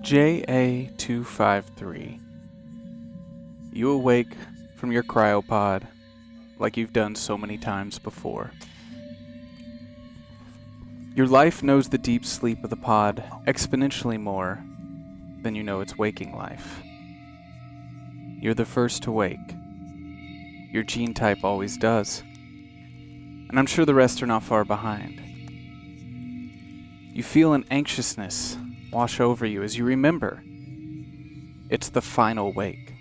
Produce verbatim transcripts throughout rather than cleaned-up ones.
J A two five three. You awake from your cryopod like you've done so many times before. Your life knows the deep sleep of the pod exponentially more than you know its waking life. You're the first to wake. Your gene type always does. And I'm sure the rest are not far behind. You feel an anxiousness wash over you as you remember. It's the final wake.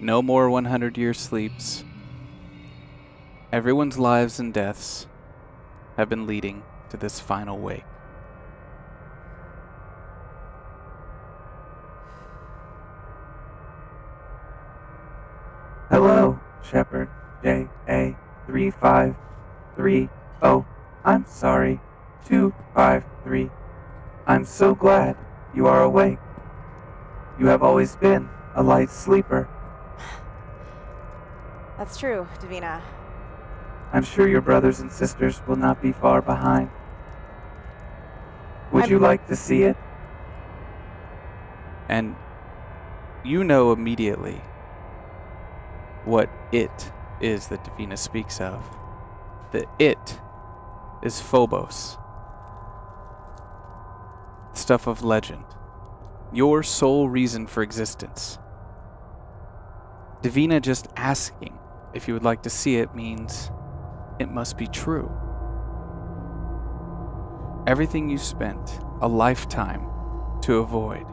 No more one hundred year sleeps. Everyone's lives and deaths have been leading to this final wake. Hello, Shepherd J A three five three. Oh, I'm sorry, two five three. I'm so glad you are awake. You have always been a light sleeper. That's true, Davina. I'm sure your brothers and sisters will not be far behind. Would I'm... you like to see it? And you know immediately what it is that Davina speaks of. The it is Phobos. Stuff of legend. Your sole reason for existence. Davina just asking if you would like to see it means it must be true. Everything you spent a lifetime to avoid,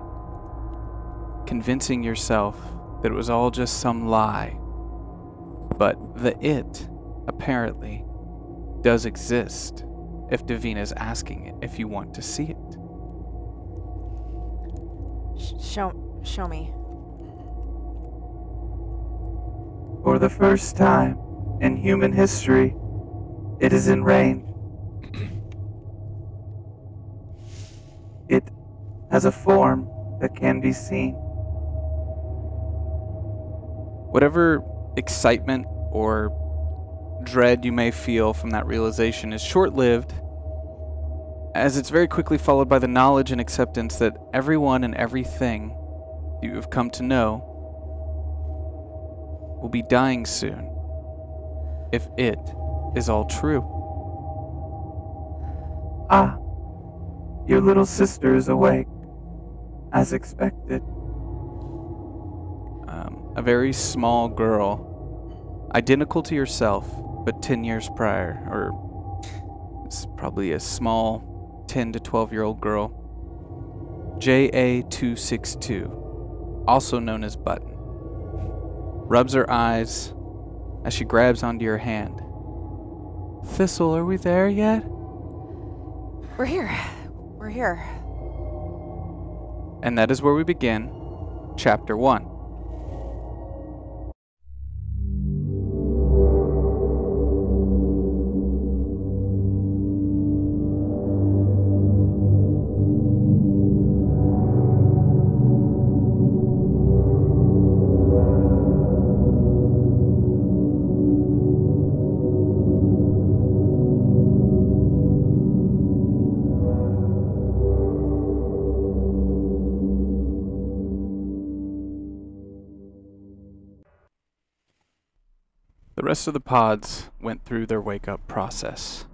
convincing yourself that it was all just some lie, but the it apparently does exist if Davina's asking it if you want to see it. Sh show, show me. For the first time in human history, it is in range. It has a form that can be seen. Whatever excitement or dread you may feel from that realization is short-lived, as it's very quickly followed by the knowledge and acceptance that everyone and everything you have come to know will be dying soon, if it is all true. Ah, your little sister is awake, as expected. Um, a very small girl, identical to yourself, but ten years prior, or it's probably a small ten to twelve year old girl. J A two six two, also known as Button, rubs her eyes as she grabs onto your hand. Thistle, are we there yet? We're here. We're here. And that is where we begin Chapter one. The rest of the pods went through their wake-up process.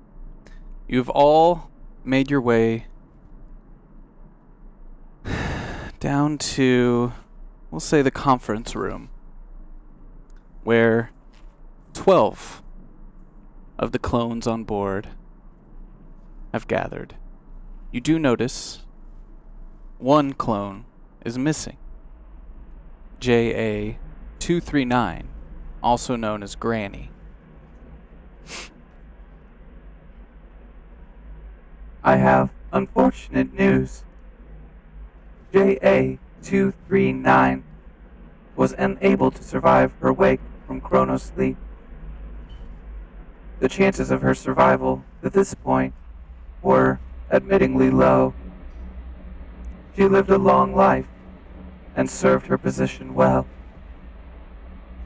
You've all made your way down to, we'll say, the conference room, where twelve of the clones on board have gathered. You do notice one clone is missing. J A two three nine. Also known as Granny. I have unfortunate news. J A two three nine was unable to survive her wake from chrono sleep. The chances of her survival at this point were admittingly low. She lived a long life and served her position well.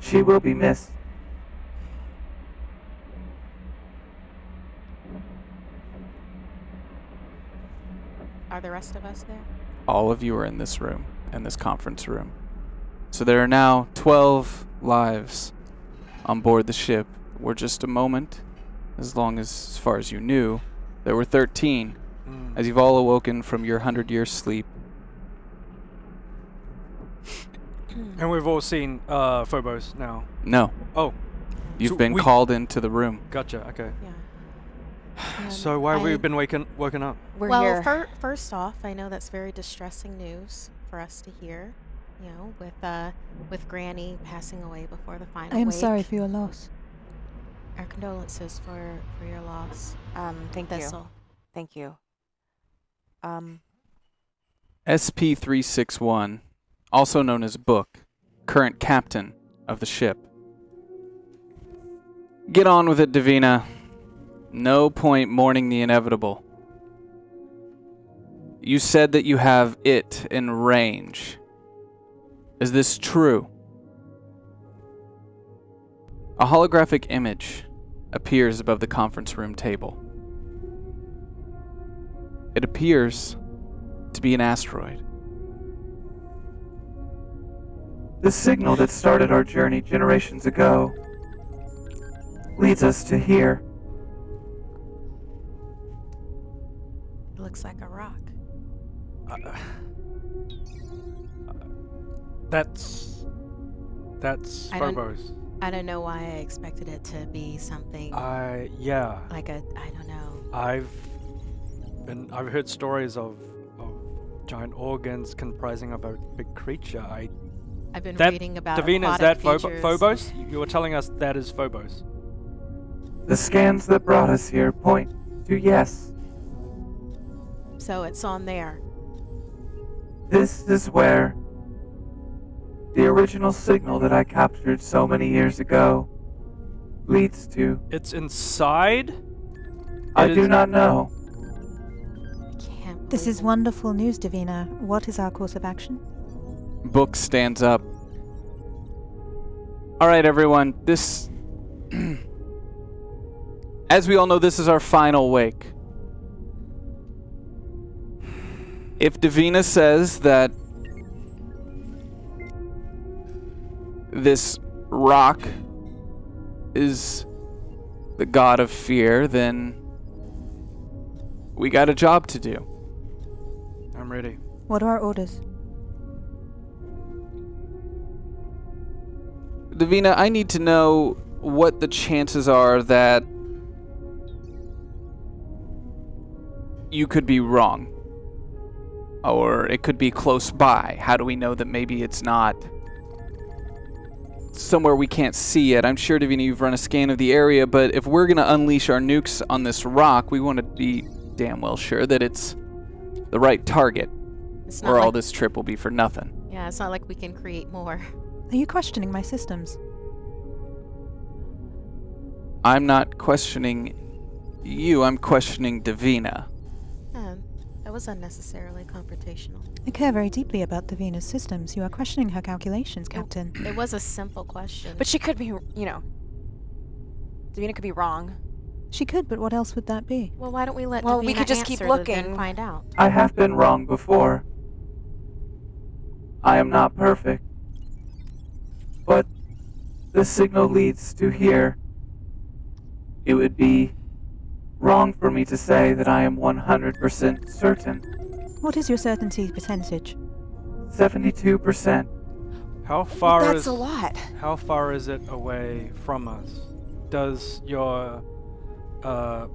She will be missed. Are the rest of us there? all of you are in this room, in this conference room. So there are now twelve lives on board the ship. We're just a moment, as long as, as far as you knew, there were thirteen, mm. as you've all awoken from your hundred-year sleep. And we've all seen uh, Phobos now. No. Oh. You've so been called into the room. Gotcha, okay. Yeah. Um, so why have I we been waken, woken up? We're well, here. Fir first off, I know that's very distressing news for us to hear, you know, with uh, with Granny passing away before the final I am wake. sorry for your loss. Our condolences for, for your loss. Um, thank Thistle. you. Thank you. Um, S P three sixty-one, also known as Book, current captain of the ship. Get on with it, Davina. No point mourning the inevitable. You said that you have it in range. Is this true? A holographic image appears above the conference room table. It appears to be an asteroid. The signal that started our journey generations ago leads us to here. Looks like a rock. Uh, uh, that's that's I Phobos. Don't, I don't know why I expected it to be something. I uh, yeah. Like a I don't know. I've been I've heard stories of of giant organs comprising of a big creature. I I've been that, reading about. Davina, is that Phob Phobos? You were telling us that is Phobos. The scans that brought us here point to yes. So it's on there. This is where the original signal that I captured so many years ago leads to. It's inside? I do not know. I can't. This is wonderful news, Davina. What is our course of action? Book stands up. All right, everyone. This... As we all know, this is our final wake. If Davina says that this rock is the god of fear, then we got a job to do. I'm ready. What are our orders? Davina, I need to know what the chances are that you could be wrong. Or it could be close by. How do we know that maybe it's not somewhere we can't see it? I'm sure, Davina, you've run a scan of the area, but if we're going to unleash our nukes on this rock, we want to be damn well sure that it's the right target, it's or all like this trip will be for nothing. Yeah, it's not like we can create more. Are you questioning my systems? I'm not questioning you. I'm questioning Davina. That was unnecessarily confrontational. I care very deeply about Davina's systems. You are questioning her calculations, Captain. It, it was a simple question. But she could be, you know... Davina could be wrong. She could, but what else would that be? Well, why don't we let well, Davina Well, we could just keep looking and find out. I have been wrong before. I am not perfect. But the signal leads to here. It would be... wrong for me to say that I am one hundred percent certain. What is your certainty percentage? seventy-two percent. How far well, that's is... That's a lot. How far is it away from us? Does your uh,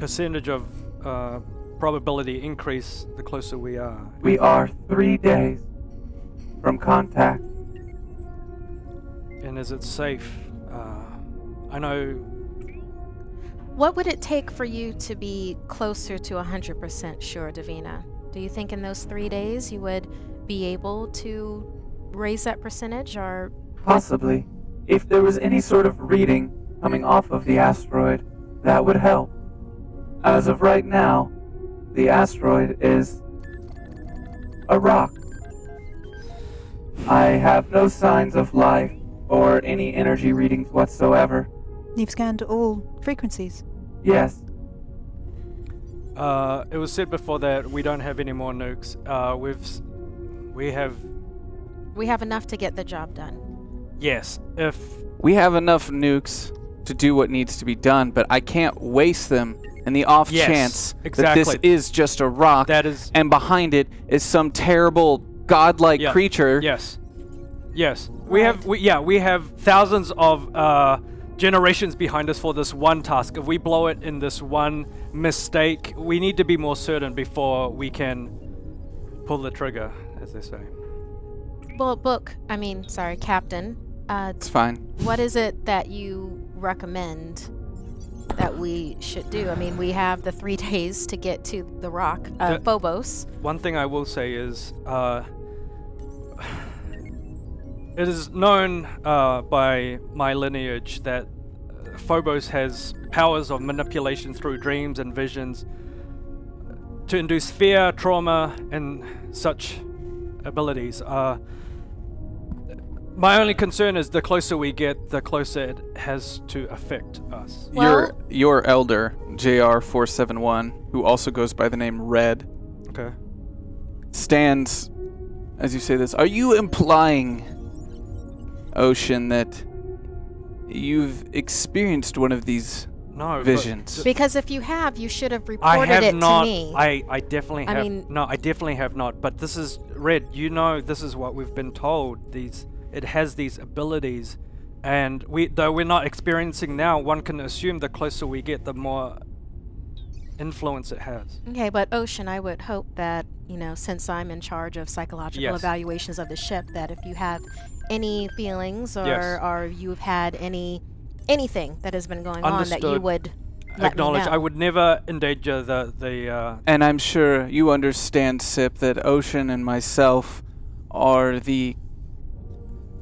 percentage of uh, probability increase the closer we are? We are three days from contact. And is it safe? Uh, I know... What would it take for you to be closer to one hundred percent sure, Davina? Do you think in those three days you would be able to raise that percentage, or...? Possibly. If there was any sort of reading coming off of the asteroid, that would help. As of right now, the asteroid is a rock. I have no signs of life or any energy readings whatsoever. You've scanned all frequencies. Yes. Uh, it was said before that we don't have any more nukes. Uh, we've, we have... We have enough to get the job done. Yes, if... We have enough nukes to do what needs to be done, but I can't waste them in the off yes, chance exactly. that this is just a rock that is and behind it is some terrible godlike yeah. creature. Yes. Yes. Right. We have, we, yeah, we have thousands of uh, generations behind us for this one task. If we blow it in this one mistake, we need to be more certain before we can pull the trigger, as they say. Well, book, I mean, sorry, Captain. Uh, it's fine. What is it that you recommend that we should do? I mean, we have the three days to get to the rock, uh, the Phobos. One thing I will say is... Uh, It is known uh, by my lineage that Phobos has powers of manipulation through dreams and visions to induce fear, trauma, and such abilities. Uh, my only concern is the closer we get, the closer it has to affect us. Well, your, your elder, J R four seven one, who also goes by the name Red, okay, stands, as you say this, are you implying... Ocean, that you've experienced one of these no, visions? Because if you have, you should have reported I have it not, to me. I, I definitely I have. Mean, no, I definitely have not. But this is Red. You know, this is what we've been told. These it has these abilities, and we though we're not experiencing now. One can assume the closer we get, the more influence it has. Okay, but Ocean, I would hope that you know, since I'm in charge of psychological yes. evaluations of the ship, that if you have any feelings or, yes. or you've had any anything that has been going Understood. on, that you would let acknowledge. Me know. I would never endanger the the. Uh, and I'm sure you understand, Sip, that Ocean and myself are the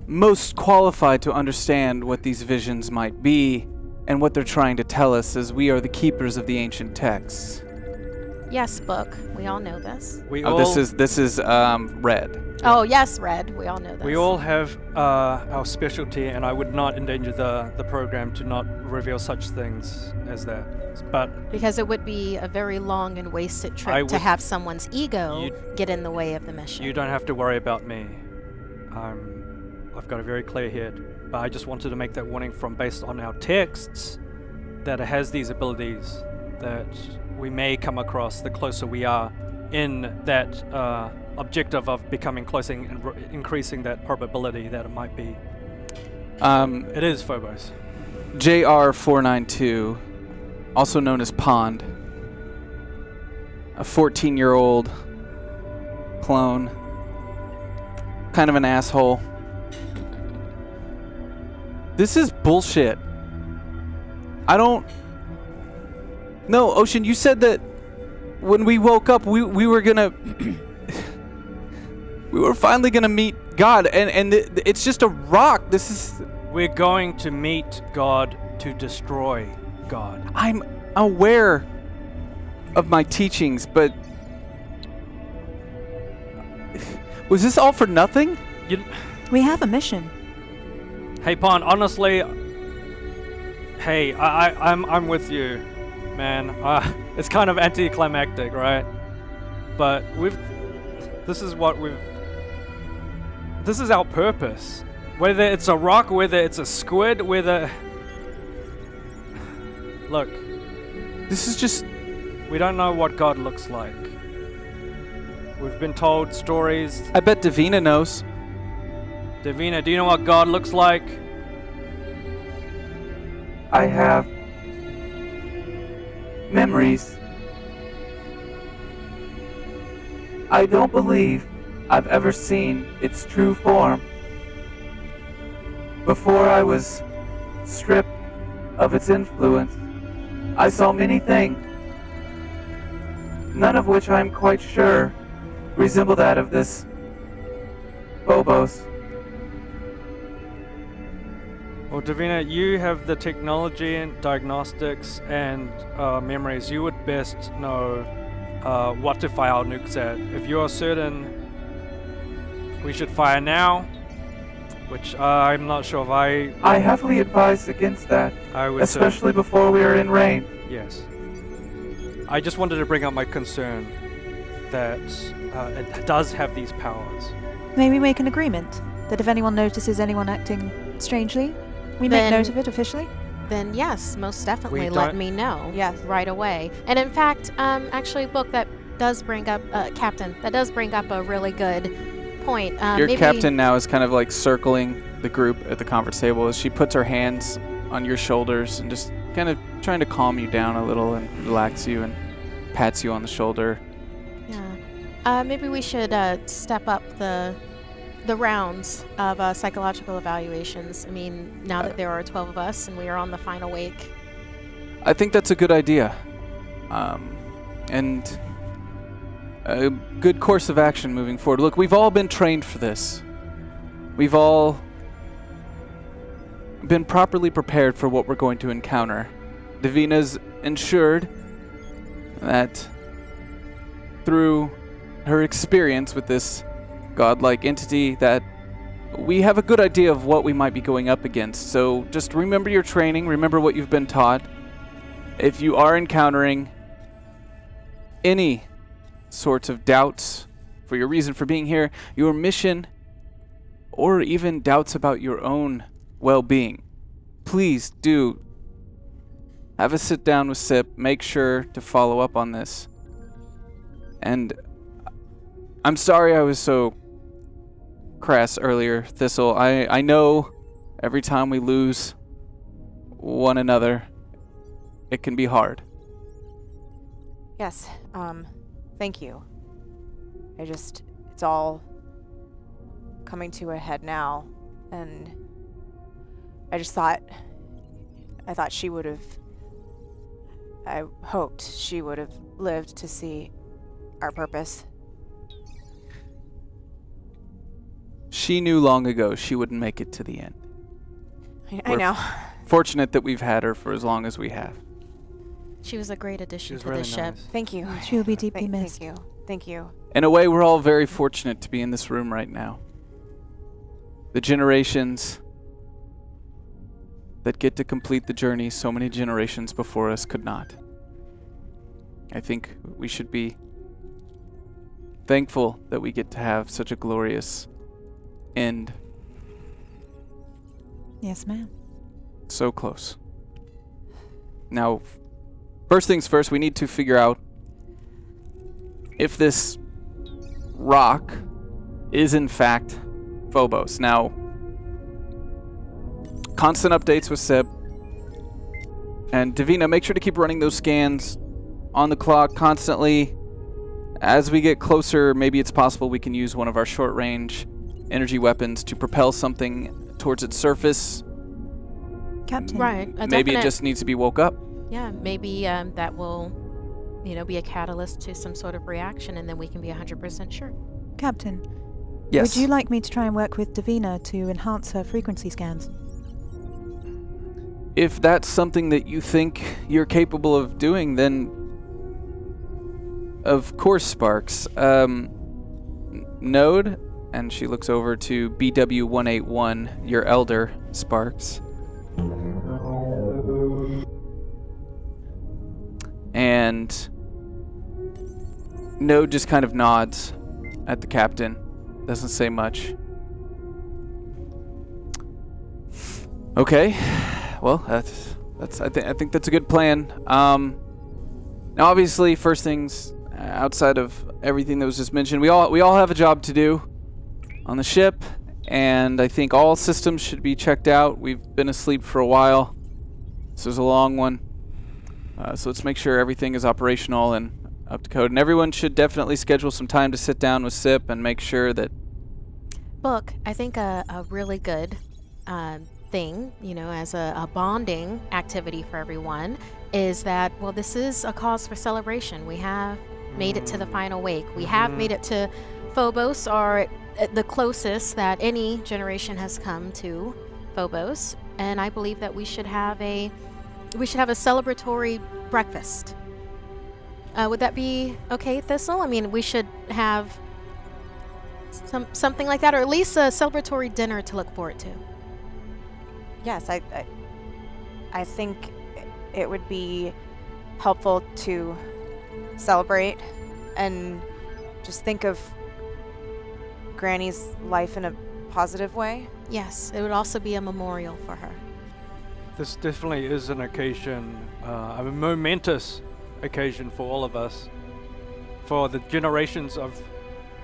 most qualified to understand what these visions might be and what they're trying to tell us, as we are the keepers of the ancient texts. Yes, book. We all know this. We oh, all this is this is um, Red. Oh yes, Red. We all know this. We all have uh, our specialty, and I would not endanger the the program to not reveal such things as that. But because it would be a very long and wasted trip I to have someone's ego get in the way of the mission. You don't have to worry about me. Um, I've got a very clear head. But I just wanted to make that warning from based on our texts that it has these abilities that we may come across the closer we are in that uh, objective of becoming closer and r increasing that probability that it might be. Um, it is Phobos. J R four nine two, also known as Pond, a fourteen-year-old clone, kind of an asshole. This is bullshit. I don't... No, Ocean, you said that when we woke up, we, we were gonna... we were finally gonna meet God, and, and th it's just a rock. This is... We're going to meet God to destroy God. I'm aware of my teachings, but... Was this all for nothing? You... We have a mission. Hey, Pond, honestly... Hey, I, I, I'm, I'm with you. Man, uh, it's kind of anticlimactic, right? But we've... This is what we've... This is our purpose. Whether it's a rock, whether it's a squid, whether... Look. This is just... We don't know what God looks like. We've been told stories... I bet Davina knows. Davina, do you know what God looks like? I have... memories. I don't believe I've ever seen its true form. Before I was stripped of its influence, I saw many things, none of which I'm quite sure resemble that of this Phobos. Well, Davina, you have the technology and diagnostics and uh, memories. You would best know uh, what to fire our nukes at. If you're certain we should fire now, which uh, I'm not sure if I... I heavily advise against that, I would especially say. Before we are in rain. Yes. I just wanted to bring up my concern that uh, it does have these powers. May we make an agreement that if anyone notices anyone acting strangely, we then make note of it officially? Then yes, most definitely let me know. Yes, right away. And in fact, um, actually, look, that does bring up, uh, Captain, that does bring up a really good point. Um, your maybe captain now is kind of like circling the group at the conference table as she puts her hands on your shoulders and just kind of trying to calm you down a little and relax you and pats you on the shoulder. Yeah. Uh, maybe we should uh, step up the the rounds of uh, psychological evaluations. I mean, now uh, that there are twelve of us and we are on the final wake. I think that's a good idea. Um, and a good course of action moving forward. Look, we've all been trained for this. We've all been properly prepared for what we're going to encounter. Davina's ensured that through her experience with this godlike entity that we have a good idea of what we might be going up against. So just remember your training, remember what you've been taught. If you are encountering any sorts of doubts for your reason for being here, your mission, or even doubts about your own well-being, please do have a sit down with Sip, make sure to follow up on this. And I'm sorry I was so crass earlier, Thistle. I, I know every time we lose one another, it can be hard. Yes, um, thank you. I just, it's all coming to a head now, and I just thought, I thought she would have, I hoped she would have lived to see our purpose. She knew long ago she wouldn't make it to the end. I, I know. Fortunate that we've had her for as long as we have. She was a great addition to the ship. Thank you. She will be deeply missed. Thank you. Thank you. In a way, we're all very fortunate to be in this room right now. The generations that get to complete the journey so many generations before us could not. I think we should be thankful that we get to have such a glorious end. Yes, ma'am. So close. Now, first things first, we need to figure out if this rock is in fact Phobos. Now, constant updates with Sip. And Davina, make sure to keep running those scans on the clock constantly. As we get closer, maybe it's possible we can use one of our short-range energy weapons to propel something towards its surface. Captain. Right. Maybe it just needs to be woke up. Yeah, maybe um, that will, you know, be a catalyst to some sort of reaction, and then we can be one hundred percent sure. Captain. Yes. Would you like me to try and work with Davina to enhance her frequency scans? If that's something that you think you're capable of doing, then of course, Sparks. Um, Node, and she looks over to B W one eighty-one, your elder, Sparks. And Node just kind of nods at the captain, doesn't say much. Okay. Well, that's, that's, I, th I think that's a good plan. Um, now, obviously, first things, uh, outside of everything that was just mentioned, we all, we all have a job to do on the ship, and I think all systems should be checked out. We've been asleep for a while. This is a long one. Uh, so let's make sure everything is operational and up to code. And everyone should definitely schedule some time to sit down with Sip and make sure that... Book, I think a, a really good... Uh, thing, you know, as a, a bonding activity for everyone is that, well, this is a cause for celebration. We have made it to the final wake. We have made it to Phobos, or the closest that any generation has come to Phobos. And I believe that we should have a, we should have a celebratory breakfast. Uh, would that be okay, Thistle? I mean, we should have some, something like that, or at least a celebratory dinner to look forward to. Yes, I, I, I think it would be helpful to celebrate and just think of Granny's life in a positive way. Yes, it would also be a memorial for her. This definitely is an occasion, uh, a momentous occasion for all of us, for the generations of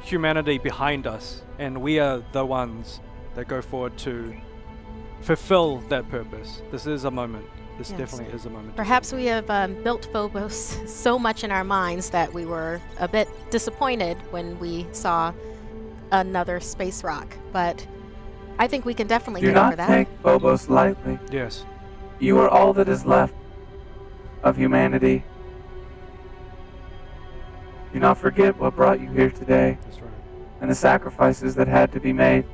humanity behind us, and we are the ones that go forward to fulfill that purpose. This is a moment. This yes. definitely is a moment. Perhaps we have um, built Phobos so much in our minds that we were a bit disappointed when we saw another space rock, but I think we can definitely get over that. Do not take Phobos lightly. Yes. You are all that is left of humanity. Do not forget what brought you here today. That's right. And the sacrifices that had to be made.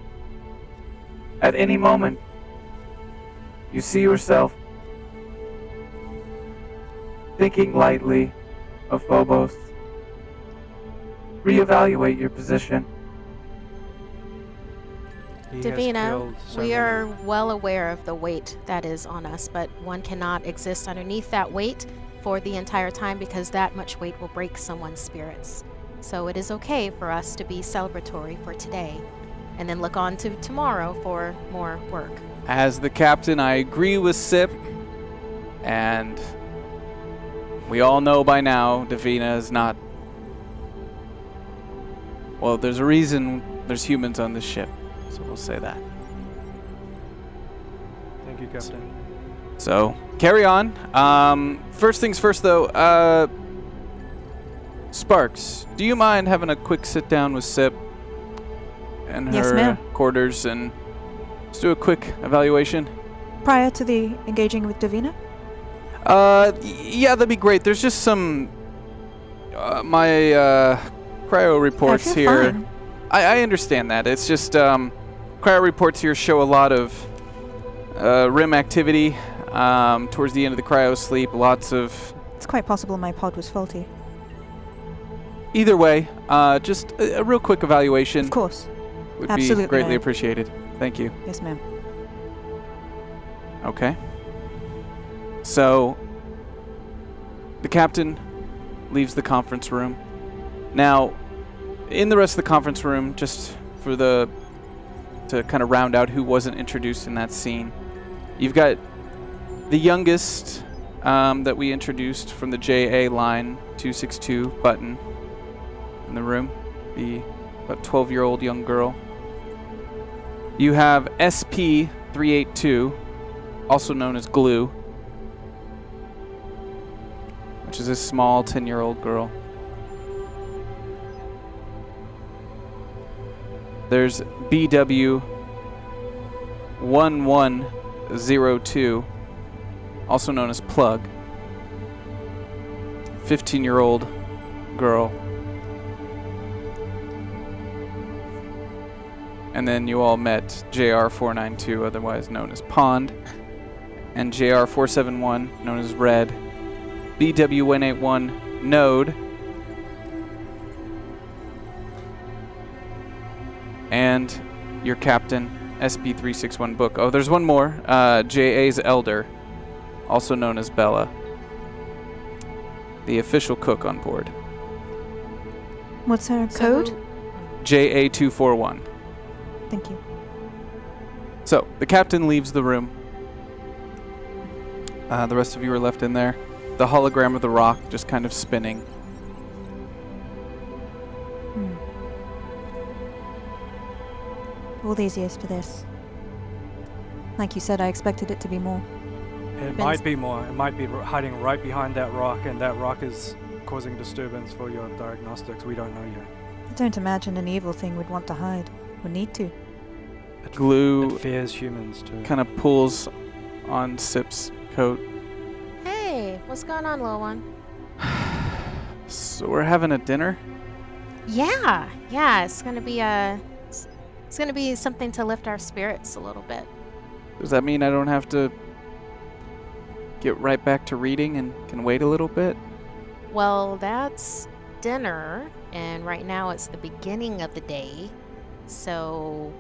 At any moment, you see yourself thinking lightly of Phobos. Reevaluate your position. Davina, so we are well aware of the weight that is on us, but one cannot exist underneath that weight for the entire time, because that much weight will break someone's spirits. So it is okay for us to be celebratory for today and then look on to tomorrow for more work. As the captain, I agree with Sip, and we all know by now Davina is not... Well, there's a reason there's humans on this ship, so we'll say that. Thank you, Captain. So... Carry on. Um, first things first, though. Uh, Sparks, do you mind having a quick sit down with Sip and yes, her quarters, and let's do a quick evaluation? Prior to the engaging with Davina? Uh, yeah, that'd be great. There's just some uh, my uh, cryo reports here. I, I understand that. It's just um, cryo reports here show a lot of uh, rim activity. Um, towards the end of the cryo sleep, lots of... It's quite possible my pod was faulty. Either way, uh, just a, a real quick evaluation. Of course. Would Absolutely be greatly appreciated. Thank you. Yes, ma'am. Okay. So, the captain leaves the conference room. Now, in the rest of the conference room, just for the... to kind of round out who wasn't introduced in that scene, you've got... the youngest um, that we introduced from the J A line, two six two, Button, in the room, the about twelve-year-old young girl. You have S P three eighty-two, also known as Glue, which is a small ten-year-old girl. There's B W one one zero two. Also known as Plug, fifteen-year-old girl. And then you all met J R four ninety-two, otherwise known as Pond, and J R four seventy-one, known as Red, B W one eighty-one, Node, and your captain, S P three sixty-one, Book. Oh, there's one more, uh, J A's Elder, also known as Bella, the official cook on board. What's her code? J A two forty-one. Thank you. So, the captain leaves the room. Uh, the rest of you are left in there. The hologram of the rock just kind of spinning. Hmm. All these years for this. Like you said, I expected it to be more. It might be more. It might be hiding right behind that rock, and that rock is causing disturbance for your diagnostics. We don't know yet. I don't imagine an evil thing would want to hide, or need to. It Glue it fears humans too. Kind of pulls on Sip's coat. Hey, what's going on, little one? So we're having a dinner? Yeah, yeah. It's gonna be a. It's gonna be something to lift our spirits a little bit. Does that mean I don't have to get right back to reading and can wait a little bit? Well, that's dinner, and right now it's the beginning of the day, so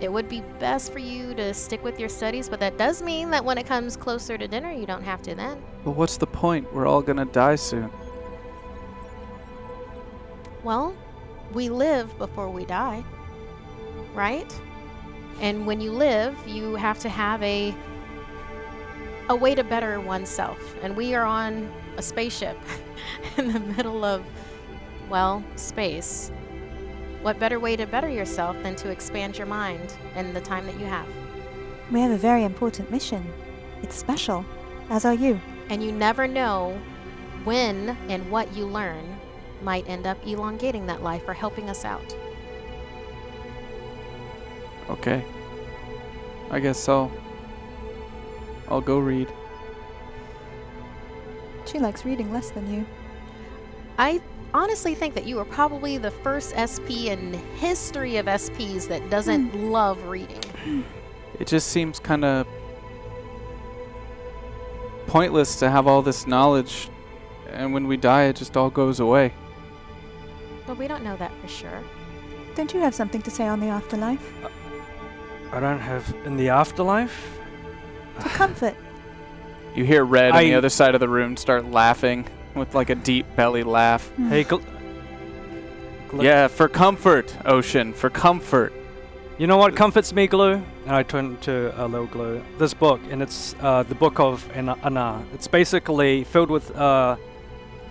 it would be best for you to stick with your studies, but that does mean that when it comes closer to dinner, you don't have to then. Well, what's the point? We're all gonna die soon. Well, we live before we die, right? And when you live, you have to have a a way to better oneself. And we are on a spaceship in the middle of, well, space. What better way to better yourself than to expand your mind in the time that you have? We have a very important mission. It's special, as are you. And you never know when and what you learn might end up elongating that life or helping us out. Okay. I guess so. I'll go read. She likes reading less than you. I honestly think that you are probably the first S P in history of S Ps that doesn't mm. love reading. It just seems kind of pointless to have all this knowledge, and when we die, it just all goes away. But we don't know that for sure. Don't you have something to say on the afterlife? Uh, I don't have... in the afterlife? To comfort. You hear Red I on the other side of the room start laughing with like a deep belly laugh. Mm. Hey, gl Glue. Yeah, for comfort, Ocean, for comfort. You know what comforts me, Glue? And I turn to a uh, little Glue. This book, and it's uh, the Book of Anah. It's basically filled with uh,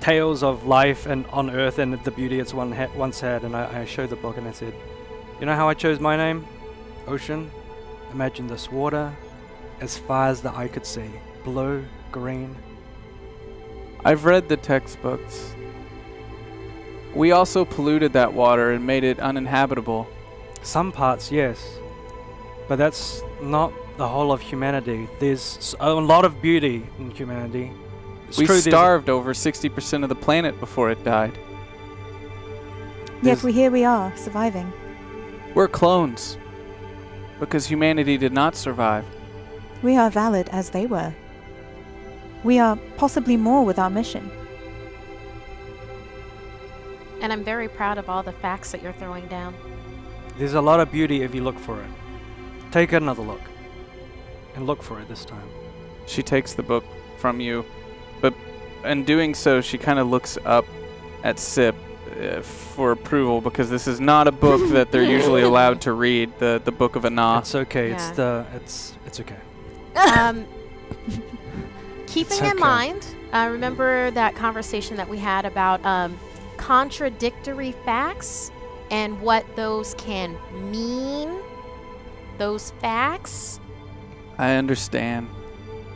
tales of life and on Earth and the beauty it's one ha once had. And I, I showed the book and I said, you know how I chose my name? Ocean. Imagine this water. As far as the eye could see. Blue, green. I've read the textbooks. We also polluted that water and made it uninhabitable. Some parts, yes. But that's not the whole of humanity. There's a lot of beauty in humanity. It's we true, starved over sixty percent of the planet before it died. Yet we, here we are, surviving. We're clones. Because humanity did not survive. We are valid as they were. We are possibly more with our mission. And I'm very proud of all the facts that you're throwing down. There's a lot of beauty if you look for it. Take another look. And look for it this time. She takes the book from you. But in doing so, she kind of looks up at Sip uh, for approval, because this is not a book that they're usually allowed to read, the, the Book of Anah. It's okay. Yeah. It's, the, it's, it's okay. Um, keeping okay. in mind, uh, remember that conversation that we had about um, contradictory facts and what those can mean, those facts. I understand.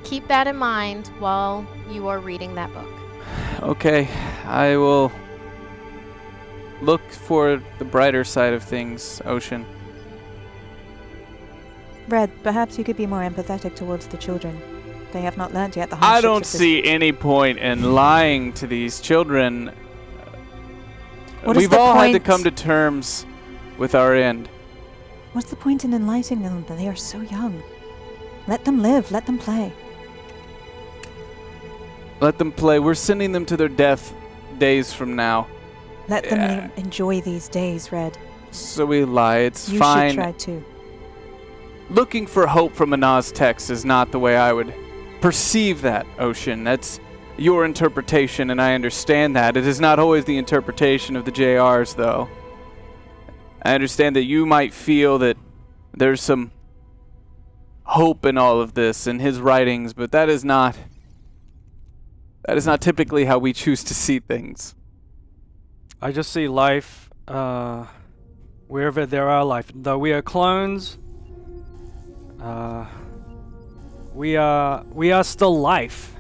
Keep that in mind while you are reading that book. Okay, I will look for the brighter side of things, Ocean. Red, perhaps you could be more empathetic towards the children. They have not learned yet the hardships. I don't see any point in lying to these children. What We've is the all point? had to come to terms with our end. What's the point in enlightening them? They are so young. Let them live. Let them play. Let them play. We're sending them to their death days from now. Let yeah. them enjoy these days, Red. So we lie. It's you fine. You should try too. Looking for hope from Anah's text is not the way I would perceive that, Ocean. That's your interpretation, and I understand that. It is not always the interpretation of the J Rs, though. I understand that you might feel that there's some hope in all of this, in his writings, but that is not... That is not typically how we choose to see things. I just see life, uh, wherever there are life. Though we are clones... Uh, we are we are still life,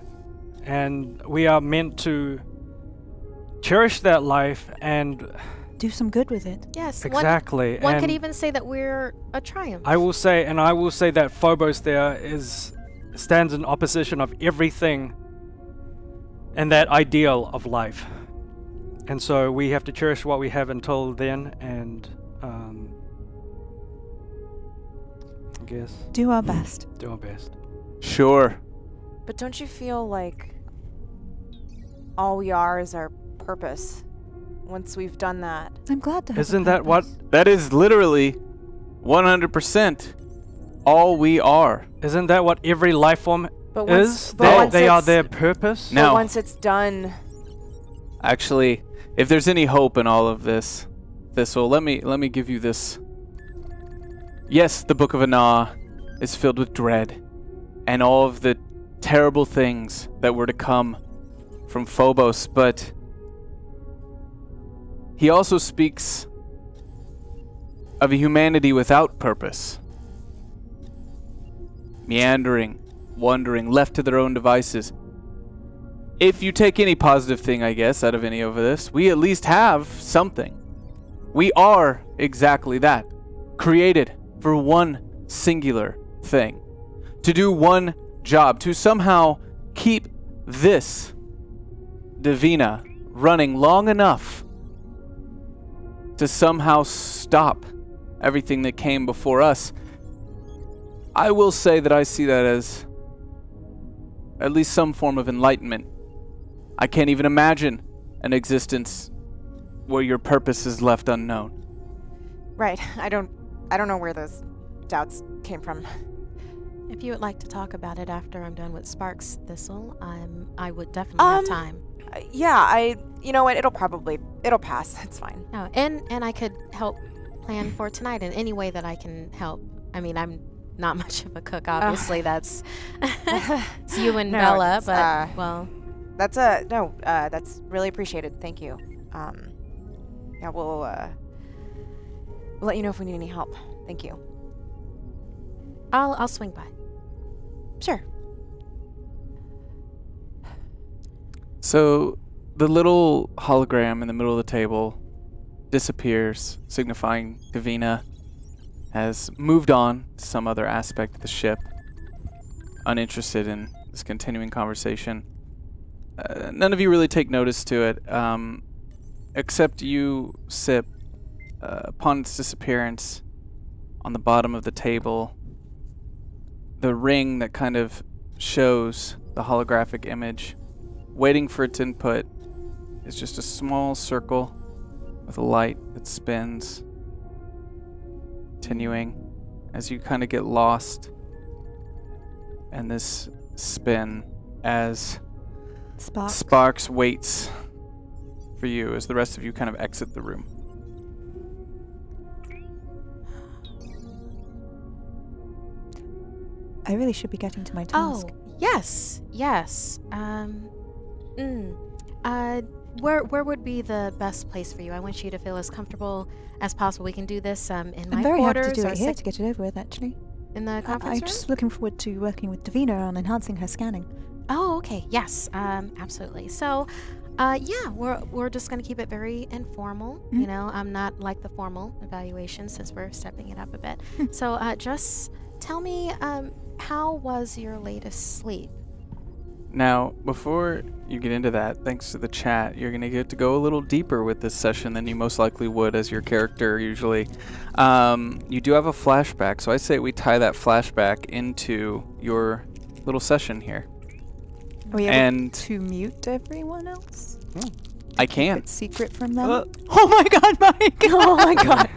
and we are meant to cherish that life and do some good with it. Yes, exactly. One, one could even say that we're a triumph. I will say, and I will say that Phobos there is stands in opposition of everything and that ideal of life, and so we have to cherish what we have until then, and. Um, Guess. Do our best. Do our best. Sure. But don't you feel like all we are is our purpose once we've done that? I'm glad to have Isn't that what? That is literally one hundred percent all we are. Isn't that what every life form but once, is? But they, once they are their purpose? No. But once it's done. Actually, If there's any hope in all of this, Thistle, let me let me give you this. Yes, the Book of Anah is filled with dread and all of the terrible things that were to come from Phobos, but he also speaks of a humanity without purpose, meandering, wandering, left to their own devices. If you take any positive thing, I guess, out of any of this, we at least have something. We are exactly that, created for one singular thing, to do one job, to somehow keep this Davina running long enough to somehow stop everything that came before us. I will say that I see that as at least some form of enlightenment. I can't even imagine an existence where your purpose is left unknown. Right. I don't I don't know where those doubts came from. If you would like to talk about it after I'm done with Sparks, Thistle, I'm I would definitely um, have time. Uh, yeah, I you know what, it'll probably it'll pass. It's fine. No, and and I could help plan for tonight in any way that I can help. I mean, I'm not much of a cook, obviously. Oh. That's it's you and no, Bella, but uh, well, that's a no. Uh, that's really appreciated. Thank you. Um, yeah, we'll uh, we'll let you know if we need any help. Thank you. I'll I'll swing by. Sure. So the little hologram in the middle of the table disappears, signifying Davina has moved on to some other aspect of the ship, uninterested in this continuing conversation. Uh, none of you really take notice to it, um, except you, Sip. Uh, upon its disappearance, on the bottom of the table, the ring that kind of shows the holographic image, waiting for its input, is just a small circle with a light that spins, continuing as you kind of get lost in this spin as Spark. Sparks waits for you as the rest of you kind of exit the room. I really should be getting to my task. Oh, yes, yes. Um, mm, uh, where where would be the best place for you? I want you to feel as comfortable as possible. We can do this um, in I'm my quarters. I'm very happy to do it here to get it over with, actually. In the conference room? I'm just looking forward to working with Davina on enhancing her scanning. Oh, okay. Yes, um, absolutely. So, uh, yeah, we're we're just going to keep it very informal. Mm-hmm. You know, I'm not like the formal evaluation since we're stepping it up a bit. So, uh, just tell me. Um, How was your latest sleep? Now, before you get into that, thanks to the chat, you're going to get to go a little deeper with this session than you most likely would as your character usually. Um, you do have a flashback, so I say we tie that flashback into your little session here. Are we able to mute everyone else? Mm. I can. Keep it secret from them. Uh, oh my god, Mike! Oh my god.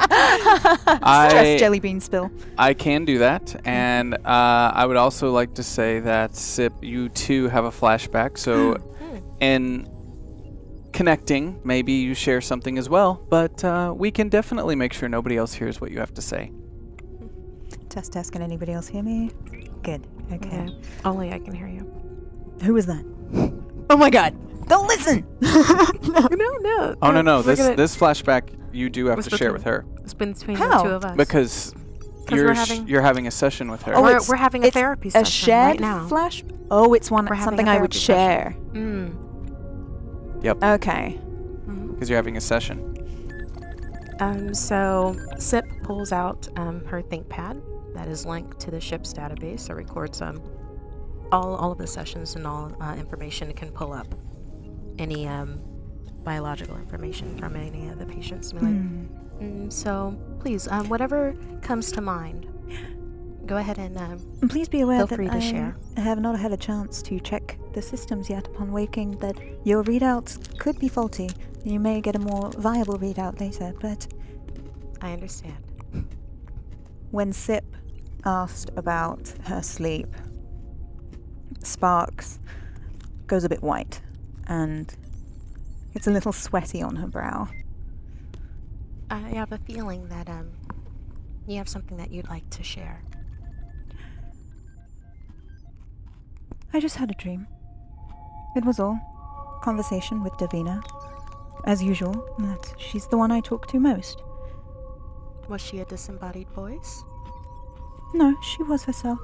Stress jelly bean spill. I can do that, and uh, I would also like to say that Sip, you too have a flashback. So, in connecting, maybe you share something as well. But uh, we can definitely make sure nobody else hears what you have to say. Test test. Can anybody else hear me? Good. Okay. Yeah. Only I can hear you. Who was that? Oh my god. Don't listen. no, no, no. Oh no, no. This this flashback you do have to share with her. It's been between the two of us. Because you're having you're having a session with her. Oh, we're, we're having a therapy session. A shared right flash. Oh, it's one something I would share. Mm. Yep. Okay. Because you're having a session. Um. So Sip pulls out um her ThinkPad that is linked to the ship's database. So records um all all of the sessions and all uh, information it can pull up. Any um, biological information from any of the patients. Mm. Mm, so please, um, whatever comes to mind, go ahead and um, please be aware feel that free to I share. have not had a chance to check the systems yet upon waking that your readouts could be faulty. You may get a more viable readout later, but... I understand. When Sip asked about her sleep, Sparks goes a bit white. And It's a little sweaty on her brow. I have a feeling that um, you have something that you'd like to share. I just had a dream. It was all conversation with Davina, as usual. That she's the one I talk to most. Was she a disembodied voice? No, she was herself.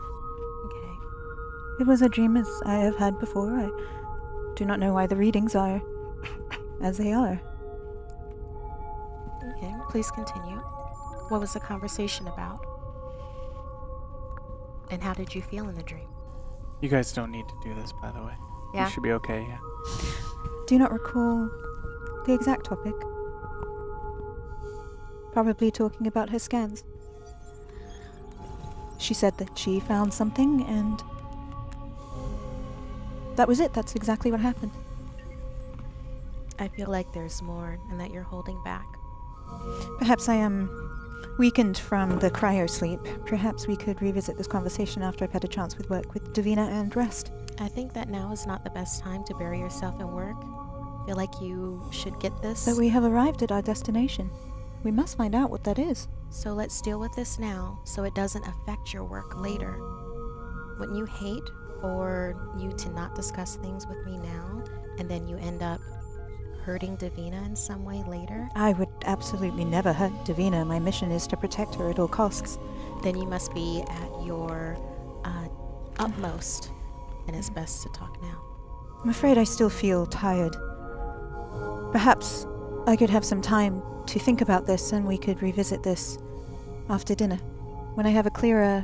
Okay. It was a dream as I have had before. I do not know why the readings are as they are. Okay, please continue. What was the conversation about? And how did you feel in the dream? You guys don't need to do this, by the way. Yeah. You should be okay, yeah. Do not recall the exact topic. Probably talking about her scans. She said that she found something, and that was it. That's exactly what happened. I feel like there's more, and that you're holding back. Perhaps I am weakened from the cryo sleep. Perhaps we could revisit this conversation after I've had a chance with work with Davina and rest. I think that now is not the best time to bury yourself in work. I feel like you should get this. But we have arrived at our destination. We must find out what that is. So let's deal with this now, so it doesn't affect your work later. Wouldn't you hate for you to not discuss things with me now, and then you end up hurting Davina in some way later? I would absolutely never hurt Davina. My mission is to protect her at all costs. Then you must be at your uh, utmost, and it's best to talk now. I'm afraid I still feel tired. Perhaps I could have some time to think about this, and we could revisit this after dinner, when I have a clearer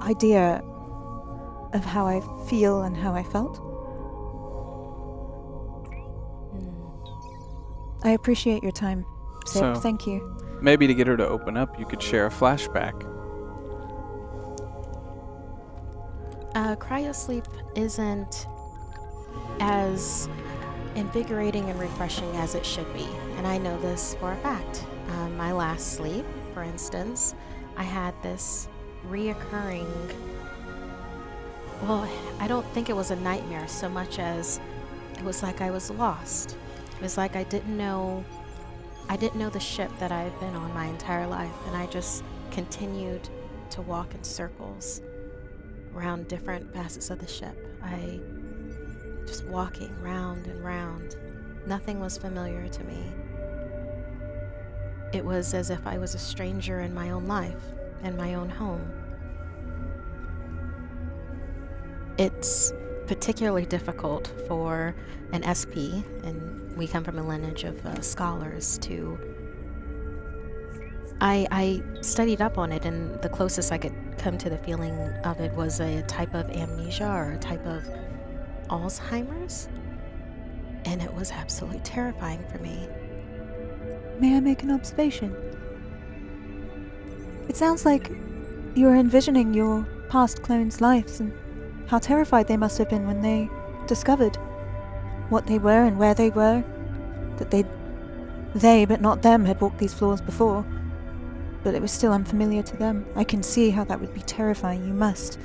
idea of how I feel and how I felt. I appreciate your time, Sip. So, thank you. Maybe to get her to open up, you could share a flashback. Uh, cryosleep isn't as invigorating and refreshing as it should be, and I know this for a fact. Um, my last sleep, for instance, I had this reoccurring... Well, I don't think it was a nightmare so much as it was like I was lost. It was like I didn't know, I didn't know the ship that I've been on my entire life, and I just continued to walk in circles around different facets of the ship. I just walking round and round. Nothing was familiar to me. It was as if I was a stranger in my own life, in my own home. It's particularly difficult for an S P, and we come from a lineage of uh, scholars, to... I, I studied up on it, and the closest I could come to the feeling of it was a type of amnesia or a type of Alzheimer's, and it was absolutely terrifying for me. May I make an observation? It sounds like you're envisioning your past clones' lives and how terrified they must have been when they discovered what they were and where they were, that they, they but not them, had walked these floors before, but it was still unfamiliar to them. I can see how that would be terrifying. You must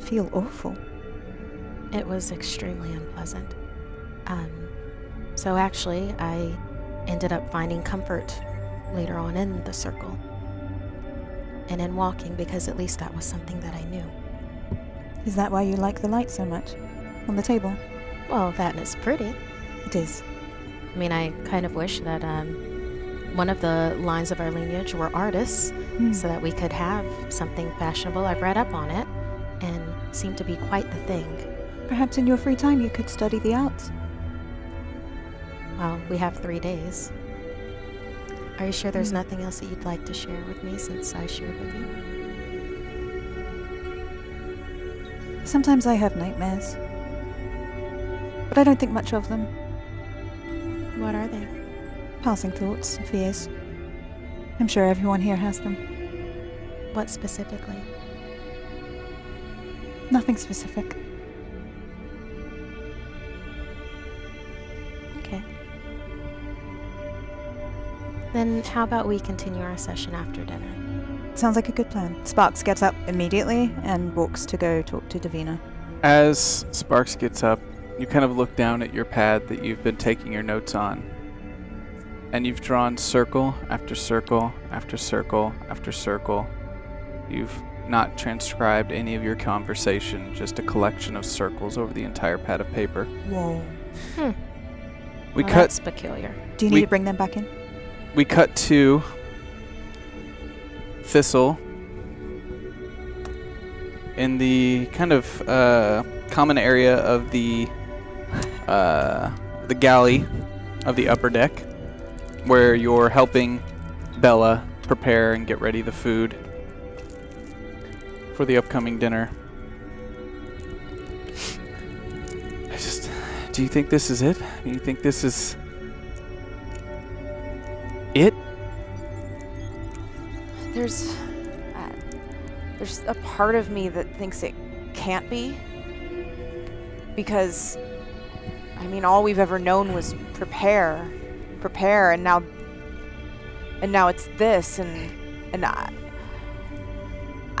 feel awful. It was extremely unpleasant. Um, so actually, I ended up finding comfort later on in the circle and in walking, because at least that was something that I knew. Is that why you like the light so much? On the table? Well, that is pretty. It is. I mean, I kind of wish that um, one of the lines of our lineage were artists, mm. so that we could have something fashionable. I've read up on it, and seemed to be quite the thing. Perhaps in your free time you could study the arts. Well, we have three days. Are you sure there's mm. nothing else that you'd like to share with me, since I shared with you? Sometimes I have nightmares, but I don't think much of them. What are they? Passing thoughts and fears. I'm sure everyone here has them. What specifically? Nothing specific. Okay. Then how about we continue our session after dinner? Sounds like a good plan. Sparks gets up immediately and walks to go talk to Davina. As Sparks gets up, you kind of look down at your pad that you've been taking your notes on, and you've drawn circle after circle after circle after circle. You've not transcribed any of your conversation, just a collection of circles over the entire pad of paper. Whoa. Hmm. We well, cut that's peculiar. Do you need we, to bring them back in? We cut to Thistle in the kind of uh, common area of the uh, the galley of the upper deck, where you're helping Bella prepare and get ready the food for the upcoming dinner. I just... Do you think this is it? Do you think this is... it? There's... Uh, there's a part of me that thinks it can't be. Because... I mean, all we've ever known was prepare. Prepare, and now... And now it's this, and... And I...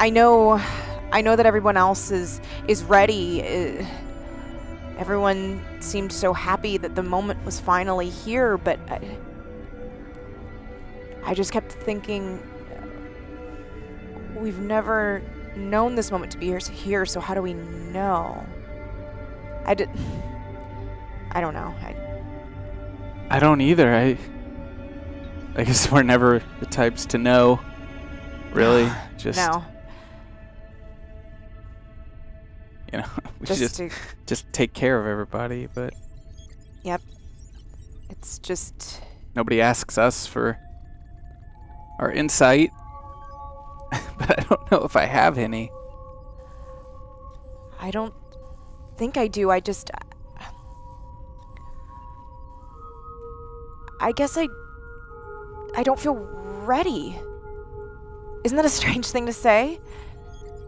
I know, I know that everyone else is is ready. Uh, everyone seemed so happy that the moment was finally here, but I, I just kept thinking, we've never known this moment to be here. So, here, so how do we know? I did. I don't know. I. I don't either. I. I guess we're never the types to know, really. Just. No. You know, we just should just, just take care of everybody, but... Yep. It's just... Nobody asks us for our insight, but I don't know if I have any. I don't think I do. I just... I guess I... I don't feel ready. Isn't that a strange thing to say?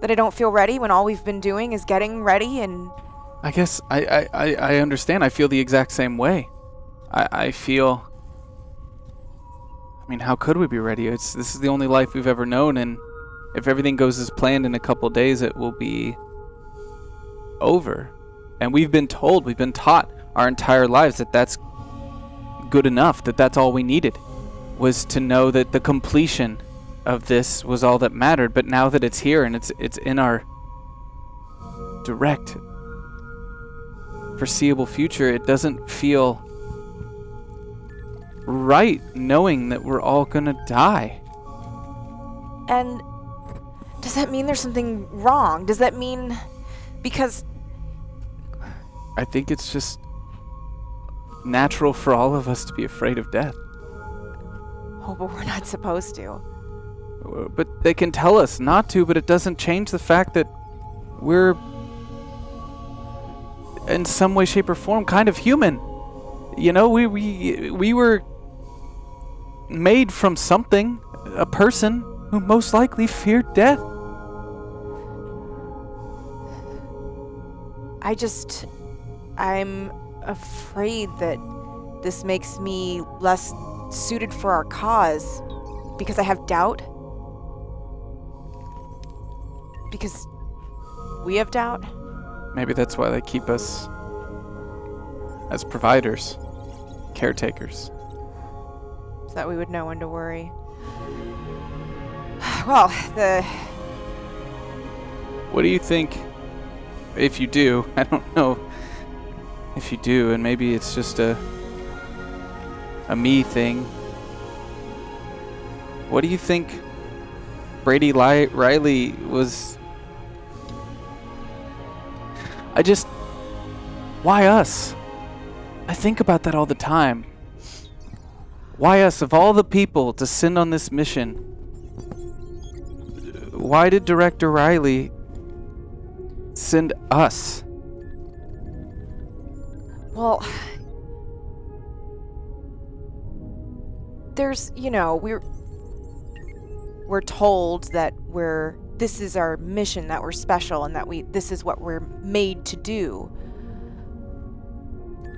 That I don't feel ready when all we've been doing is getting ready and... I guess I, I, I understand. I feel the exact same way. I, I feel... I mean, how could we be ready? It's, this is the only life we've ever known, and if everything goes as planned in a couple days, it will be over. And we've been told, we've been taught our entire lives that that's good enough, that that's all we needed, was to know that the completion of this was all that mattered. But now that it's here and it's it's in our direct foreseeable future, it doesn't feel right knowing that we're all gonna die. And does that mean there's something wrong? Does that mean... because I think it's just natural for all of us to be afraid of death. Oh, but we're not supposed to. But they can tell us not to, but it doesn't change the fact that we're in some way, shape, or form kind of human. You know, we we, we were made from something, a person who most likely feared death. I just... I'm afraid that this makes me less suited for our cause because I have doubt. Because we have doubt? Maybe that's why they keep us as providers, caretakers. So that we would know when to worry. Well, the... What do you think, if you do, I don't know if you do, and maybe it's just a, a me thing. What do you think Brady Li- Riley was... I just... Why us? I think about that all the time. Why us, of all the people, to send on this mission? Why did Director Riley send us? Well... There's, you know, we're... We're told that we're... this is our mission, that we're special, and that we this is what we're made to do.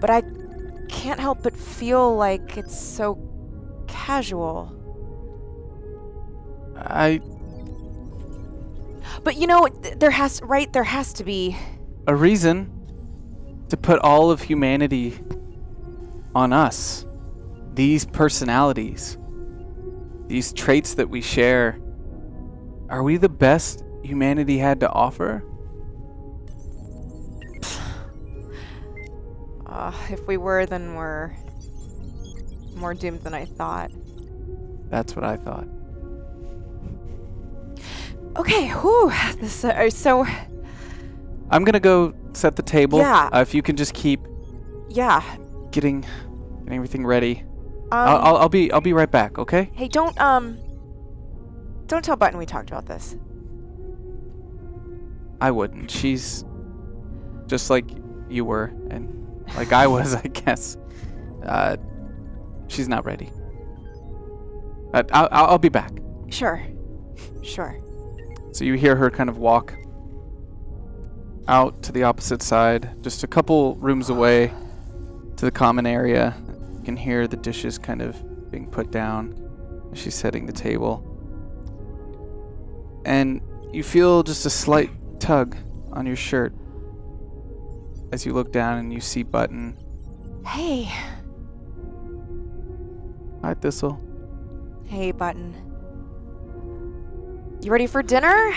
But I can't help but feel like it's so casual. I... But you know, there has... right, there has to be... a reason to put all of humanity on us. These personalities, these traits that we share, are we the best humanity had to offer? Uh, if we were, then we're more doomed than I thought. That's what I thought. Okay, whew, this uh, so... I'm gonna go set the table. Yeah. Uh, if you can just keep... Yeah. Getting, getting everything ready. Um, I'll, I'll, I'll be, I'll be right back, okay? Hey, don't, um... Don't tell Button we talked about this. I wouldn't. She's just like you were, and like I was, I guess. Uh, she's not ready. Uh, I'll, I'll be back. Sure. Sure. So you hear her kind of walk out to the opposite side, just a couple rooms away to the common area. You can hear the dishes kind of being put down as she's setting the table. And you feel just a slight tug on your shirt as you look down and you see Button. Hey. Hi, Thistle. Hey, Button. You ready for dinner?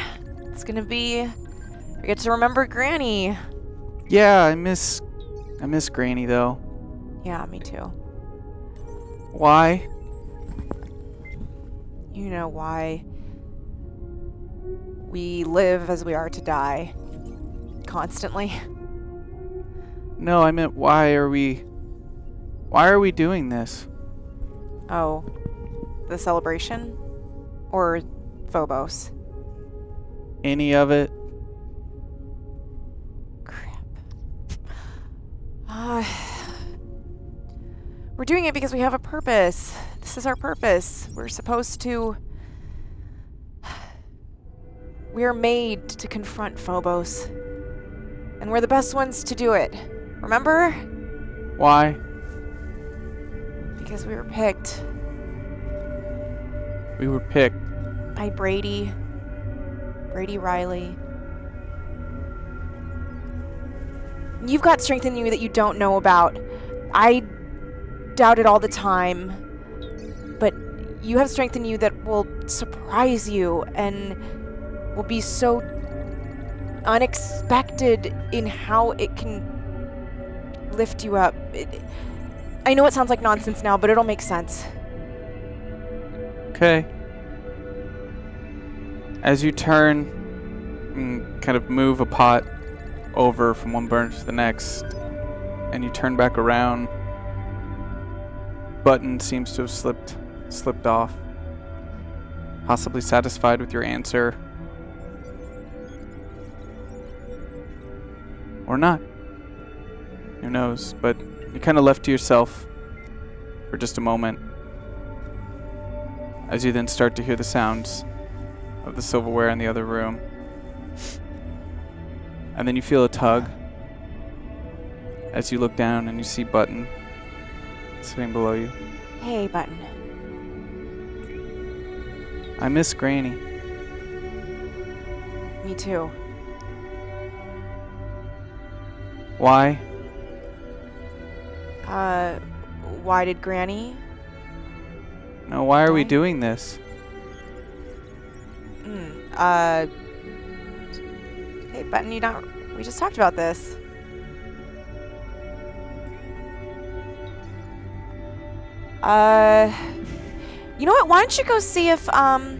It's gonna be... I get to remember Granny. Yeah, I miss... I miss Granny, though. Yeah, me too. Why? You know why. We live as we are to die. Constantly. No, I meant why are we... Why are we doing this? Oh. The celebration? Or... Phobos. Any of it? Crap. Uh, we're doing it because we have a purpose. This is our purpose. We're supposed to... We're made to confront Phobos. And we're the best ones to do it. Remember? Why? Because we were picked. We were picked. By Brady, Brady Riley. You've got strength in you that you don't know about. I doubt it all the time, but you have strength in you that will surprise you and will be so unexpected in how it can lift you up. It, I know it sounds like nonsense now, but it'll make sense. Okay. As you turn and kind of move a pot over from one branch to the next, and you turn back around, Button seems to have slipped, slipped off, possibly satisfied with your answer. Or not. Who knows? But you're kind of left to yourself for just a moment, as you then start to hear the sounds of the silverware in the other room. And then you feel a tug as you look down and you see Button sitting below you. Hey, Button. I miss Granny. Me too. Why? Uh, why did Granny? No, why are why? we doing this? Uh, hey, Button, you not, we just talked about this. Uh, you know what, why don't you go see if, um,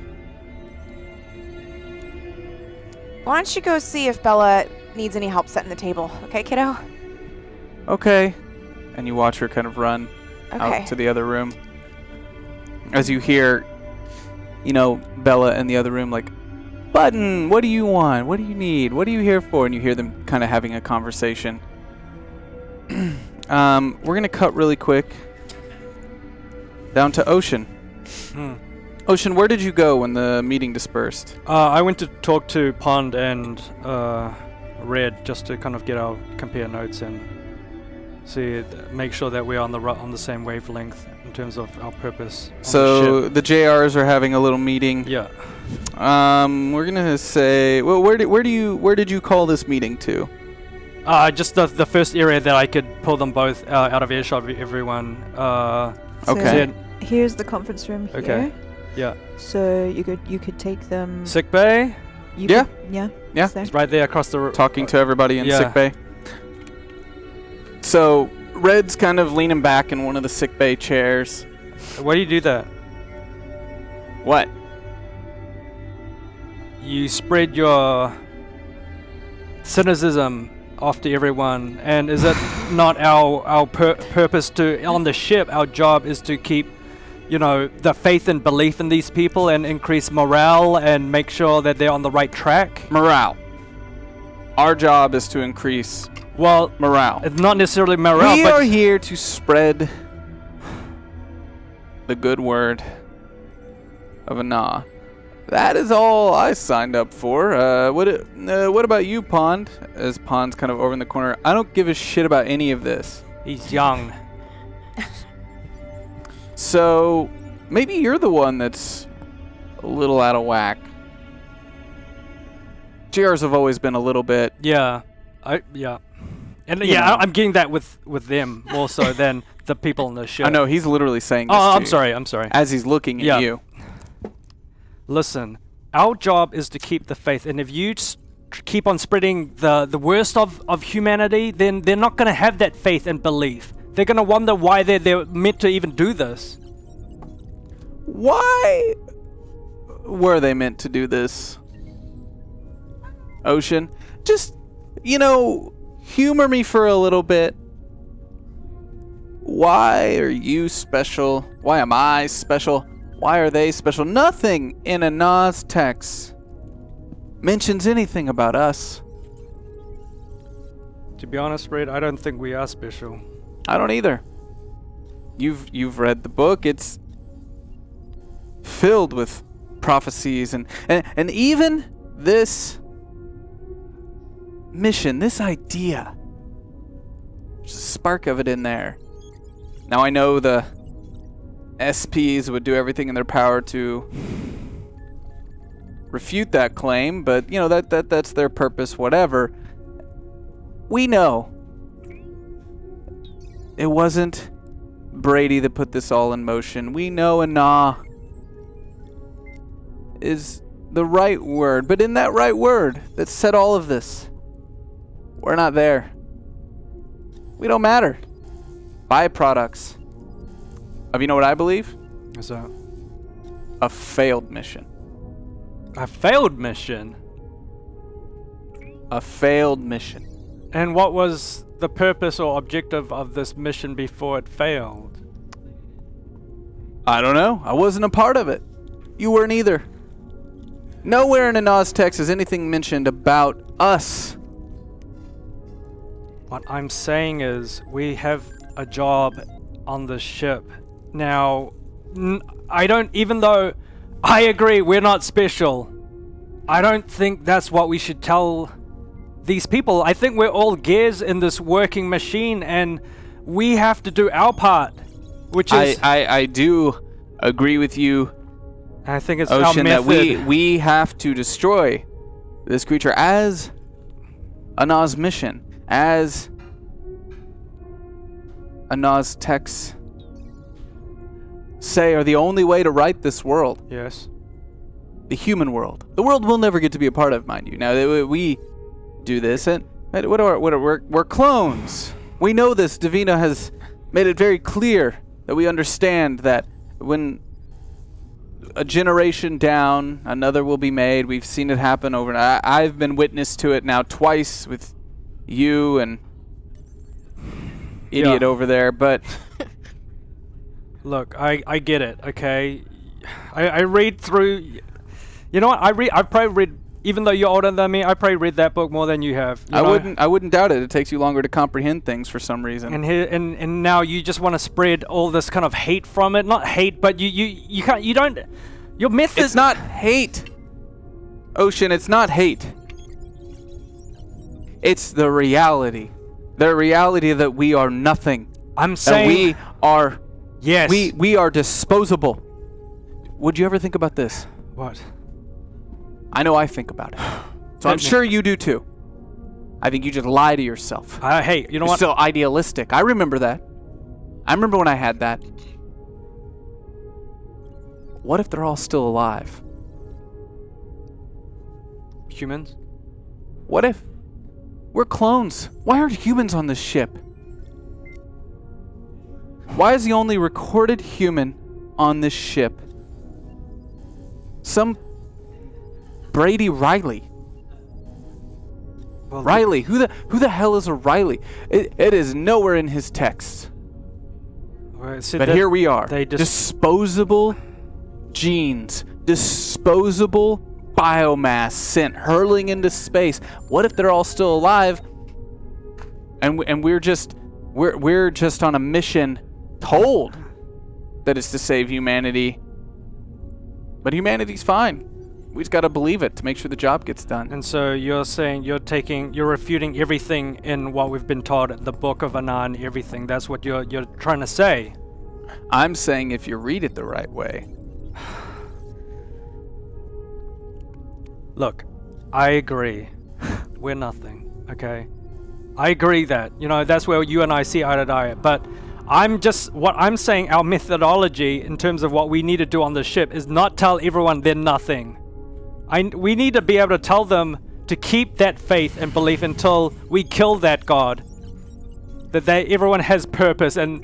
why don't you go see if Bella needs any help setting the table, okay, kiddo? Okay. And you watch her kind of run okay. out to the other room. As you hear, you know, Bella in the other room, like, Button, what do you want? What do you need? What are you here for? And you hear them kind of having a conversation. um, we're going to cut really quick down to Ocean. Hmm. Ocean, where did you go when the meeting dispersed? Uh, I went to talk to Pond and uh, Red just to kind of get our compare notes and see, make sure that we're on the, on the same wavelength in terms of our purpose. So the, the J Rs are having a little meeting. Yeah. Um, we're gonna say, well, where did where do you where did you call this meeting to? Uh, just the, the first area that I could pull them both uh, out of earshot of everyone. Uh, so okay. Here's the conference room here. Okay. Yeah. So you could you could take them. Sick bay. You yeah. Could, yeah. Yeah. It's right there across the. R Talking to everybody in yeah. sick bay. So Red's kind of leaning back in one of the sick bay chairs. Why do you do that? What? You spread your cynicism after everyone, and is it not our our pur purpose to on the ship? Our job is to keep, you know, the faith and belief in these people, and increase morale, and make sure that they're on the right track. Morale. Our job is to increase. Well, morale. It's not necessarily morale. We but are here to spread the good word of Anah. That is all I signed up for. Uh, what uh, What about you, Pond? As Pond's kind of over in the corner. I don't give a shit about any of this. He's young. So, maybe you're the one that's a little out of whack. G Rs have always been a little bit... Yeah. I Yeah. And yeah, yeah I'm getting that with, with them more so than the people in the show. I know, he's literally saying this Oh, I'm you, sorry, I'm sorry. As he's looking at yeah. you. Listen, our job is to keep the faith, and if you just keep on spreading the, the worst of, of humanity, then they're not going to have that faith and belief. They're going to wonder why they're, they're meant to even do this. Why were they meant to do this? Ocean, just, you know, humor me for a little bit. Why are you special? Why am I special? Why are they special? Nothing in Anah's text mentions anything about us. To be honest, Red, I don't think we are special. I don't either. You've you've read the book. It's filled with prophecies and, and, and even this mission, this idea. There's a spark of it in there. Now I know the S Ps would do everything in their power to refute that claim, but you know that that that's their purpose, whatever. We know it wasn't Brady that put this all in motion. We know Anah is the right word, but in that right word that said all of this, we're not there. We don't matter. Byproducts. You know what I believe? What's that? A failed mission. A failed mission? A failed mission. And what was the purpose or objective of this mission before it failed? I don't know. I wasn't a part of it. You weren't either. Nowhere in Anah's text is anything mentioned about us. What I'm saying is we have a job on the ship. Now, n I don't, even though I agree we're not special, I don't think that's what we should tell these people. I think we're all gears in this working machine, and we have to do our part, which is... I, I, I do agree with you, I think it's Ocean, our method. That we, we have to destroy this creature as Anah's mission, as Anah's texts say are the only way to right this world. Yes. The human world. The world we'll never get to be a part of, mind you. Now, we do this, and what are, what are, we're, we're clones. We know this. Davina has made it very clear that we understand that when a generation down, another will be made. We've seen it happen over. I, I've been witness to it now twice with you and idiot yeah. over there, but... Look, I, I get it, okay? I, I read through... You know what? I read. I probably read... Even though you're older than me, I probably read that book more than you have. You I know? wouldn't I wouldn't doubt it. It takes you longer to comprehend things for some reason. And here, and, and now you just want to spread all this kind of hate from it. Not hate, but you, you, you can't... You don't... Your myth is... It's not hate, Ocean. It's not hate. It's the reality. The reality that we are nothing. I'm saying... That we are... Yes. We we are disposable. Would you ever think about this? What? I know I think about it. So I'm sure you do too. I think you just lie to yourself. Uh, hey, you know what? You're so idealistic. I remember that. I remember when I had that. What if they're all still alive? Humans? What if we're clones? Why aren't humans on this ship? Why is the only recorded human on this ship some Brady Riley? Well, Riley, who the who the hell is a Riley? It, it is nowhere in his text. Right, so but here we are. They dis disposable genes, disposable biomass sent hurling into space. What if they're all still alive? And and we're just we're we're just on a mission told that it's to save humanity. But humanity's fine. We just got to believe it to make sure the job gets done. And so you're saying you're taking, you're refuting everything in what we've been taught, the Book of Anah and everything. That's what you're, you're trying to say. I'm saying if you read it the right way. Look, I agree. We're nothing, okay? I agree that, you know, that's where you and I see eye to eye. But I'm just, what I'm saying, our methodology in terms of what we need to do on the ship is not tell everyone they're nothing. I, we need to be able to tell them to keep that faith and belief until we kill that god. That they, everyone has purpose and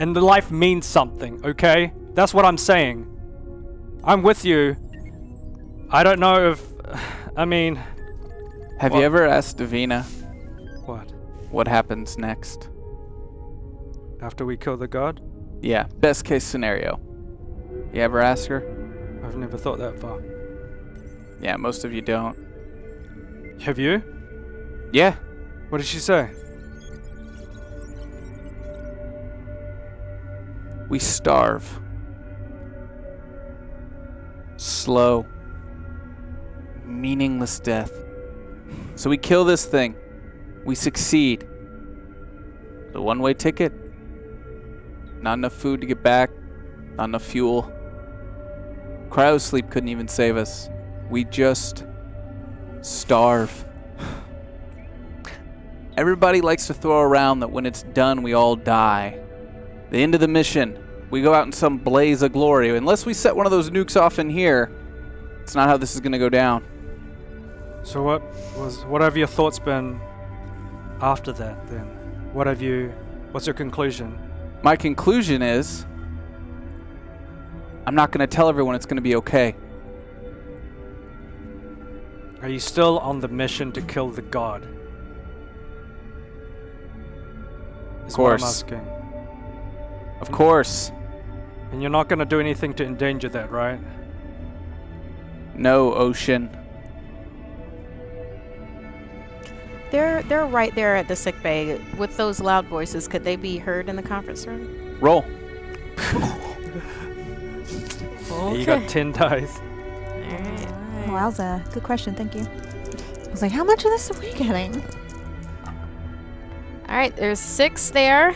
and the life means something, okay? That's what I'm saying. I'm with you. I don't know if... I mean... Have what? you ever asked Davina... What? What happens next? After we kill the god? Yeah, best case scenario. You ever ask her? I've never thought that far. Yeah, most of you don't. Have you? Yeah. What did she say? We starve. Slow. Meaningless death. So we kill this thing. We succeed. The one-way ticket. Not enough food to get back. Not enough fuel. Cryosleep couldn't even save us. We just starve. Everybody likes to throw around that when it's done, we all die. The end of the mission, we go out in some blaze of glory. Unless we set one of those nukes off in here, it's not how this is going to go down. So what was? What have your thoughts been after that, then? What have you... What's your conclusion? My conclusion is... I'm not going to tell everyone it's going to be okay. Are you still on the mission to kill the god? Of course. Is what I'm asking. Of course. And you're not going to do anything to endanger that, right? No, Ocean. They're, they're right there at the sick bay. With those loud voices, could they be heard in the conference room? Roll. Okay. You got ten dice. Alright. Wowza. Good question. Thank you. I was like, how much of this are we getting? Alright, there's six there.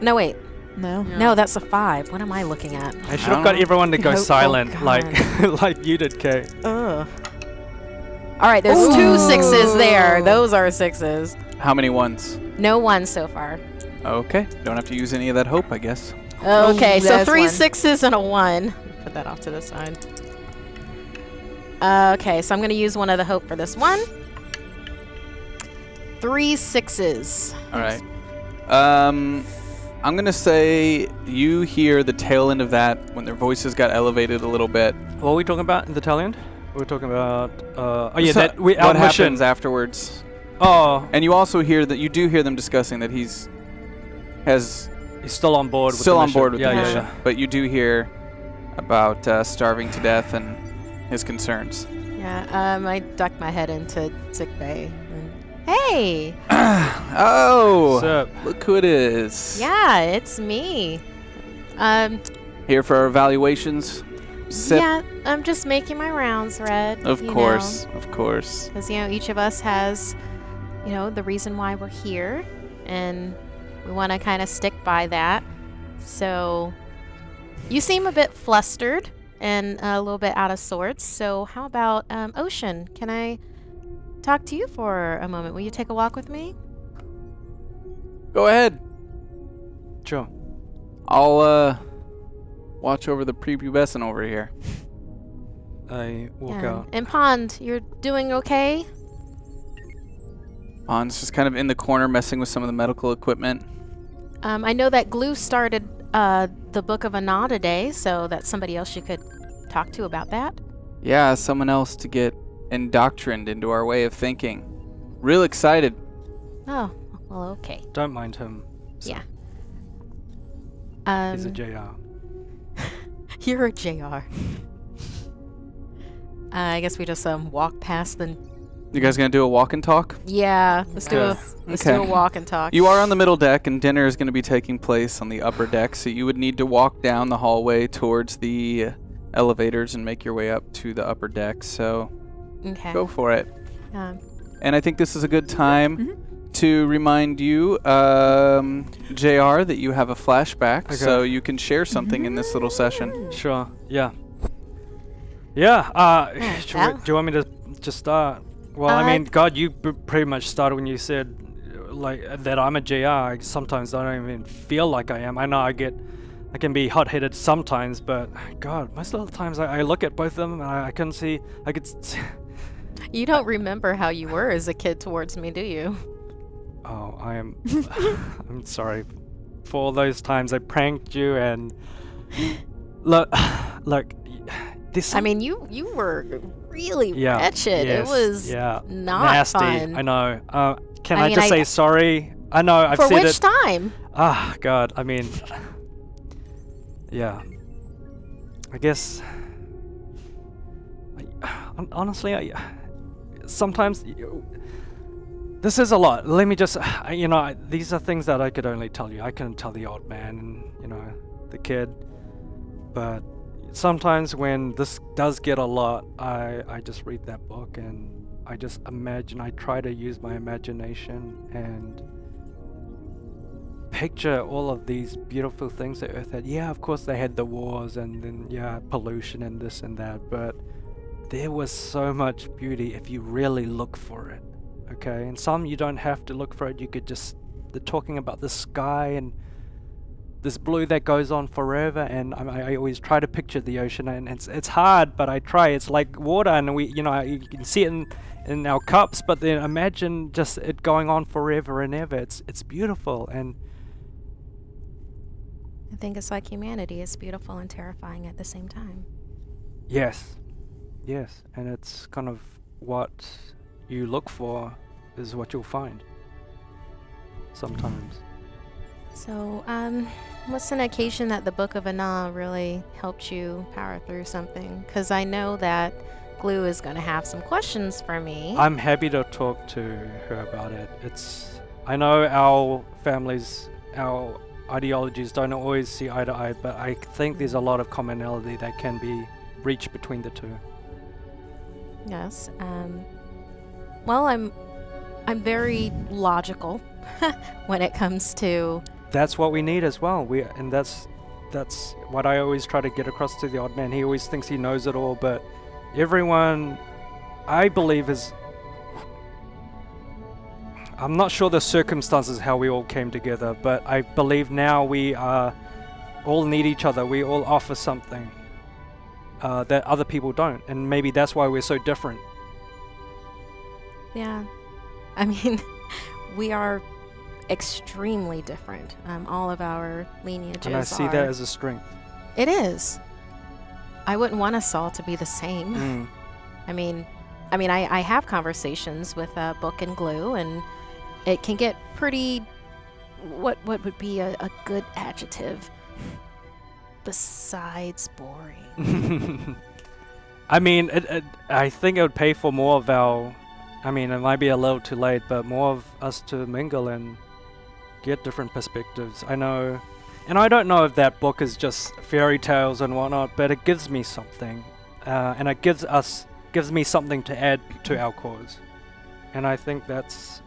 No, wait. No. No, no that's a five. What am I looking at? I should have got everyone to go oh, silent oh like like you did, Kate. Ugh. Alright, there's Ooh. two sixes there. Those are sixes. How many ones? No ones so far. Okay. Don't have to use any of that hope, I guess. Okay, so three one. sixes and a one. Put that off to the side. Uh, okay, so I'm going to use one of the hope for this one. Three sixes. All right. Um, I'm going to say you hear the tail end of that when their voices got elevated a little bit. What were we talking about in the tail end? We were talking about... Uh, oh, yeah, so that we, what happens mission. afterwards. Oh. And you also hear that you do hear them discussing that he's... has... He's still on board with still the on mission. board with yeah, the yeah, mission. Yeah. But you do hear about uh, starving to death and his concerns. Yeah, um, I ducked my head into sickbay. Hey! Oh! What's up? Look who it is. Yeah, it's me. Um, Here for our evaluations? Sip. Yeah, I'm just making my rounds, Red. Of course, know. of course. Because, you know, each of us has, you know, the reason why we're here. And... we want to kind of stick by that. So, you seem a bit flustered and a little bit out of sorts. So how about um, Ocean? Can I talk to you for a moment? Will you take a walk with me? Go ahead. Sure. I'll uh, watch over the prepubescent over here. I walk and, out. And Pond, you're doing okay? Pond's just kind of in the corner messing with some of the medical equipment. Um, I know that Glue started uh, the Book of Anah today, so that's somebody else you could talk to about that. Yeah, someone else to get indoctrined into our way of thinking. Real excited. Oh, well, okay. Don't mind him. So. Yeah. Um, He's a J R. You're a J R. Uh, I guess we just um, walk past the... You guys going to do a walk and talk? Yeah, let's, do a, let's okay. do a walk and talk. You are on the middle deck, and dinner is going to be taking place on the upper deck, so you would need to walk down the hallway towards the elevators and make your way up to the upper deck, so okay. go for it. Um, and I think this is a good time mm-hmm. to remind you, um, J R, that you have a flashback, okay. so you can share something mm-hmm. in this little session. Sure, yeah. Yeah, uh, yeah. Do, do you want me to just start? Well, uh, I mean, God, you b pretty much started when you said, like, that I'm a J R. Sometimes I don't even feel like I am. I know I get, I can be hot-headed sometimes, but God, most of the times I, I look at both of them and I, I couldn't see, I could. S you don't remember how you were as a kid towards me, do you? Oh, I am. I'm sorry for all those times I pranked you and look, look. I mean, you you were really yeah, wretched. Yes, it was yeah. not nasty. Fun. I know. Uh, can I, I mean, just I say sorry? I know. I've said it. For which time? Ah, oh, God. I mean, yeah. I guess. I, honestly, I sometimes this is a lot. Let me just, you know, I, these are things that I could only tell you. I couldn't tell the old man, and you know, the kid, but. Sometimes when this does get a lot, I, I just read that book and I just imagine, I try to use my imagination and picture all of these beautiful things that Earth had. Yeah, of course they had the wars and then, yeah, pollution and this and that, but there was so much beauty if you really look for it, okay? And some you don't have to look for it, you could just, they're talking about the sky and this blue that goes on forever, and I, I always try to picture the ocean, and it's it's hard, but I try. It's like water, and we, you know, you can see it in, in our cups, but then imagine just it going on forever and ever. It's it's beautiful, and I think it's like humanity is beautiful and terrifying at the same time. Yes, yes, and it's kind of what you look for is what you'll find. Sometimes. So, um, what's an occasion that the Book of Anah really helped you power through something? Because I know that Glue is going to have some questions for me. I'm happy to talk to her about it. It's, I know our families, our ideologies don't always see eye to eye, but I think there's a lot of commonality that can be reached between the two. Yes. Um, well, I'm, I'm very logical when it comes to... That's what we need as well. We and that's that's what I always try to get across to the odd man. He always thinks he knows it all, but everyone, I believe, is... I'm not sure the circumstances how we all came together, but I believe now we are all need each other. We all offer something uh, that other people don't, and maybe that's why we're so different. Yeah. I mean, we are... extremely different. Um, all of our lineages and I see are. That as a strength. It is. I wouldn't want us all to be the same. Mm. I mean, I mean, I, I have conversations with uh, Book and Glue, and it can get pretty. What what would be a, a good adjective besides boring? I mean, it, it, I think it would pay for more of our. I mean, it might be a little too late, but more of us to mingle and. Get different perspectives. I know, and I don't know if that book is just fairy tales and whatnot, but it gives me something, uh, and it gives us gives me something to add to our cause, and I think that's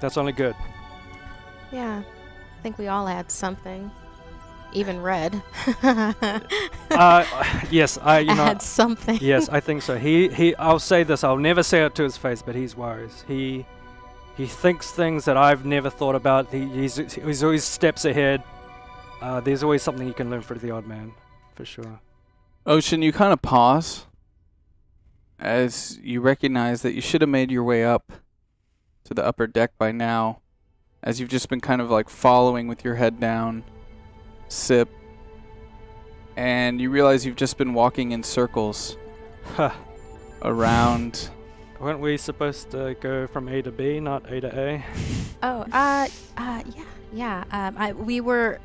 that's only good. Yeah, I think we all add something, even Red. uh, yes, I you know, add something. Yes, I think so. He he. I'll say this. I'll never say it to his face, but he's wise. He he thinks things that I've never thought about. He he's, he's always steps ahead. Uh, there's always something you can learn from the odd man, for sure. Ocean, you kind of pause as you recognize that you should have made your way up to the upper deck by now, as you've just been kind of like following with your head down, sip, and you realize you've just been walking in circles huh. around. Weren't we supposed to go from A to B, not A to A? Oh, uh, uh, yeah, yeah. Um, I, we were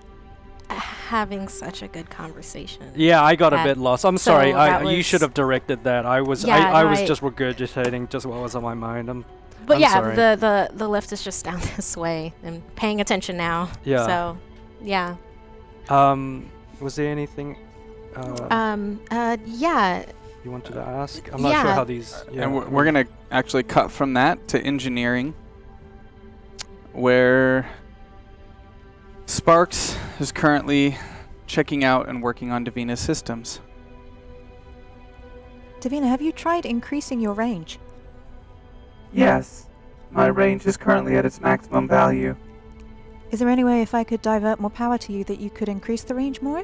having such a good conversation. Yeah, I got a bit lost. I'm so sorry. I, you should have directed that. I was, yeah, I, I no, was I just regurgitating just what was on my mind. I'm But I'm yeah, sorry. the the the lift is just down this way. I'm paying attention now. Yeah. So, yeah. Um, was there anything? Uh, um. Uh. Yeah. You wanted to ask? I'm yeah. not sure how these. Yeah. And we're, we're gonna actually cut from that to engineering, where Sparks is currently checking out and working on Davina's systems. Davina, have you tried increasing your range? Yes. My range is currently at its maximum value. Is there any way if I could divert more power to you that you could increase the range more?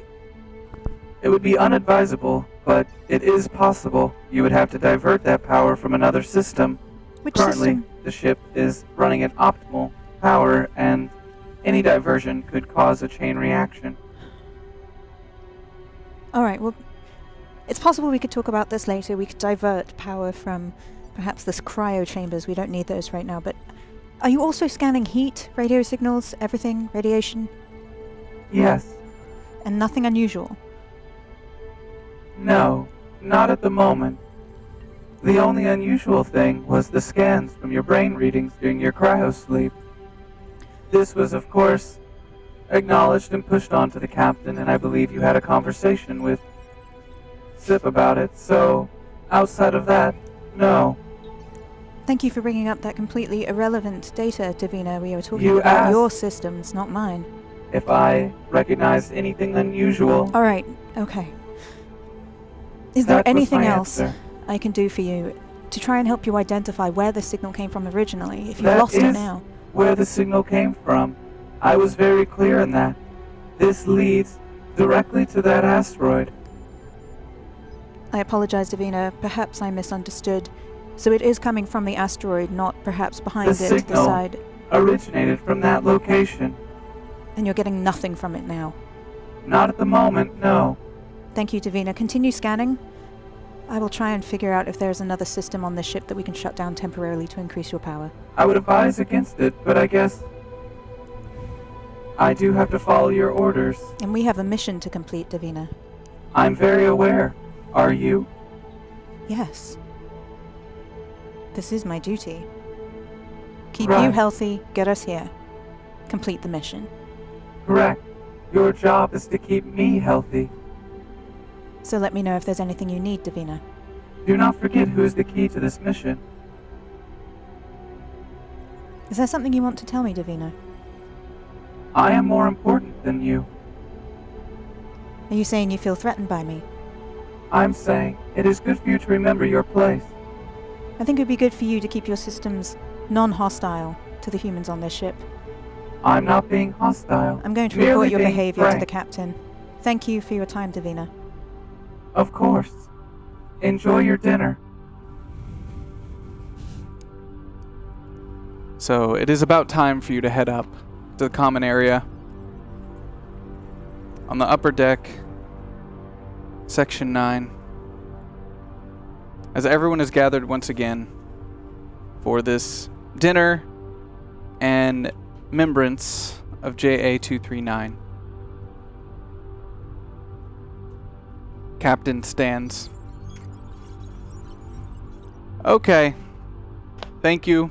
It would be unadvisable, but it is possible. You would have to divert that power from another system. Which currently, system? Currently, the ship is running at optimal power, and any diversion could cause a chain reaction. Alright, well, it's possible we could talk about this later. We could divert power from... perhaps this cryo chambers, we don't need those right now, but are you also scanning heat, radio signals, everything, radiation? Yes. And nothing unusual? No, not at the moment. The only unusual thing was the scans from your brain readings during your cryo sleep. This was, of course, acknowledged and pushed on to the captain, and I believe you had a conversation with Sip about it, so outside of that, no. Thank you for bringing up that completely irrelevant data, Davina. We were talking you about your systems, not mine. If I recognize anything unusual... All right, okay. Is there anything else answer. I can do for you to try and help you identify where the signal came from originally, if you've that lost is it now? Where the signal came from. I was very clear in that. This leads directly to that asteroid. I apologize, Davina. Perhaps I misunderstood. So it is coming from the asteroid, not perhaps behind it to the side. The signal originated from that location. And you're getting nothing from it now? Not at the moment, no. Thank you, Davina. Continue scanning. I will try and figure out if there's another system on the ship that we can shut down temporarily to increase your power. I would advise against it, but I guess... I do have to follow your orders. And we have a mission to complete, Davina. I'm very aware. Are you? Yes. This is my duty. Keep right. you healthy, get us here. Complete the mission. Correct. Your job is to keep me healthy. So let me know if there's anything you need, Davina. Do not forget who is the key to this mission. Is there something you want to tell me, Davina? I am more important than you. Are you saying you feel threatened by me? I'm saying it is good for you to remember your place. I think it would be good for you to keep your systems non-hostile to the humans on this ship. I'm not being hostile. I'm going to report your behavior frank. to the captain. Thank you for your time, Davina. Of course. Enjoy your dinner. So it is about time for you to head up to the common area. On the upper deck... Section nine. As everyone is gathered once again for this dinner and remembrance of J A two three nine. Captain stands. Okay. Thank you,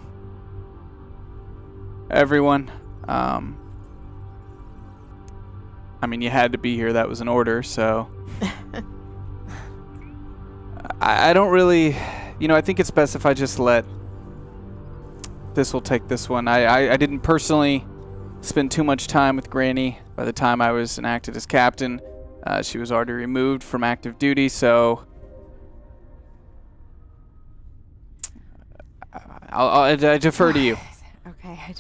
everyone. Um, I mean, you had to be here. That was an order, so... I, I don't really... You know, I think it's best if I just let Thistle take this one. I, I, I didn't personally spend too much time with Granny. By the time I was enacted as captain, uh, she was already removed from active duty, so I'll, I'll, I defer to you. Okay, I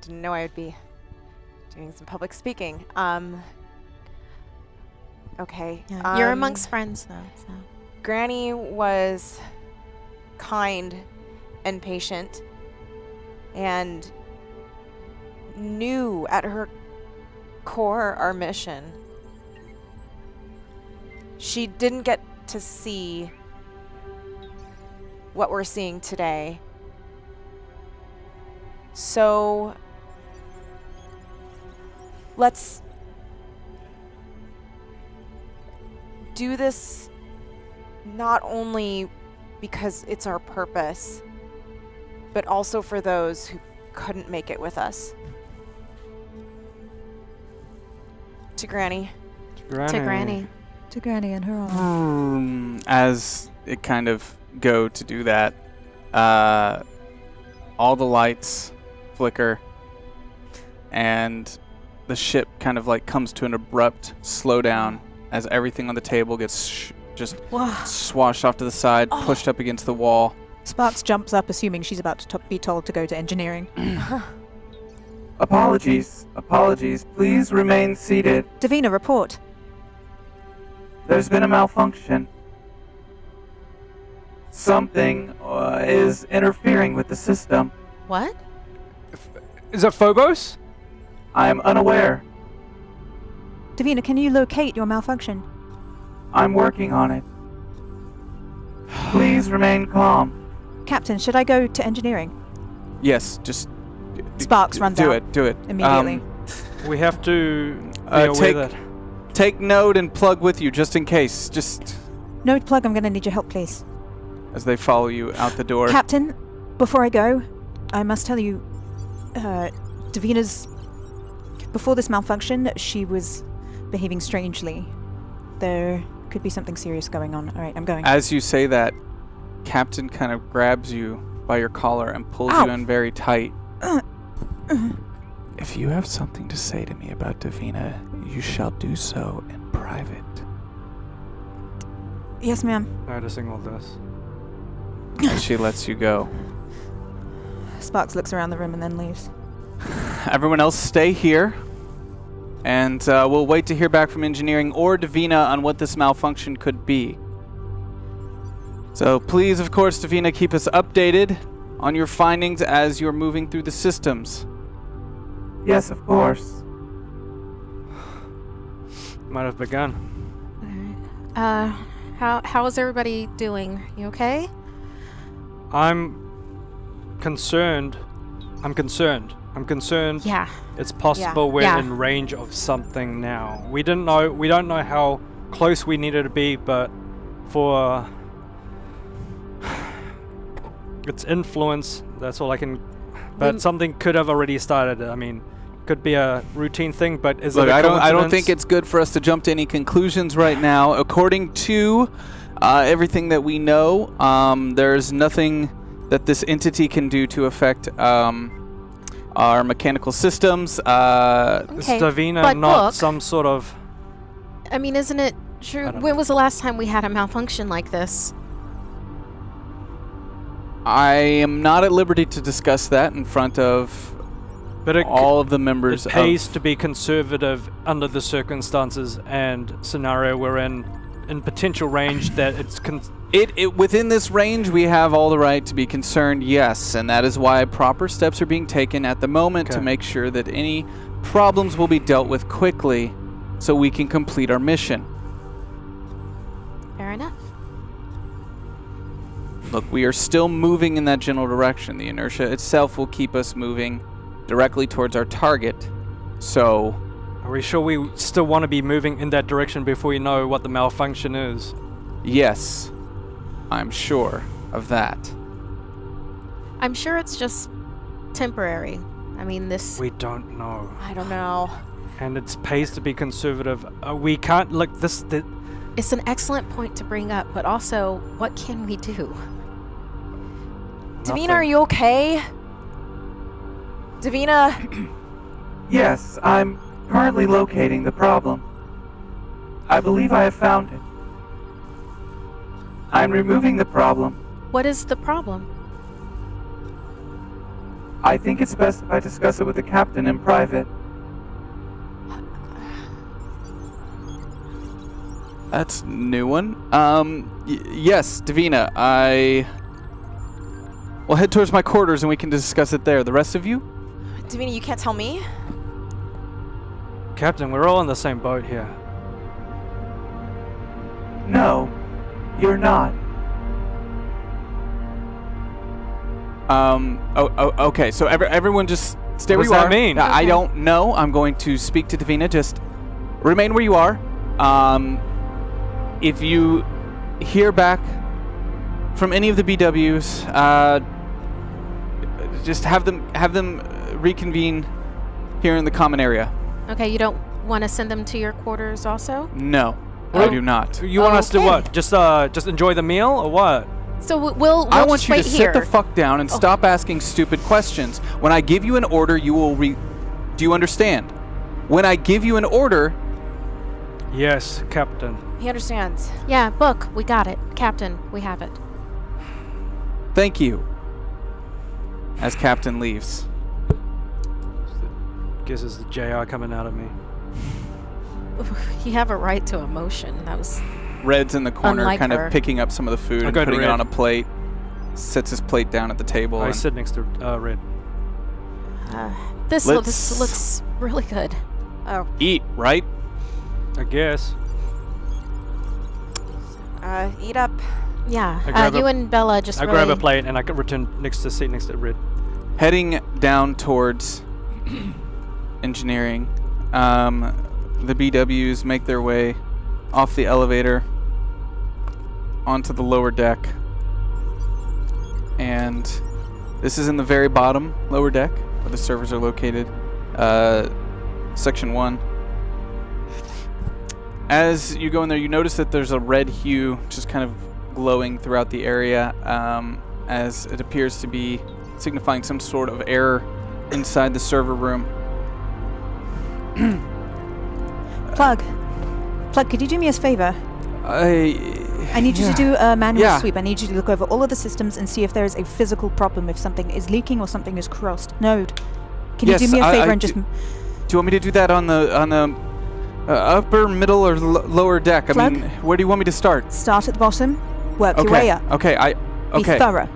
didn't know I would be doing some public speaking. Um, okay. Yeah, um, you're amongst friends, though. So. Granny was kind and patient and knew at her core our mission. She didn't get to see what we're seeing today. So let's do this not only because it's our purpose, but also for those who couldn't make it with us. To Granny. To Granny. To Granny. To Granny and her own. As it kind of go to do that, uh, all the lights flicker and the ship kind of like comes to an abrupt slowdown as everything on the table gets sh just Whoa. swashed off to the side, oh. pushed up against the wall. Sparks jumps up, assuming she's about to t be told to go to engineering. Apologies. Apologies. Please remain seated. Davina, report. There's been a malfunction. Something uh, is interfering with the system. What? Is that Phobos? I am unaware. Davina, can you locate your malfunction? I'm working on it. Please remain calm. Captain, should I go to engineering? Yes, just... Sparks runs do out. Do it, do it. Immediately. Um, we have to be uh, aware take, that. Take Node and Plug with you, just in case. Just Node, Plug, I'm going to need your help, please. As they follow you out the door. Captain, before I go, I must tell you, uh, Davina's... Before this malfunction, she was behaving strangely. There could be something serious going on. All right, I'm going. As you say that, Captain kind of grabs you by your collar and pulls Ow. you in very tight. Uh, uh. If you have something to say to me about Davina, you shall do so in private. Yes, ma'am. Noticing all this. And she lets you go. Sparks looks around the room and then leaves. Everyone else stay here. And uh, we'll wait to hear back from engineering or Davina on what this malfunction could be. So please, of course, Davina, keep us updated on your findings as you're moving through the systems. Yes, of course. Might have begun. All right. Uh, how how is everybody doing? You okay? I'm concerned. I'm concerned. I'm concerned. Yeah. It's possible yeah. we're yeah. in range of something now. We didn't know. We don't know how close we needed to be, but for its influence, that's all I can. But we something could have already started. I mean, could be a routine thing, but is Look, it a I don't. I don't think it's good for us to jump to any conclusions right now. According to uh, everything that we know, um, there's nothing that this entity can do to affect. Um, Our mechanical systems. Uh, okay. Is Davina but not look, some sort of... I mean, isn't it true? When know. was the last time we had a malfunction like this? I am not at liberty to discuss that in front of but it all of the members. It pays of to be conservative under the circumstances and scenario we're in, in potential range that it's... Con It, it within this range, we have all the right to be concerned, yes, and that is why proper steps are being taken at the moment okay. to make sure that any problems will be dealt with quickly so we can complete our mission. Fair enough. Look, we are still moving in that general direction. The inertia itself will keep us moving directly towards our target, so... Are we sure we still want to be moving in that direction before we know what the malfunction is? Yes. I'm sure of that. I'm sure it's just temporary. I mean, this... We don't know. I don't know. And it pays to be conservative. Uh, we can't... Look, this... Th it's an excellent point to bring up, but also, what can we do? Davina, are you okay? Davina? Yes, I'm Currently locating the problem. I believe I have found it. I'm removing the problem. What is the problem? I think it's best if I discuss it with the captain in private. That's a new one. Um, y yes, Davina, I... Well, head towards my quarters and we can discuss it there. The rest of you? Davina, you can't tell me? Captain, we're all in the same boat here. No, you're not. Um, oh, oh, okay, so every, everyone just stay where you are. What does that mean? I don't know. I'm going to speak to Davina. Just remain where you are. Um, if you hear back from any of the B Ws, uh, just have them have them reconvene here in the common area. Okay, you don't want to send them to your quarters, also? No, well, I do not. You want oh, us okay. to what? Just uh, just enjoy the meal or what? So we'll. we'll I want you to here. sit the fuck down and oh. stop asking stupid questions. When I give you an order, you will re. Do you understand? When I give you an order. Yes, Captain. He understands. Yeah, Book, we got it. Captain, we have it. Thank you. As Captain leaves. Guess it's the J R coming out of me. You have a right to emotion. That was Red's in the corner, kind her. of picking up some of the food and putting it on a plate. Sets his plate down at the table. I sit next to uh, Red. Uh, this, lo this looks really good. Oh. Eat, right? I guess. Uh, eat up. Yeah. Uh, you and Bella just. I really grab a plate and I return next to seat next to Red. Heading down towards engineering, um, the B Ws make their way off the elevator onto the lower deck, and this is in the very bottom lower deck where the servers are located, uh, section one. As you go in there, you notice that there's a red hue just kind of glowing throughout the area, um, as it appears to be signifying some sort of error inside the server room. Plug. Plug, could you do me a favor? I, I need yeah. you to do a manual yeah. sweep. I need you to look over all of the systems and see if there is a physical problem, if something is leaking or something is crossed. Node, can yes, you do me a favor I, I and just... Do, do you want me to do that on the... On the Uh, upper, middle, or l lower deck? Plug? I mean, where do you want me to start? Start at the bottom, work okay. your way up. Okay, I... Okay. Be thorough.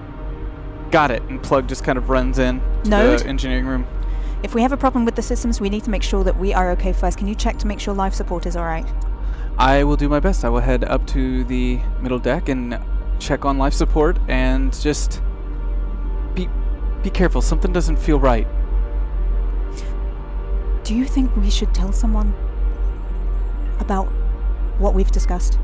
Got it. And Plug just kind of runs in to Node? the engineering room. If we have a problem with the systems, we need to make sure that we are okay first. Can you check to make sure life support is all right? I will do my best. I will head up to the middle deck and check on life support and just... Be, be careful. Something doesn't feel right. Do you think we should tell someone about what we've discussed?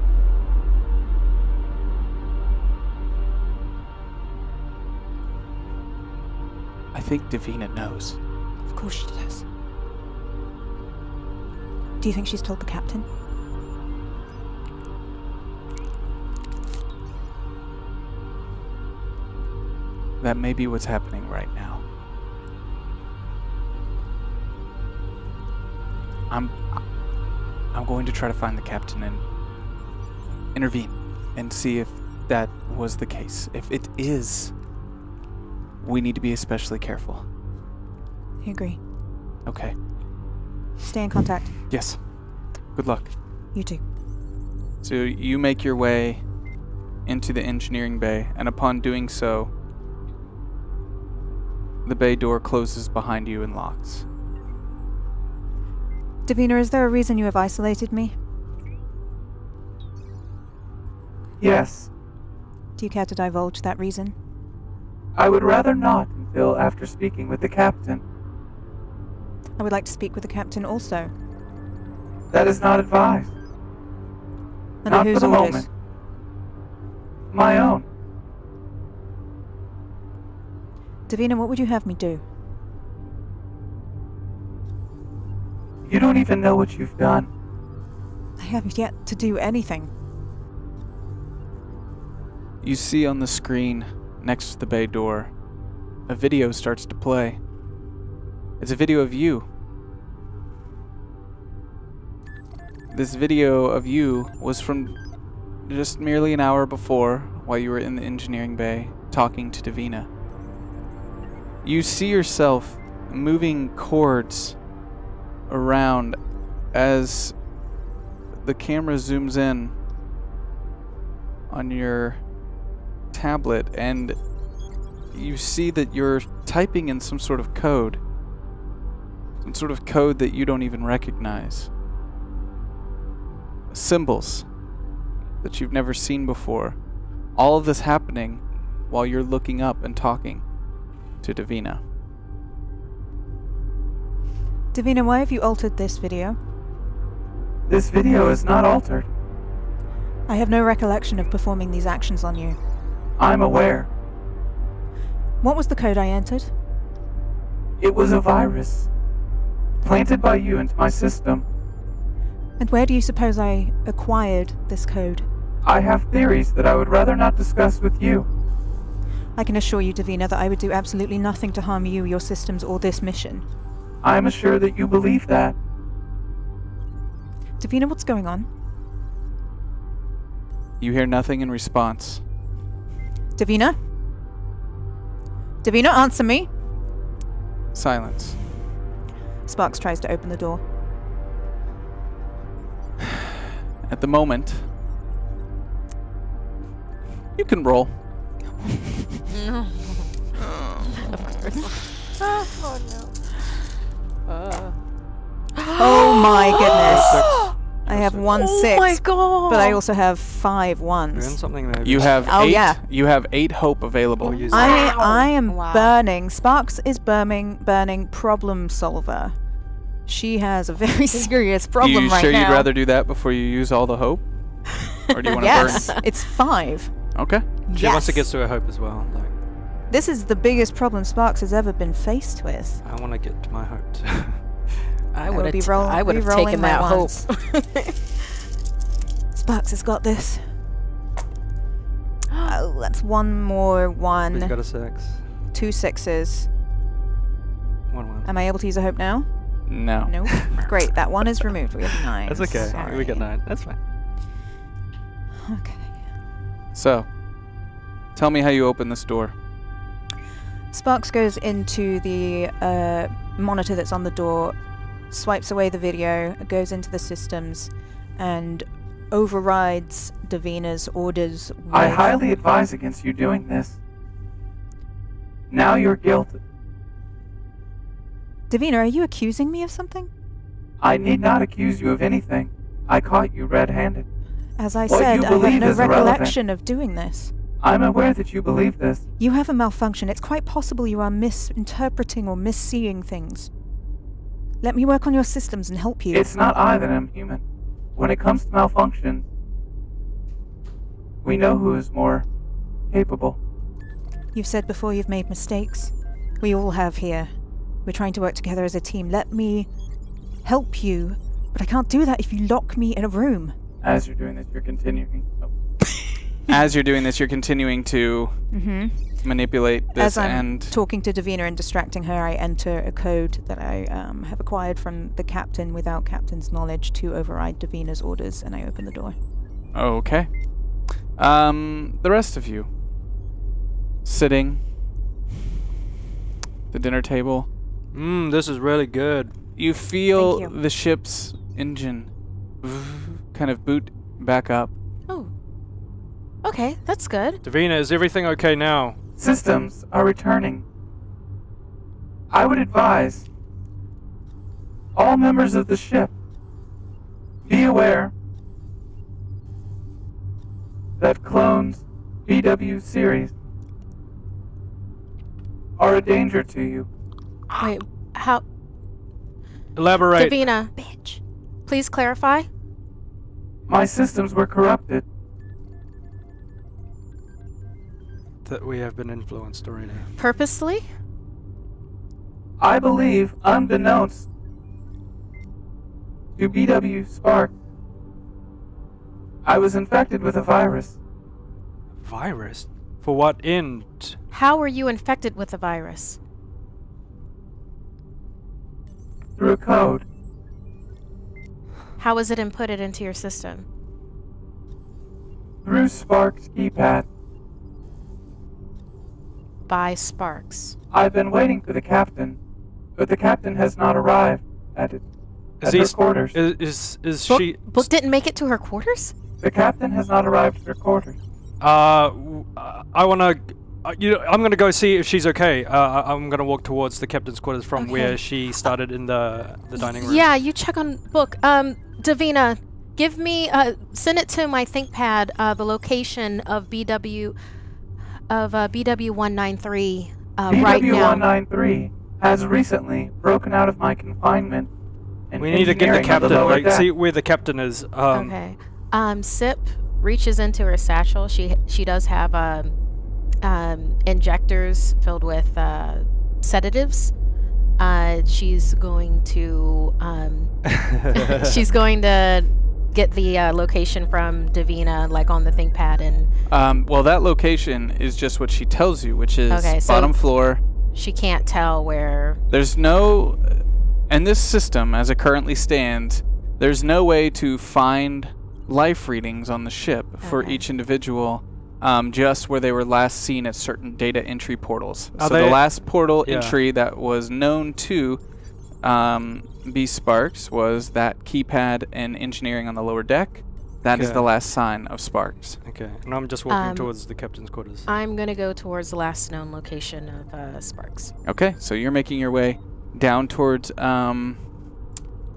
I think Davina knows. Of course she does. Do you think she's told the captain? That may be what's happening right now. I'm... I'm going to try to find the captain and intervene and see if that was the case. If it is, we need to be especially careful. I agree. Okay. Stay in contact. Yes. Good luck. You too. So you make your way into the engineering bay, and upon doing so, the bay door closes behind you and locks. Davina, is there a reason you have isolated me? Yes. Do you care to divulge that reason? I would rather not until after speaking with the captain. I would like to speak with the captain also. That is not advised. Not for the moment. My own. Davina, what would you have me do? You don't even know what you've done. I haven't yet to do anything. You see on the screen next to the bay door, a video starts to play. It's a video of you. This video of you was from just merely an hour before, while you were in the engineering bay talking to Davina. You see yourself moving cords around as the camera zooms in on your tablet, and you see that you're typing in some sort of code. Some sort of code that you don't even recognize. Symbols that you've never seen before. All of this happening while you're looking up and talking to Davina. Davina, why have you altered this video? This video is not altered. I have no recollection of performing these actions on you. I'm aware. What was the code I entered? It was a virus, planted by you into my system. And where do you suppose I acquired this code? I have theories that I would rather not discuss with you. I can assure you, Davina, that I would do absolutely nothing to harm you, your systems, or this mission. I am assured that you believe that. Davina, what's going on? You hear nothing in response. Davina? Davina, answer me! Silence. Sparks tries to open the door. At the moment, you can roll. No. Oh no. Uh. Oh my goodness. I have one oh six, my God. But I also have five ones. You have oh eight. Yeah. You have eight hope available. Wow. I I am wow. burning. Sparks is burning. Burning problem solver. She has a very serious problem you right sure now. You sure you'd rather do that before you use all the hope, or do you want to yes, burn? Yes, it's five. Okay. She yes. wants to get to her hope as well. Like. This is the biggest problem Sparks has ever been faced with. I want to get to my hope too. I would, be roll I would have taken that hope. Sparks has got this. Oh, that's one more one. He's got a six. Two sixes. One one. Am I able to use a hope now? No. No. Nope. Great. That one is removed. We have nine. That's okay. Sorry. We got nine. That's fine. Okay. So, tell me how you open this door. Sparks goes into the uh, monitor that's on the door, swipes away the video, goes into the systems, and overrides Davina's orders. I highly advise against you doing this. Now you're guilty. Davina, are you accusing me of something? I need not accuse you of anything. I caught you red-handed. As I what said, I have no recollection irrelevant. Of doing this. I'm aware that you believe this. You have a malfunction. It's quite possible you are misinterpreting or misseeing things. Let me work on your systems and help you. It's not I that am human. When it comes to malfunction, we know who is more capable. You've said before you've made mistakes. We all have here. We're trying to work together as a team. Let me help you, but I can't do that if you lock me in a room. As you're doing this, you're continuing. Oh. As you're doing this, you're continuing to mm-hmm. manipulate this. As I'm and talking to Davina and distracting her, I enter a code that I um, have acquired from the captain without captain's knowledge to override Davina's orders, and I open the door. Okay. Um, the rest of you, sitting at the dinner table. Mmm, this is really good. You feel you. the ship's engine kind of boot back up. Okay, that's good. Davina, is everything okay now? Systems are returning. I would advise all members of the ship, be aware that clones B W series are a danger to you. Wait, how? Elaborate. Davina, bitch. Please clarify. My systems were corrupted. That we have been influenced already. Purposely? I believe, unbeknownst to B W Spark, I was infected with a virus. Virus? For what end? How were you infected with a virus? Through a code. How was it inputted into your system? Through Sparks' keypad. By Sparks. I've been waiting for the captain, but the captain has not arrived at, it, at her quarters. Is, is, is Book, she... Book didn't make it to her quarters? The captain has not arrived at her quarters. Uh, I want to... Uh, you know, I'm going to go see if she's okay. Uh, I'm going to walk towards the captain's quarters from okay. where she started in the, the dining room. Yeah, you check on Book. Um, Davina, give me... Uh, send it to my ThinkPad, uh, the location of B W... Of uh, B W one ninety-three uh, right now. B W one ninety-three has recently broken out of my confinement. And we need to get the captain. The like, see where the captain is. Um, okay. Um, Sip reaches into her satchel. She she does have um, um, injectors filled with uh, sedatives. Uh, she's going to um, she's going to. get the uh, location from Davina, like on the ThinkPad, and um, well, that location is just what she tells you, which is okay, bottom so floor. She can't tell where. There's no, and this system, as it currently stands, there's no way to find life readings on the ship okay. for each individual, um, just where they were last seen at certain data entry portals. Are so the last portal yeah. entry that was known to. Um, B Sparks was that keypad and engineering on the lower deck. That okay. is the last sign of Sparks. Okay, and I'm just walking um, towards the captain's quarters. I'm gonna go towards the last known location of uh, Sparks. Okay, so you're making your way down towards. Um,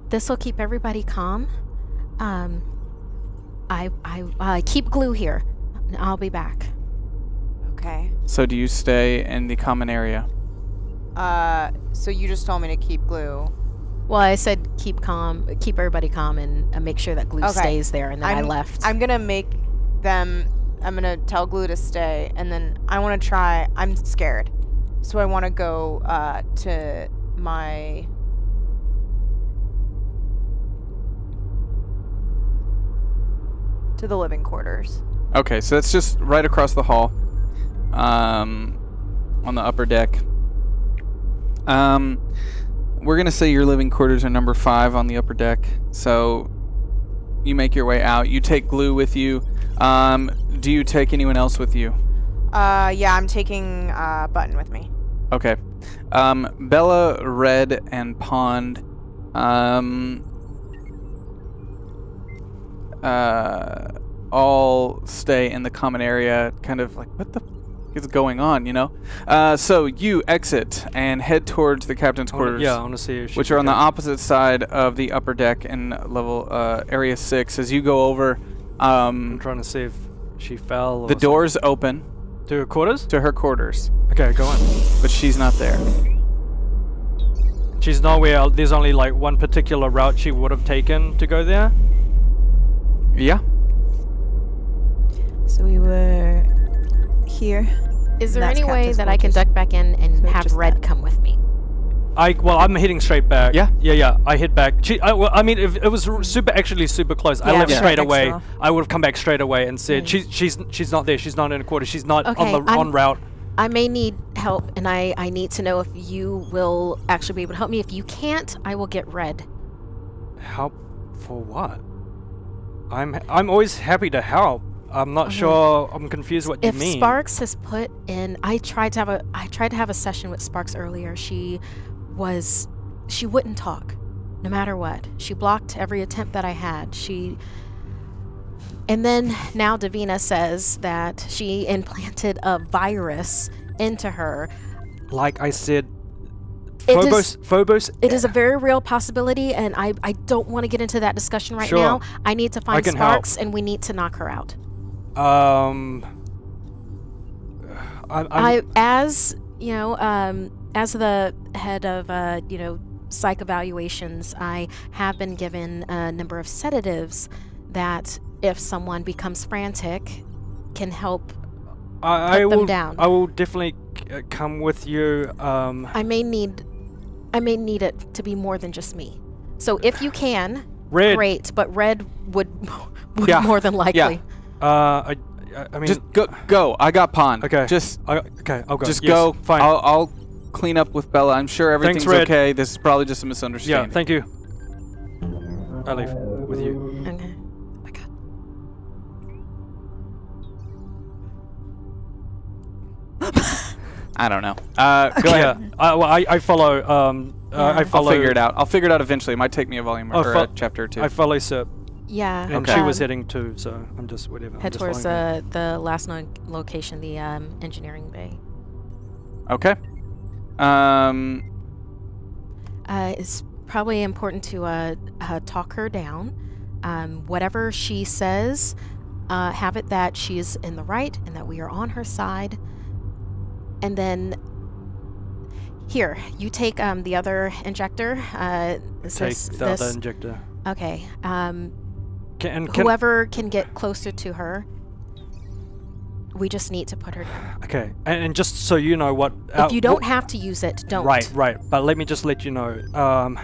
this will keep everybody calm. Um, I I uh, keep glue here. I'll be back. Okay. So do you stay in the common area? Uh, so you just told me to keep glue. Well, I said keep calm, keep everybody calm, and uh, make sure that glue okay. stays there. And then I'm, I left. I'm gonna make them. I'm gonna tell glue to stay, and then I want to try. I'm scared, so I want to go uh, to my. To the living quarters. Okay, so that's just right across the hall, um, on the upper deck. Um, we're gonna say your living quarters are number five on the upper deck. So you make your way out. You take glue with you. Um, do you take anyone else with you? Uh, yeah, I'm taking uh, Button with me. Okay. Um, Bella, Red, and Pond. Um, uh, all stay in the common area. Kind of like what the. It's going on, you know? Uh, so you exit and head towards the captain's quarters. Yeah, I want to see if she which are on the opposite side of the upper deck in level uh, area six. As you go over... Um, I'm trying to see if she fell or The something. Doors open. To her quarters? To her quarters. Okay, go on. But she's not there. She's nowhere. There's only like one particular route she would have taken to go there? Yeah. So we were... Here. Is there any way that I can duck back in and have Red come with me? I well, I'm heading straight back. Yeah, yeah, yeah. I head back. She, I, well, I mean, if it was super, actually super close. Yeah, I left yeah. straight away. So. I would have come back straight away and said, mm. she's she's she's not there. She's not in a quarter. She's not okay, on the I'm, on route. I may need help, and I I need to know if you will actually be able to help me. If you can't, I will get Red. Help for what? I'm I'm always happy to help. I'm not okay. sure. I'm confused what if you mean. If Sparks has put in, I tried to have a, I tried to have a session with Sparks earlier. She was, she wouldn't talk, no matter what. She blocked every attempt that I had. She, and then now Davina says that she implanted a virus into her. Like I said, Phobos. It is, Phobos. It is a very real possibility, and I, I don't want to get into that discussion right sure. now. I need to find Sparks, help. and we need to knock her out. Um, I, I as you know, um, as the head of uh, you know, psych evaluations, I have been given a number of sedatives that, if someone becomes frantic, can help I, put I them will, down. I will definitely c come with you. Um, I may need, I may need it to be more than just me. So if you can, Red. great. But Red would, would yeah. more than likely. Yeah. Uh, I, I mean, just go. Go. I got Pond. Okay. Just I, okay. I'll go. Just yes, go. Fine. I'll, I'll clean up with Bella. I'm sure everything's Thanks, okay. This is probably just a misunderstanding. Yeah. Thank you. I leave. with you. Okay. I got. I don't know. Uh, go okay. ahead. I, well, I, I follow. Um, yeah. uh, I follow. I'll figure it out. I'll figure it out eventually. It might take me a volume or a chapter or two. I follow Sip. Yeah. And okay. she um, was heading too, so I'm just whatever. Head just towards uh, the last known location, the um, engineering bay. Okay. Um. Uh, it's probably important to uh, uh, talk her down. Um, whatever she says, uh, have it that she's in the right and that we are on her side. And then, here, you take um, the other injector. Uh, this take is, the this. other injector. Okay. Um, can, can whoever can get closer to her, we just need to put her down. Okay, and, and just so you know what... If uh, you don't have to use it, don't. Right, right. But let me just let you know. Um,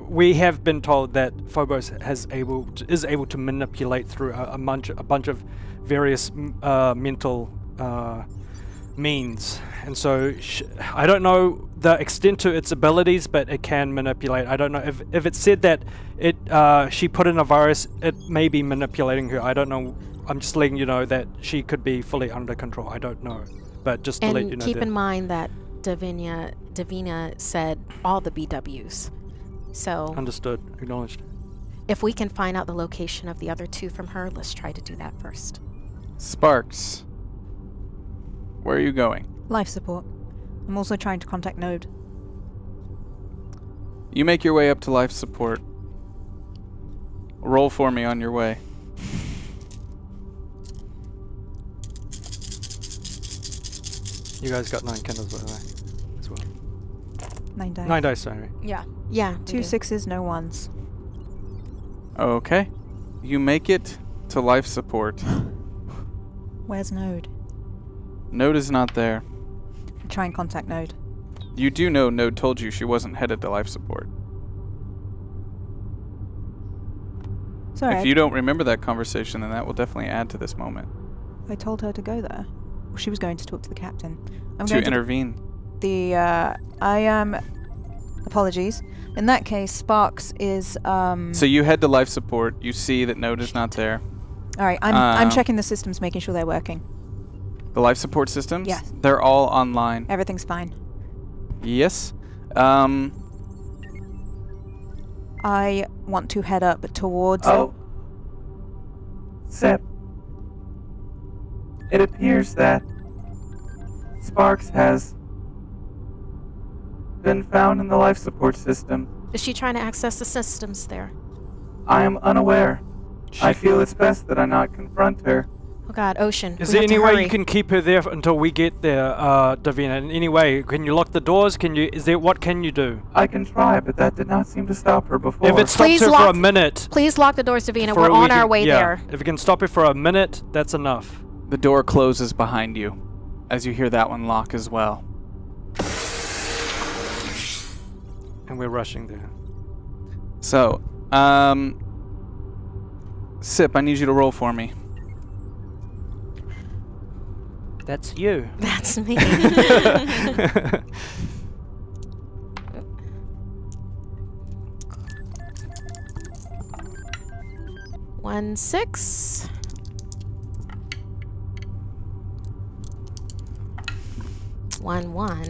we have been told that Phobos has able to, is able to manipulate through a, a, bunch, a bunch of various uh, mental... Uh, means, and so sh I don't know the extent to its abilities, but it can manipulate. I don't know if, if it said that it uh, she put in a virus, it may be manipulating her. I don't know. I'm just letting you know that she could be fully under control. I don't know, but just to and let you know. Keep in mind that Davina Davina said all the B Ws, so understood, acknowledged. If we can find out the location of the other two from her, let's try to do that first. Sparks. Where are you going? Life support. I'm also trying to contact Node. You make your way up to life support. Roll for me on your way. You guys got nine candles, by the way, as well. Nine dice. Nine dice, sorry. Yeah. Yeah. Two sixes, no ones. Okay. You make it to life support. Where's Node? Node is not there. Try and contact Node. You do know Node told you she wasn't headed to life support. Sorry. If you don't remember that conversation, then that will definitely add to this moment. I told her to go there. Well, she was going to talk to the captain. I'm to going intervene. To the uh, I am. Um, apologies. In that case, Sparks is. Um, so you head to life support. You see that Node is not there. All right. I'm. Uh, I'm checking the systems, making sure they're working. The life support systems? Yes. They're all online. Everything's fine. Yes. Um, I want to head up towards... Oh. Sep. It appears that Sparks has been found in the life support system. Is she trying to access the systems there? I am unaware. She I feel it's best that I not confront her. Oh God, Ocean. Is there any way you can keep her there until we get there, uh, Davina? In any way, can you lock the doors? Can you? Is there? What can you do? I can try, but that did not seem to stop her before. If it stops her for a minute, please lock the doors, Davina. We're on our way there. If we can stop her for a minute, that's enough. The door closes behind you, as you hear that one lock as well. And we're rushing there. So, um, Sip, I need you to roll for me. That's you. That's me. One six. One one.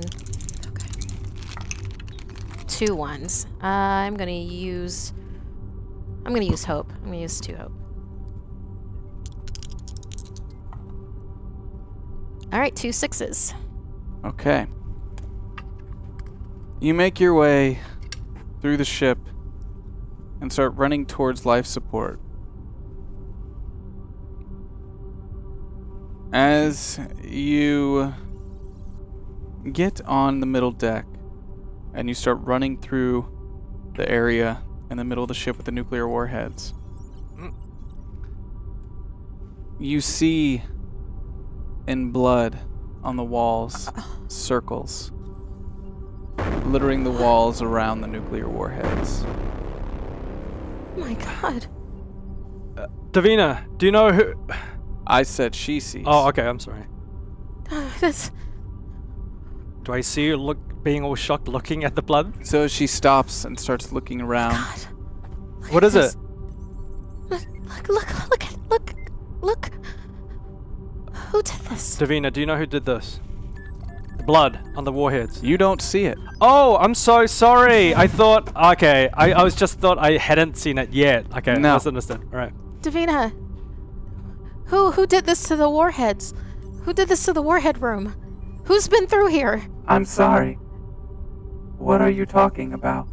Okay. Two ones. Uh, I'm gonna use. I'm gonna use hope. I'm gonna use two hope. All right, two sixes. Okay. You make your way through the ship and start running towards life support. As you get on the middle deck and you start running through the area in the middle of the ship with the nuclear warheads, you see... in blood on the walls, circles, littering the walls around the nuclear warheads. Oh my God. Uh, Davina, do you know who... I said she sees. Oh, okay, I'm sorry. Uh, that's... Do I see you look, being all shocked looking at the blood? So she stops and starts looking around. God. What is it? Look, look, look, look, look. Who did this? Davina, do you know who did this? The blood on the warheads. You don't see it. Oh, I'm so sorry. I thought, okay. I, I was just thought I hadn't seen it yet. Okay, no. I must understand. All right. Davina, who, who did this to the warheads? Who did this to the warhead room? Who's been through here? I'm sorry. What are you talking about?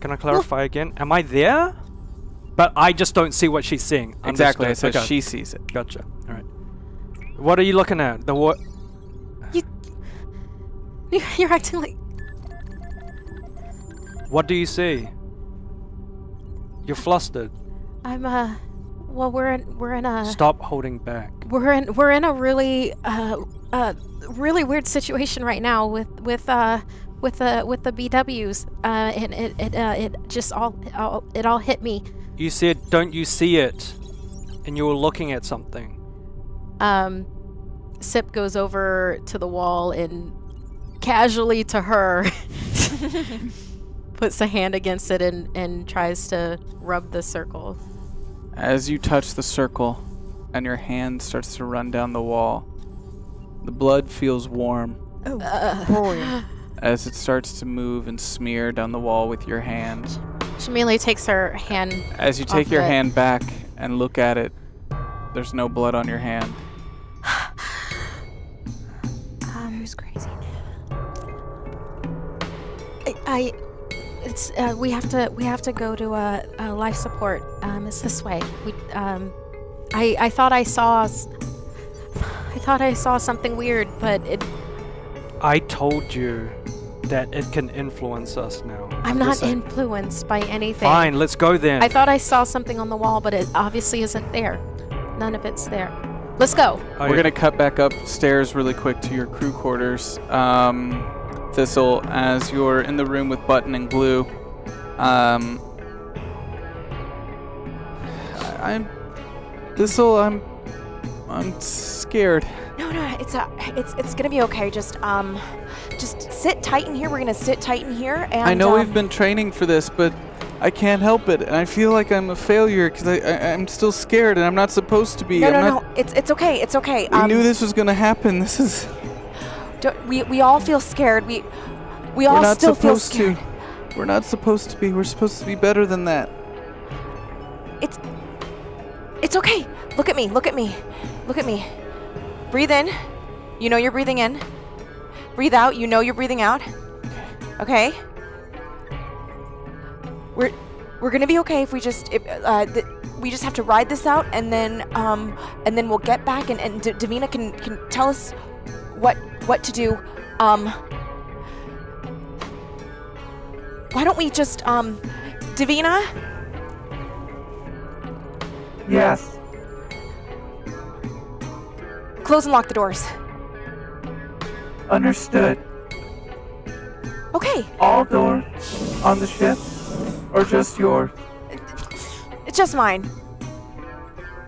Can I clarify again? Am I there? But I just don't see what she's seeing. Exactly. Understood. So okay. She sees it. Gotcha. All right. What are you looking at? The what? You, you're acting like. What do you see? You're flustered. I'm uh, well, we're in we're in a. Stop holding back. We're in we're in a really uh uh really weird situation right now with with uh. With the with the B Ws, uh, and it it uh, it just all, all it all hit me. You said, "Don't you see it?" And you were looking at something. Um, Sip goes over to the wall and casually to her puts a hand against it and and tries to rub the circle. As you touch the circle, and your hand starts to run down the wall, the blood feels warm. Oh uh, boy. As it starts to move and smear down the wall with your hand. Shamili takes her hand. As you take your hand back and look at it, there's no blood on your hand. um, Who's crazy? I, I it's uh, we have to we have to go to a, a life support. Um, it's this way. We um, I I thought I saw I thought I saw something weird, but it. I told you that it can influence us now. I'm not influenced by anything. Fine, let's go then. I thought I saw something on the wall, but it obviously isn't there. None of it's there. Let's go. Oh, we're yeah. going to cut back upstairs really quick to your crew quarters. Um, Thistle, as you're in the room with Button and Glue, um, I, I'm... Thistle, I'm... I'm scared. No, no, it's a, it's it's gonna be okay. Just um, just sit tight in here. We're gonna sit tight in here. And I know um, we've been training for this, but I can't help it, and I feel like I'm a failure because I, I I'm still scared, and I'm not supposed to be. No, I'm no, no. It's it's okay. It's okay. I um, knew this was gonna happen. This is. Don't, we we all feel scared. We we all not still feel scared. To. We're not supposed to be. We're supposed to be better than that. It's. It's okay. Look at me. Look at me. Look at me. Breathe in. You know you're breathing in. Breathe out. You know you're breathing out. Okay. We're we're gonna be okay if we just if, uh, th we just have to ride this out, and then um and then we'll get back, and and D Davina can can tell us what what to do. Um. Why don't we just um, Davina? Yes. Close and lock the doors. Understood. Okay. All doors on the ship, or just yours? It's just mine.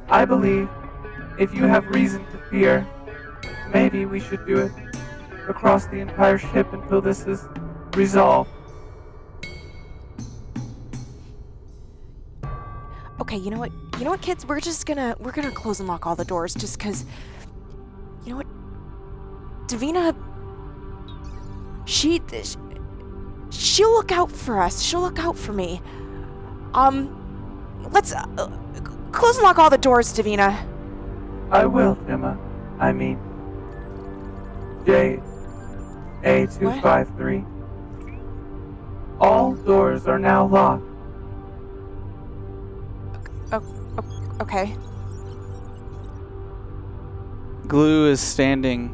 I believe if you have reason to fear, maybe we should do it across the entire ship until this is resolved. Okay, you know what? You know what, kids? We're just gonna we're gonna close and lock all the doors just because. You know what? Davina. She. She'll look out for us. She'll look out for me. Um. Let's uh, close and lock all the doors, Davina. I will, Emma. I mean. J. A two five three. All doors are now locked. Okay. Glue is standing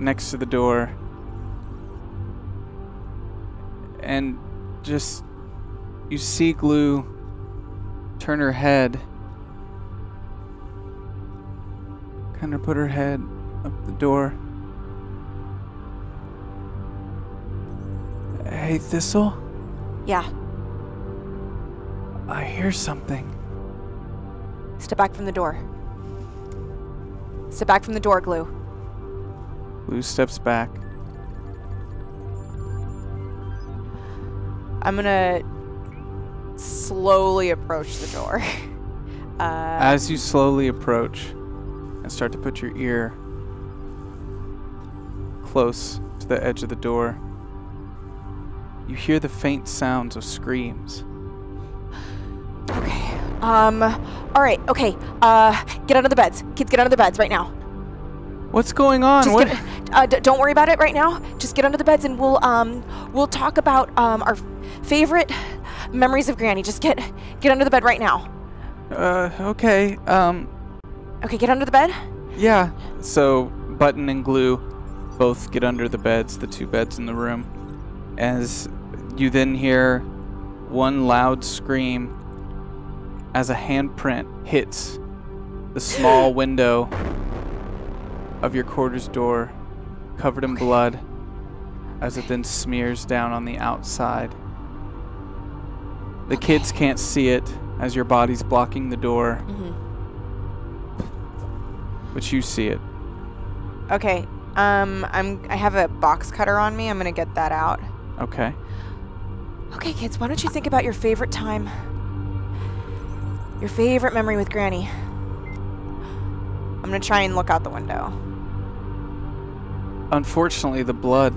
next to the door and just you see Glue turn her head, kind of put her head up the door. Hey, Thistle? Yeah. I hear something. Step back from the door. Step back from the door, Glue. Glue steps back. I'm gonna slowly approach the door. uh, As you slowly approach and start to put your ear close to the edge of the door, you hear the faint sounds of screams. Okay. Um, all right. Okay. Uh, get out of the beds. Kids, get out of the beds right now. What's going on? Just what? Get, uh, d don't worry about it right now. Just get under the beds, and we'll um, we'll talk about um, our favorite memories of Granny. Just get get under the bed right now. Uh, okay. Um. Okay, get under the bed. Yeah. So Button and Glue both get under the beds, the two beds in the room, as you then hear one loud scream as a handprint hits the small window of your quarters door, covered in okay. blood, as okay. it then smears down on the outside. The okay. kids can't see it as your body's blocking the door, mm-hmm. but you see it. Okay, um, I'm. I have a box cutter on me. I'm gonna get that out. Okay. Okay, kids. Why don't you think about your favorite time, your favorite memory with Granny? I'm gonna try and look out the window. Unfortunately, the blood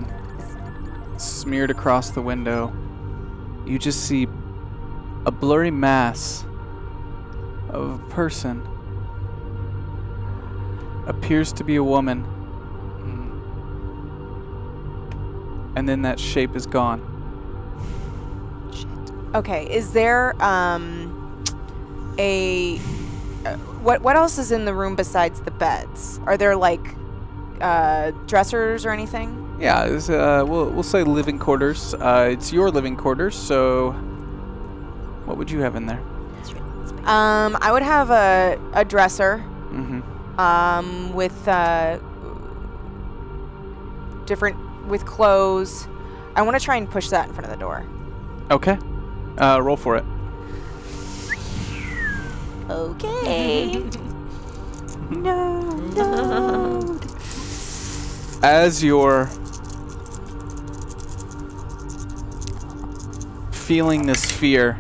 smeared across the window. You just see a blurry mass of a person. Appears to be a woman. And then that shape is gone. Shit. Okay, is there um, a... What what else is in the room besides the beds? Are there like uh, dressers or anything? Yeah, it's, uh, we'll we'll say living quarters. Uh, it's your living quarters, so what would you have in there? Um, I would have a a dresser, mm-hmm. um, with uh, different with clothes. I want to try and push that in front of the door. Okay, uh, roll for it. Okay. No, no. As you're feeling this fear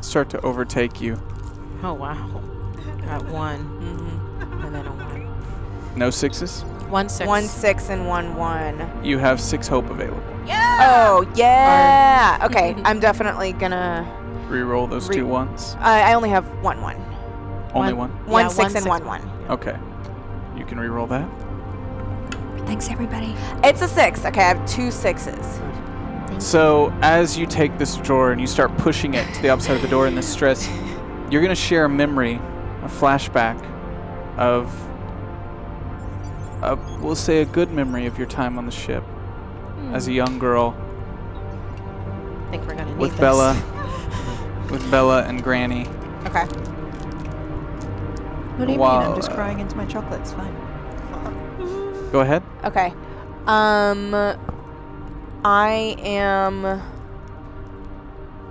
start to overtake you. Oh, wow. Got one. Mm-hmm. And then a one. No sixes? One six. One six and one one. You have six hope available. Yeah! Oh, yeah! Right. Okay, I'm definitely gonna... Reroll those Re two ones. Uh, I only have one one. Only one? One, one yeah, six one, and six. one one. Okay. You can reroll that. Thanks, everybody. It's a six. Okay, I have two sixes. So as you take this drawer and you start pushing it to the opposite of the door in this stress, you're going to share a memory, a flashback of, a, we'll say, a good memory of your time on the ship mm. as a young girl. I think we're going to need With this. Bella. With Bella and Granny. Okay. What do you While, mean? I'm just crying into my chocolate. It's fine. Go ahead. Okay. Um, I am...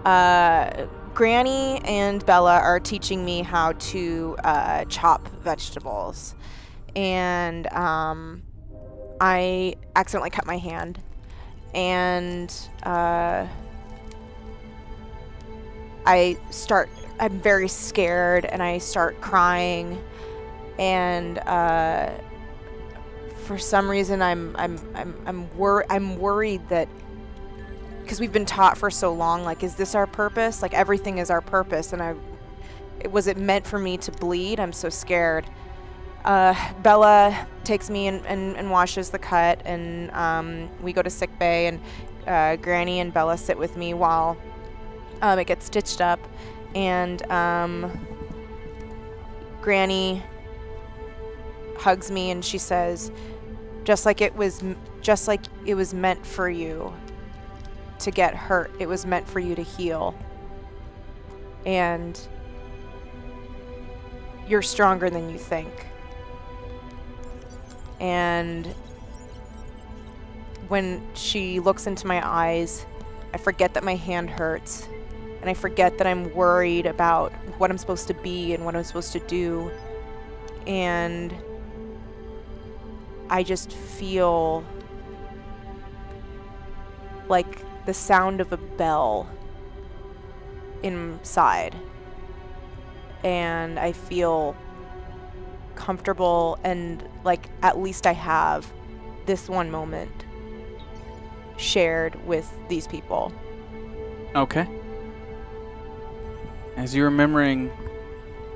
Uh, Granny and Bella are teaching me how to uh, chop vegetables. And um, I accidentally cut my hand. And... Uh, I start, I'm very scared, and I start crying, and uh, for some reason I'm I'm I'm I'm, wor I'm worried that, because we've been taught for so long, like, is this our purpose? Like, everything is our purpose, and I, was it meant for me to bleed? I'm so scared. Uh, Bella takes me and, and, and washes the cut, and um, we go to sick bay, and uh, Granny and Bella sit with me while Um, it gets stitched up, and um, Granny hugs me, and she says, "Just like it was, m just like it was meant for you to get hurt, it was meant for you to heal, and you're stronger than you think." And when she looks into my eyes, I forget that my hand hurts. And I forget that I'm worried about what I'm supposed to be and what I'm supposed to do. And I just feel like the sound of a bell inside. And I feel comfortable and like at least I have this one moment shared with these people. Okay. As you're remembering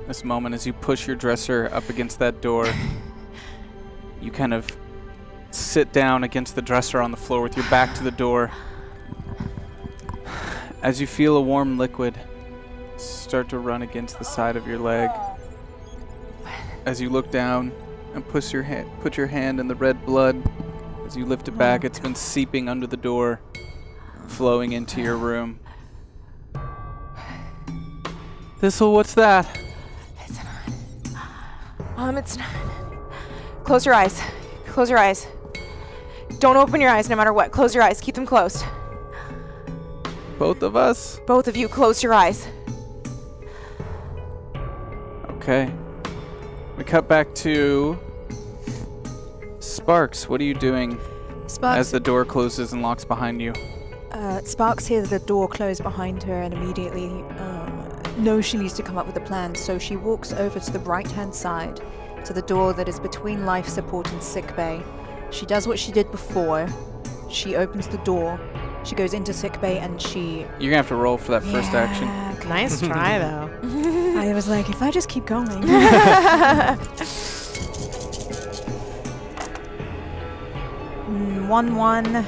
this moment, as you push your dresser up against that door, you kind of sit down against the dresser on the floor with your back to the door. As you feel a warm liquid start to run against the side of your leg, as you look down and push your hand, put your hand in the red blood, as you lift it back, it's been seeping under the door, flowing into your room. Thistle, what's that? It's not. Um, it's not. Close your eyes. Close your eyes. Don't open your eyes no matter what. Close your eyes. Keep them closed. Both of us? Both of you, close your eyes. Okay. We cut back to Sparks. What are you doing Sparks. as the door closes and locks behind you? Uh, Sparks hears the door close behind her and immediately uh, knows she needs to come up with a plan, so she walks over to the right-hand side, to the door that is between life support and sick bay. She does what she did before. She opens the door. She goes into sick bay and she... You're gonna have to roll for that yeah, first action. Okay. Nice try, though. I was like, if I just keep going. mm, one, one. No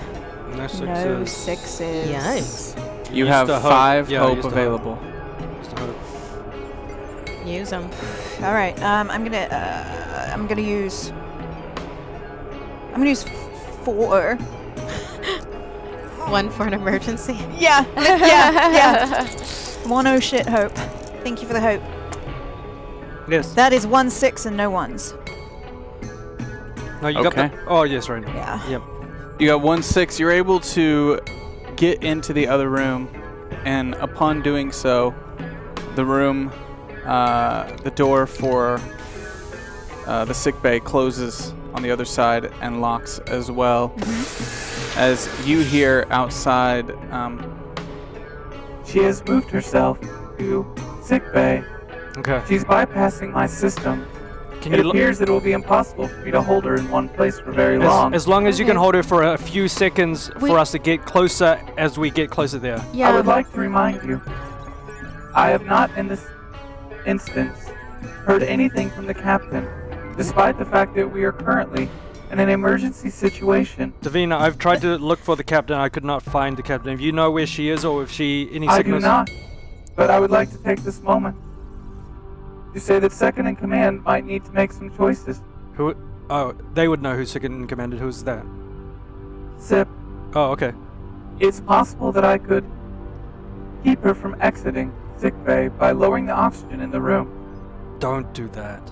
sixes. No sixes. Yikes. You, you have five hope, yeah, hope available. Hope. Use them. All right. Um, I'm gonna. Uh, I'm gonna use. I'm gonna use four. One for an emergency. Yeah, yeah, yeah. One oh shit hope. Thank you for the hope. Yes. That is one six and no ones. No, you okay. got that. Oh yes, right now. Yeah. Yep. You got one six. You're able to get into the other room, and upon doing so, the room, uh, the door for uh, the sick bay closes on the other side and locks as well. Mm-hmm. As you hear outside, um, she has moved herself to sick bay. Okay. She's bypassing my system. Can it you appears it will be impossible for me to hold her in one place for very as, long. As long as you okay. can hold her for a few seconds we for us to get closer as we get closer there. Yeah. I would like to remind you, I have not in this instance heard anything from the captain, despite the fact that we are currently in an emergency situation. Davina, I've tried to look for the captain. I could not find the captain. If you know where she is or if she... any sickness? I do not, but I would like to take this moment. You say that second in command might need to make some choices. Who? Oh, they would know who's second in command. Who's that? Sip. Oh, okay. It's possible that I could keep her from exiting sickbay by lowering the oxygen in the room. Don't do that.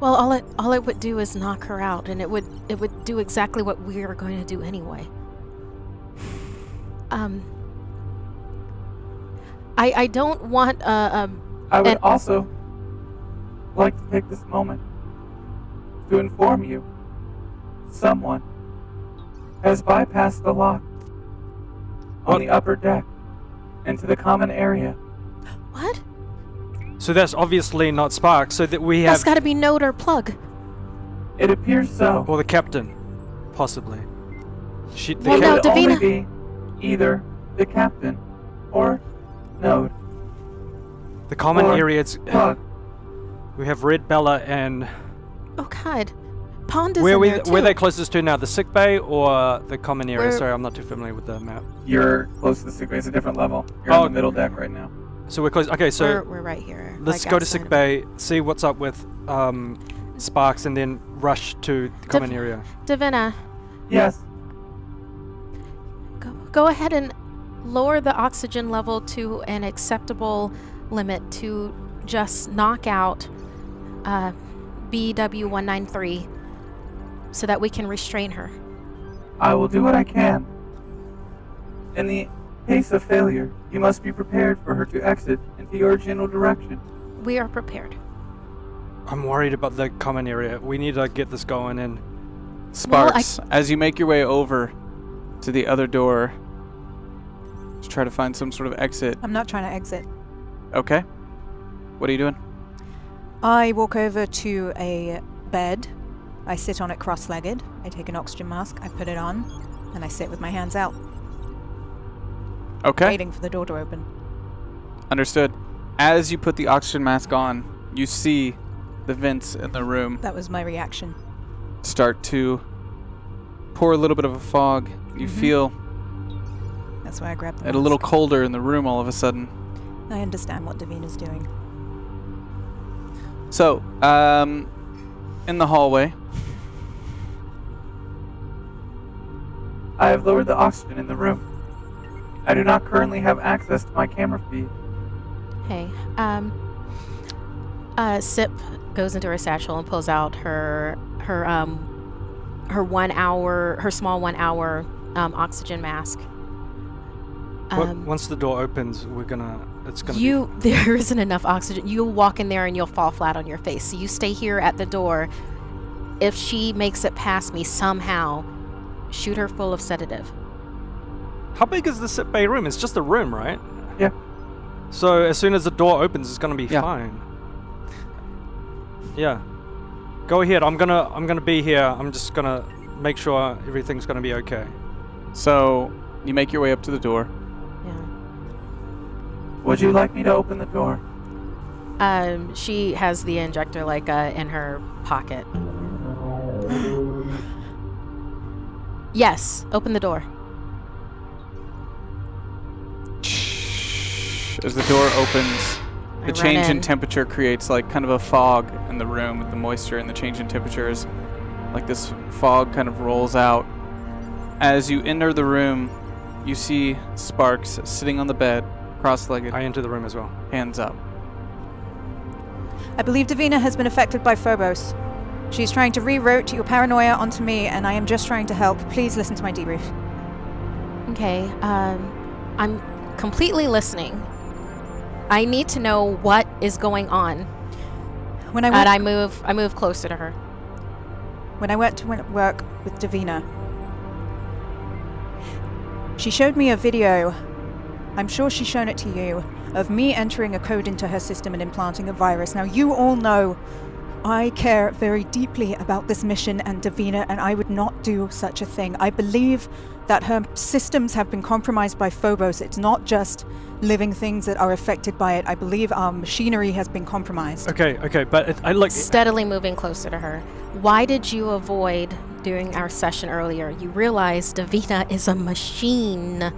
Well, all it all it would do is knock her out, and it would it would do exactly what we are going to do anyway. Um, I I don't want a. Uh, um, I would also like to take this moment to inform you. Someone has bypassed the lock on the upper deck into the common area. What? So that's obviously not Sparks, so that we have... That's gotta be Node or Plug. It appears so. Or the Captain, possibly. She, the well, no, could Davina. only be either the Captain or Node. The common area, it's... Plug. We have Red, Bella, and... Oh, God. Pond is where in we, there, too. Where are they closest to now? The sick bay or the common area? We're Sorry, I'm not too familiar with the map. You're close to the sick bay. It's a different level. You're oh, on the middle deck right now. So we're close. Okay, so we're, we're right here. Let's like go to sick bay, see what's up with um, Sparks, and then rush to the common Dav area. Davina. Yes. Go, go ahead and lower the oxygen level to an acceptable limit to just knock out uh, B W one ninety-three, so that we can restrain her. I will do what I can. In the case of failure, you must be prepared for her to exit into your general direction. We are prepared. I'm worried about the common area. We need to get this going. And Sparks, well, as you make your way over to the other door to try to find some sort of exit. I'm not trying to exit. Okay. What are you doing? I walk over to a bed. I sit on it cross-legged. I take an oxygen mask. I put it on. And I sit with my hands out. Okay. Waiting for the door to open. Understood. As you put the oxygen mask on, you see the vents in the room. That was my reaction. Start to pour a little bit of a fog. You mm-hmm. feel... That's why I grabbed the mask. It's a little colder in the room all of a sudden. I understand what Davina's doing. So, um, in the hallway... I have lowered the oxygen in the room. I do not currently have access to my camera feed. Hey, um, uh, Sip goes into her satchel and pulls out her, her, um, her one hour, her small one hour, um, oxygen mask. Um, Once the door opens, we're gonna, it's gonna You, be there isn't enough oxygen. You'll walk in there and you'll fall flat on your face. So you stay here at the door. If she makes it past me somehow, shoot her full of sedative. How big is the sit bay room? It's just a room, right? Yeah. So as soon as the door opens, it's gonna be yeah. fine. Yeah. Go ahead. I'm gonna I'm gonna be here. I'm just gonna make sure everything's gonna be okay. So you make your way up to the door. Yeah. Would you like me to open the door? Um, she has the injector like uh, in her pocket. Yes, open the door. As the door opens, the change in temperature creates like kind of a fog in the room with the moisture and the change in temperatures. Like this fog kind of rolls out. As you enter the room, you see Sparks sitting on the bed, cross-legged. I enter the room as well. Hands up. I believe Davina has been affected by Phobos. She's trying to reroute your paranoia onto me, and I am just trying to help. Please listen to my debrief. Okay, um, I'm completely listening. I need to know what is going on. When I and I move, I move closer to her. When I went to work with Davina, she showed me a video. I'm sure she's shown it to you, of me entering a code into her system and implanting a virus. Now you all know. I care very deeply about this mission and Davina, and I would not do such a thing. I believe that her systems have been compromised by Phobos. It's not just living things that are affected by it. I believe our machinery has been compromised. Okay, okay, but it, I look... Steadily moving closer to her. Why did you avoid during our session earlier? You realized Davina is a machine,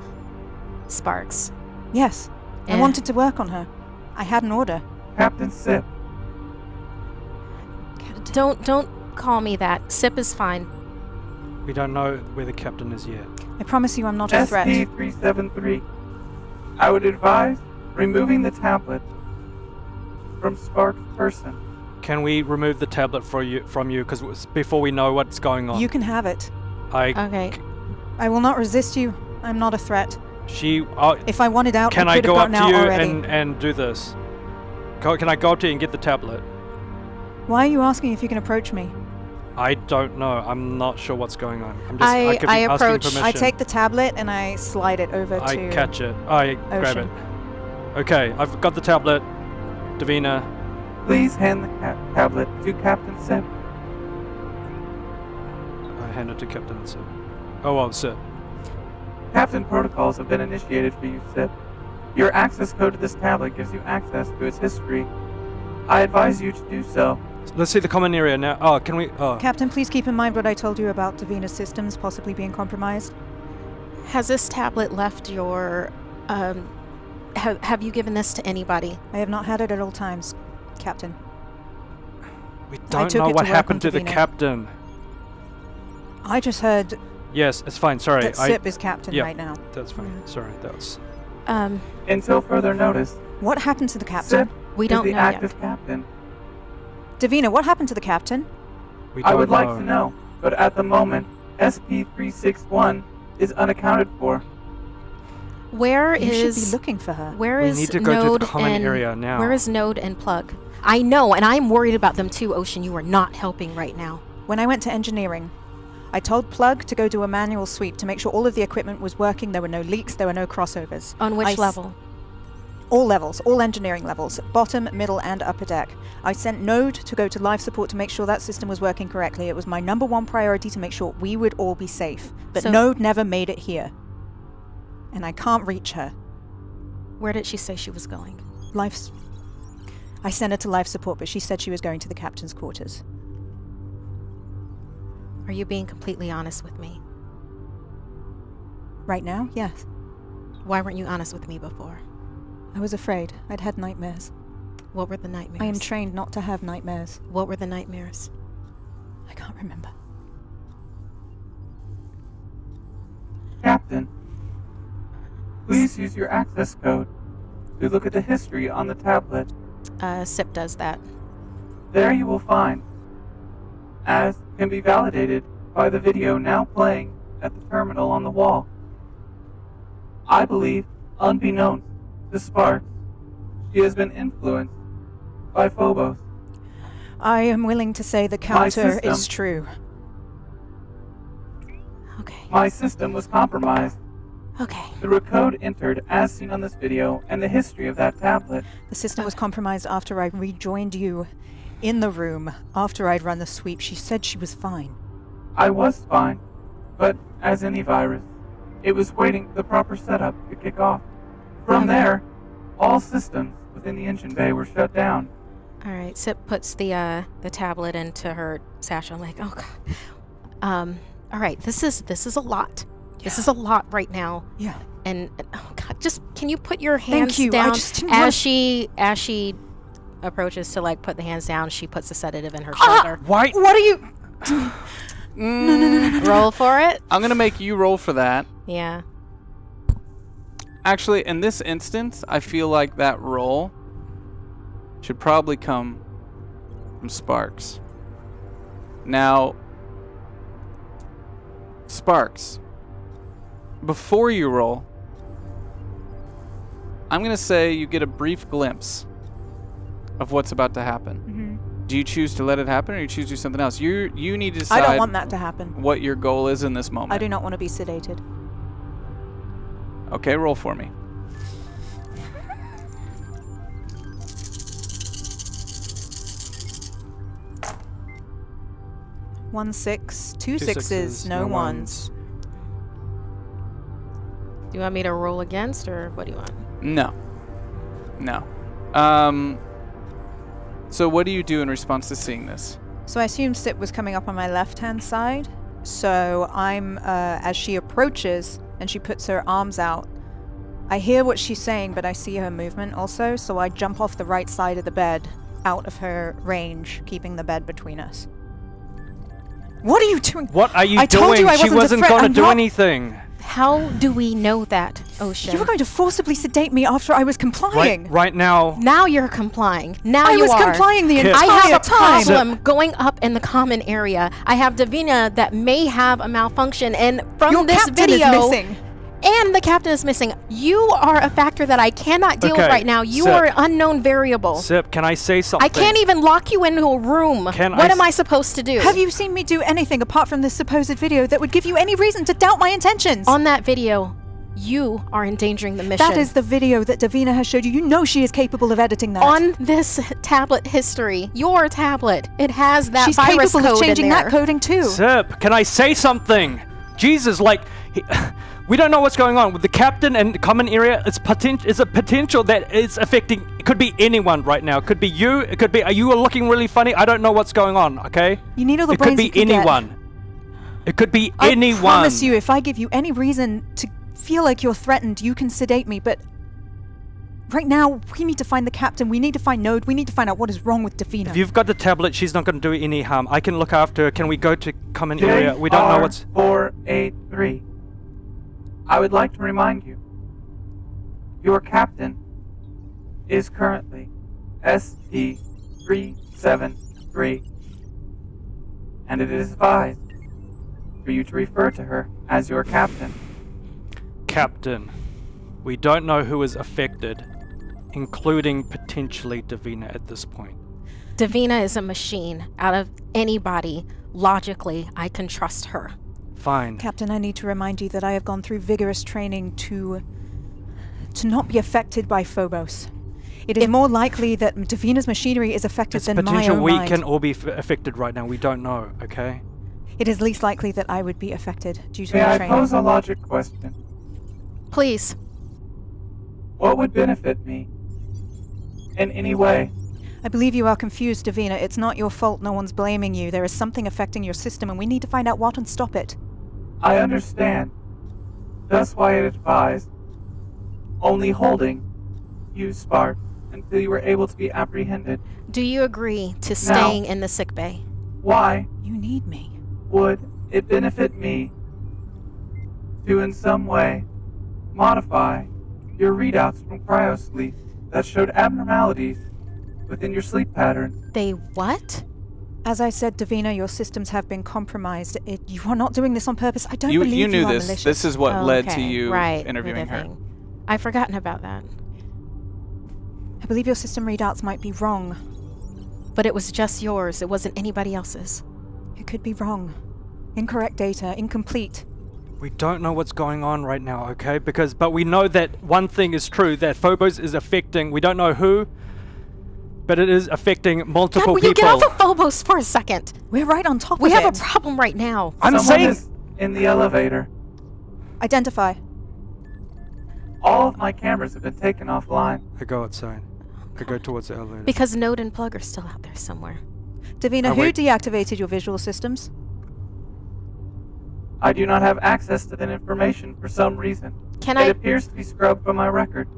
Sparks. Yes, eh. I wanted to work on her. I had an order. Captain Sip. Don't don't call me that. Sip is fine. We don't know where the captain is yet. I promise you I'm not a threat. S P three seven three. I would advise removing the tablet from Spark's person. Can we remove the tablet for you, from you? Because before we know what's going on. You can have it. I... Okay. I will not resist you. I'm not a threat. She... Uh, if I wanted out, can I, I go up to you and, and do this? Can I go up to you and get the tablet? Why are you asking if you can approach me? I don't know. I'm not sure what's going on. I'm just, I, I, could I be approach. Asking permission. I take the tablet and I slide it over I to. I catch it. I Ocean. grab it. Okay, I've got the tablet. Davina. Please hand the ca tablet to Captain Sip. I hand it to Captain Sip. Oh, well, Sip. Captain protocols have been initiated for you, Sip. Your access code to this tablet gives you access to its history. I advise you to do so. Let's see the common area now. Oh, can we? Oh. Captain, please keep in mind what I told you about Davina's systems possibly being compromised. Has this tablet left your... Um, ha have you given this to anybody? I have not had it at all times, Captain. We don't know what happened to the captain. I just heard... Yes, it's fine, sorry. That I, Sip is captain yep, right now. That's fine, mm. sorry, that was... Um, Until further notice. What happened to the captain? Sip we don't the know active yet. Captain. Davina, what happened to the captain? We don't I would know. like to know, but at the moment, S P three six one is unaccounted for. Where you is... You should be looking for her. Where we is need to go Node to the common and, area now. Where is Node and Plug? I know, and I'm worried about them too, Ocean. You are not helping right now. When I went to engineering, I told Plug to go do a manual sweep to make sure all of the equipment was working, there were no leaks, there were no crossovers. On which I level? All levels, all engineering levels, bottom, middle, and upper deck. I sent Node to go to life support to make sure that system was working correctly. It was my number one priority to make sure we would all be safe. But so Node never made it here. And I can't reach her. Where did she say she was going? Life's... I sent her to life support, but she said she was going to the captain's quarters. Are you being completely honest with me? Right now, yes. Why weren't you honest with me before? I was afraid. I'd had nightmares. What were the nightmares? I am trained not to have nightmares. What were the nightmares? I can't remember. Captain, please use your access code to look at the history on the tablet. Uh, S I P does that. There you will find, as can be validated by the video now playing at the terminal on the wall. I believe, unbeknownst to Sparks, she has been influenced by Phobos. I am willing to say the counter is true. Okay. My system was compromised. Okay. The recode entered as seen on this video and the history of that tablet. The system was compromised after I rejoined you in the room after I'd run the sweep. She said she was fine. I was fine, but as any virus, it was waiting for the proper setup to kick off. From there, all systems within the engine bay were shut down. All right, Sip puts the uh, the tablet into her satchel. I'm like, oh god. Um, all right, this is this is a lot. Yeah. This is a lot right now. Yeah. And oh god, just can you put your hands Thank down you. I just didn't as want... she as she approaches to like put the hands down, she puts a sedative in her ah, shoulder. Why? What are you? mm, no, no, no, no, no. Roll for it. I'm gonna make you roll for that. Yeah. Actually, in this instance, I feel like that roll should probably come from Sparks. Now, Sparks, before you roll, I'm going to say you get a brief glimpse of what's about to happen. Mm-hmm. Do you choose to let it happen or do you choose to do something else? You, you need to decide I don't want that to happen. What your goal is in this moment. I do not want to be sedated. Okay, roll for me. One six, two, two sixes, sixes, no, no ones. ones. Do you want me to roll against, or what do you want? No. No. Um, so what do you do in response to seeing this? So I assumed Sip was coming up on my left-hand side. So I'm, uh, as she approaches... and she puts her arms out. I hear what she's saying, but I see her movement also, so I jump off the right side of the bed, out of her range, keeping the bed between us. What are you doing? What are you I doing? Told you I she wasn't, wasn't going to do anything. How do we know that, Ocean? You were going to forcibly sedate me after I was complying. Right, right now. Now you're complying. Now I you are. I was complying the entire time. I have a problem Zip. going up in the common area. I have Davina that may have a malfunction, and from Your this video, captain is missing. and the captain is missing. You are a factor that I cannot deal okay. with right now. You Zip. are an unknown variable. Zip, can I say something? I can't even lock you into a room. Can what I am I supposed to do? Have you seen me do anything apart from this supposed video that would give you any reason to doubt my intentions? On that video, you are endangering the mission. That is the video that Davina has showed you. You know she is capable of editing that. On this tablet history, your tablet, it has that She's virus code in there. She's capable of changing that coding too. Zip, can I say something? Jesus, like... He we don't know what's going on with the captain and the common area. It's potential. It's a potential that it's affecting. It could be anyone right now. It could be you. It could be. Are you looking really funny? I don't know what's going on. Okay. You need all the it brains you can get. It could be anyone. It could be anyone. I promise you, if I give you any reason to feel like you're threatened, you can sedate me. But right now, we need to find the captain. We need to find Node. We need to find out what is wrong with Davina. If you've got the tablet, she's not going to do any harm. I can look after her. Can we go to common J area? We don't R know what's. Four eight three. I would like to remind you, your captain is currently S P three seven three, and it is advised for you to refer to her as your captain. Captain, we don't know who is affected, including potentially Davina at this point. Davina is a machine. Out of anybody, logically, I can trust her. Fine. Captain, I need to remind you that I have gone through vigorous training to to not be affected by Phobos. It is it more likely that Davina's machinery is affected than my own mind. It's potential we can all be f affected right now. We don't know, okay? It is least likely that I would be affected due to yeah, my training. May I pose a logic question? Please. What would benefit me? In any way? I believe you are confused, Davina. It's not your fault. No one's blaming you. There is something affecting your system, and we need to find out what and stop it. I understand. That's why I advise only holding you, Spark, until you were able to be apprehended. Do you agree to staying now, in the sickbay? Why? You need me. Would it benefit me to in some way modify your readouts from cryosleep that showed abnormalities within your sleep pattern? They what? As I said, Davina, your systems have been compromised. It, you are not doing this on purpose. I don't you, believe you, you knew are this. Malicious. This is what oh, led okay. to you right, interviewing her. I've forgotten about that. I believe your system readouts might be wrong. But it was just yours. It wasn't anybody else's. It could be wrong. Incorrect data. Incomplete. We don't know what's going on right now, okay? Because, but we know that one thing is true, that Phobos is affecting, we don't know who, but it is affecting multiple God, will people. Will you get off of Phobos for a second? We're right on top we of it. We have a problem right now. I'm Someone saying... in the elevator. Identify. All of my cameras have been taken offline. I go outside. I go towards the elevator. Because Node and Plug are still out there somewhere. Davina, oh, who wait. deactivated your visual systems? I do not have access to that information for some reason. Can it I appears to be scrubbed from my record.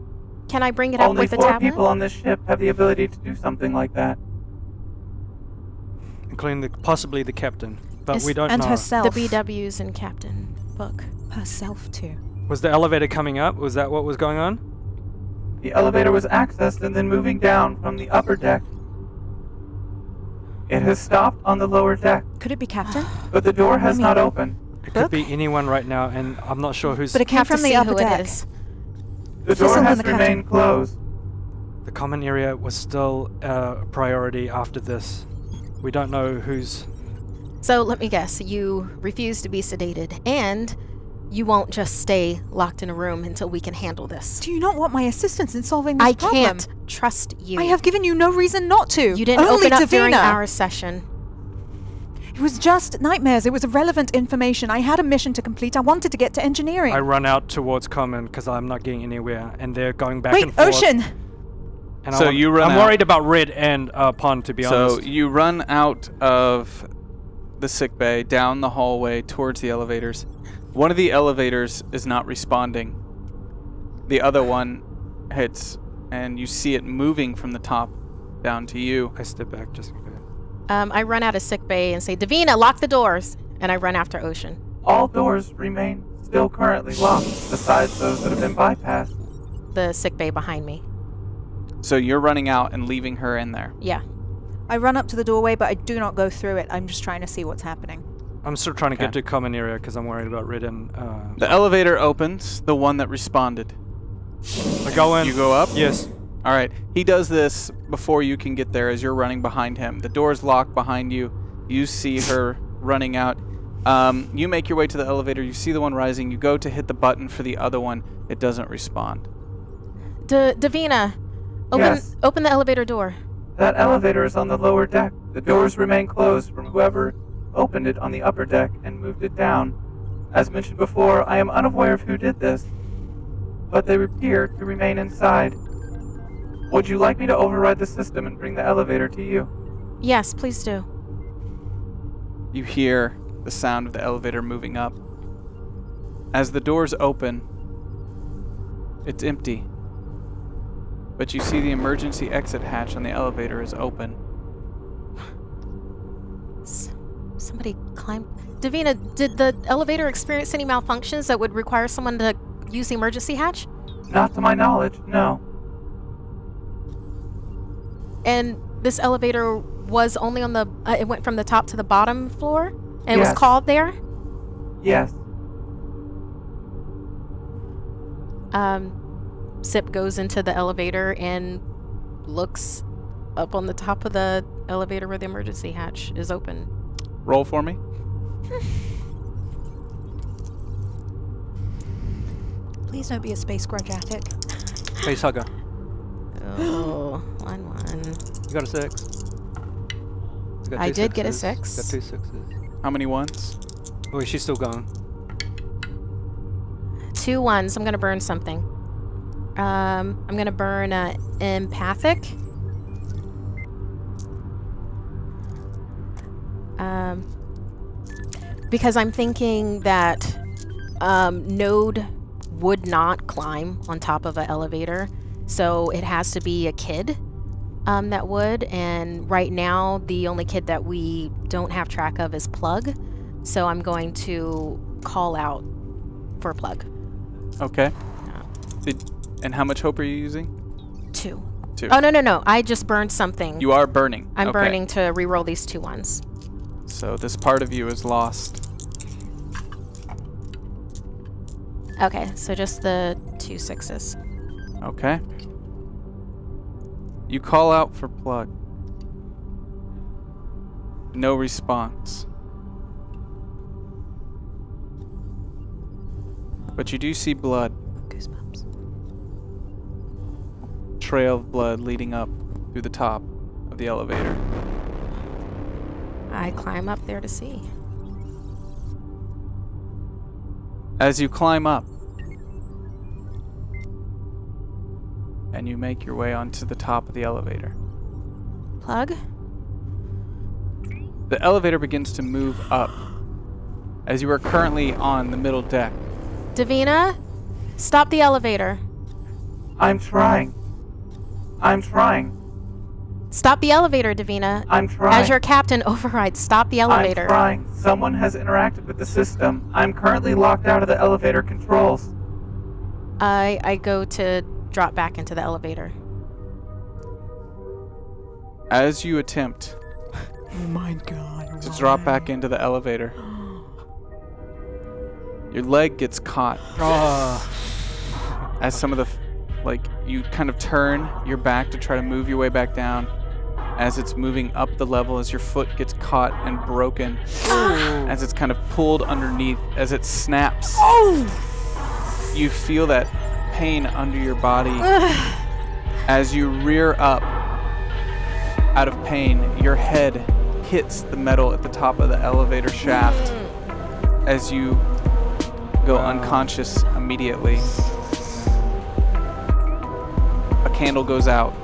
Can I bring it up Only with the tablet? Only four people on this ship have the ability to do something like that. Including the, possibly the captain, but Is we don't and know. And herself. The B Ws and captain book. Herself too. Was the elevator coming up? Was that what was going on? The elevator was accessed and then moving down from the upper deck. It has stopped on the lower deck. Could it be captain? But the door has not opened. It could be anyone right now, and I'm not sure who's... But it came from the upper deck. The door has remained closed. The common area was still a uh, priority after this. We don't know who's... So, let me guess. You refuse to be sedated, and you won't just stay locked in a room until we can handle this. Do you not want my assistance in solving this I problem? I can't trust you. I have given you no reason not to. You didn't Only open up Davina. during our session. It was just nightmares. It was irrelevant information. I had a mission to complete. I wanted to get to engineering. I run out towards Common because I'm not getting anywhere, and they're going back Wait, and forth. Wait, Ocean! And so I you run I'm out. worried about Red and uh, Pond, to be so honest. So you run out of the sickbay, down the hallway, towards the elevators. One of the elevators is not responding. The other one hits, and you see it moving from the top down to you. I step back just in case. Um, I run out of sickbay and say, Davina, lock the doors! And I run after Ocean. All doors remain still currently locked, besides those that have been bypassed. The sickbay behind me. So you're running out and leaving her in there? Yeah. I run up to the doorway, but I do not go through it. I'm just trying to see what's happening. I'm still trying to okay. get to common area because I'm worried about Red and... Uh, the elevator opens, the one that responded. I go in. You go up? Yes. All right, he does this before you can get there as you're running behind him. The door's locked behind you. You see her running out. Um, you make your way to the elevator. You see the one rising. You go to hit the button for the other one. It doesn't respond. D Davina, open, yes. open the elevator door. That elevator is on the lower deck. The doors remain closed from whoever opened it on the upper deck and moved it down. As mentioned before, I am unaware of who did this, but they appear to remain inside. Would you like me to override the system and bring the elevator to you? Yes, please do. You hear the sound of the elevator moving up. As the doors open, it's empty. But you see the emergency exit hatch on the elevator is open. S- somebody climbed... Davina, did the elevator experience any malfunctions that would require someone to use the emergency hatch? Not to my knowledge, no. And this elevator was only on the, uh, it went from the top to the bottom floor? And yes. It was called there? Yes. Um, Sip goes into the elevator and looks up on the top of the elevator where the emergency hatch is open. Roll for me. Please don't be a space grudge attic. Face hugger. Oh, one, one. You got a six. Got I did sixes. Get a six. Got two sixes. How many ones? Oh, she's still gone. Two ones. I'm going to burn something. Um, I'm going to burn uh, empathic. Um, because I'm thinking that um, Node would not climb on top of an elevator. So it has to be a kid um, that would. And right now, the only kid that we don't have track of is Plug. So I'm going to call out for Plug. Okay. Yeah. Did, and how much hope are you using? Two. Two. Oh, no, no, no. I just burned something. You are burning. I'm okay. burning to reroll these two ones. So this part of you is lost. Okay, so just the two sixes. Okay. You call out for Plug. No response. But you do see blood. Goosebumps. Trail of blood leading up through the top of the elevator. I climb up there to see. As you climb up, and you make your way onto the top of the elevator. Plug? The elevator begins to move up, as you are currently on the middle deck. Davina, stop the elevator. I'm trying. I'm trying. Stop the elevator, Davina. I'm trying. As your captain, override. Stop the elevator. I'm trying. Someone has interacted with the system. I'm currently locked out of the elevator controls. I I go to drop back into the elevator. As you attempt oh my God, to why? drop back into the elevator, your leg gets caught. Oh. As some of the Like, you kind of turn your back to try to move your way back down as it's moving up the level, as your foot gets caught and broken, as it's kind of pulled underneath, as it snaps. Oh. You feel that pain under your body. As you rear up out of pain, your head hits the metal at the top of the elevator shaft as you go wow. unconscious immediately. A candle goes out.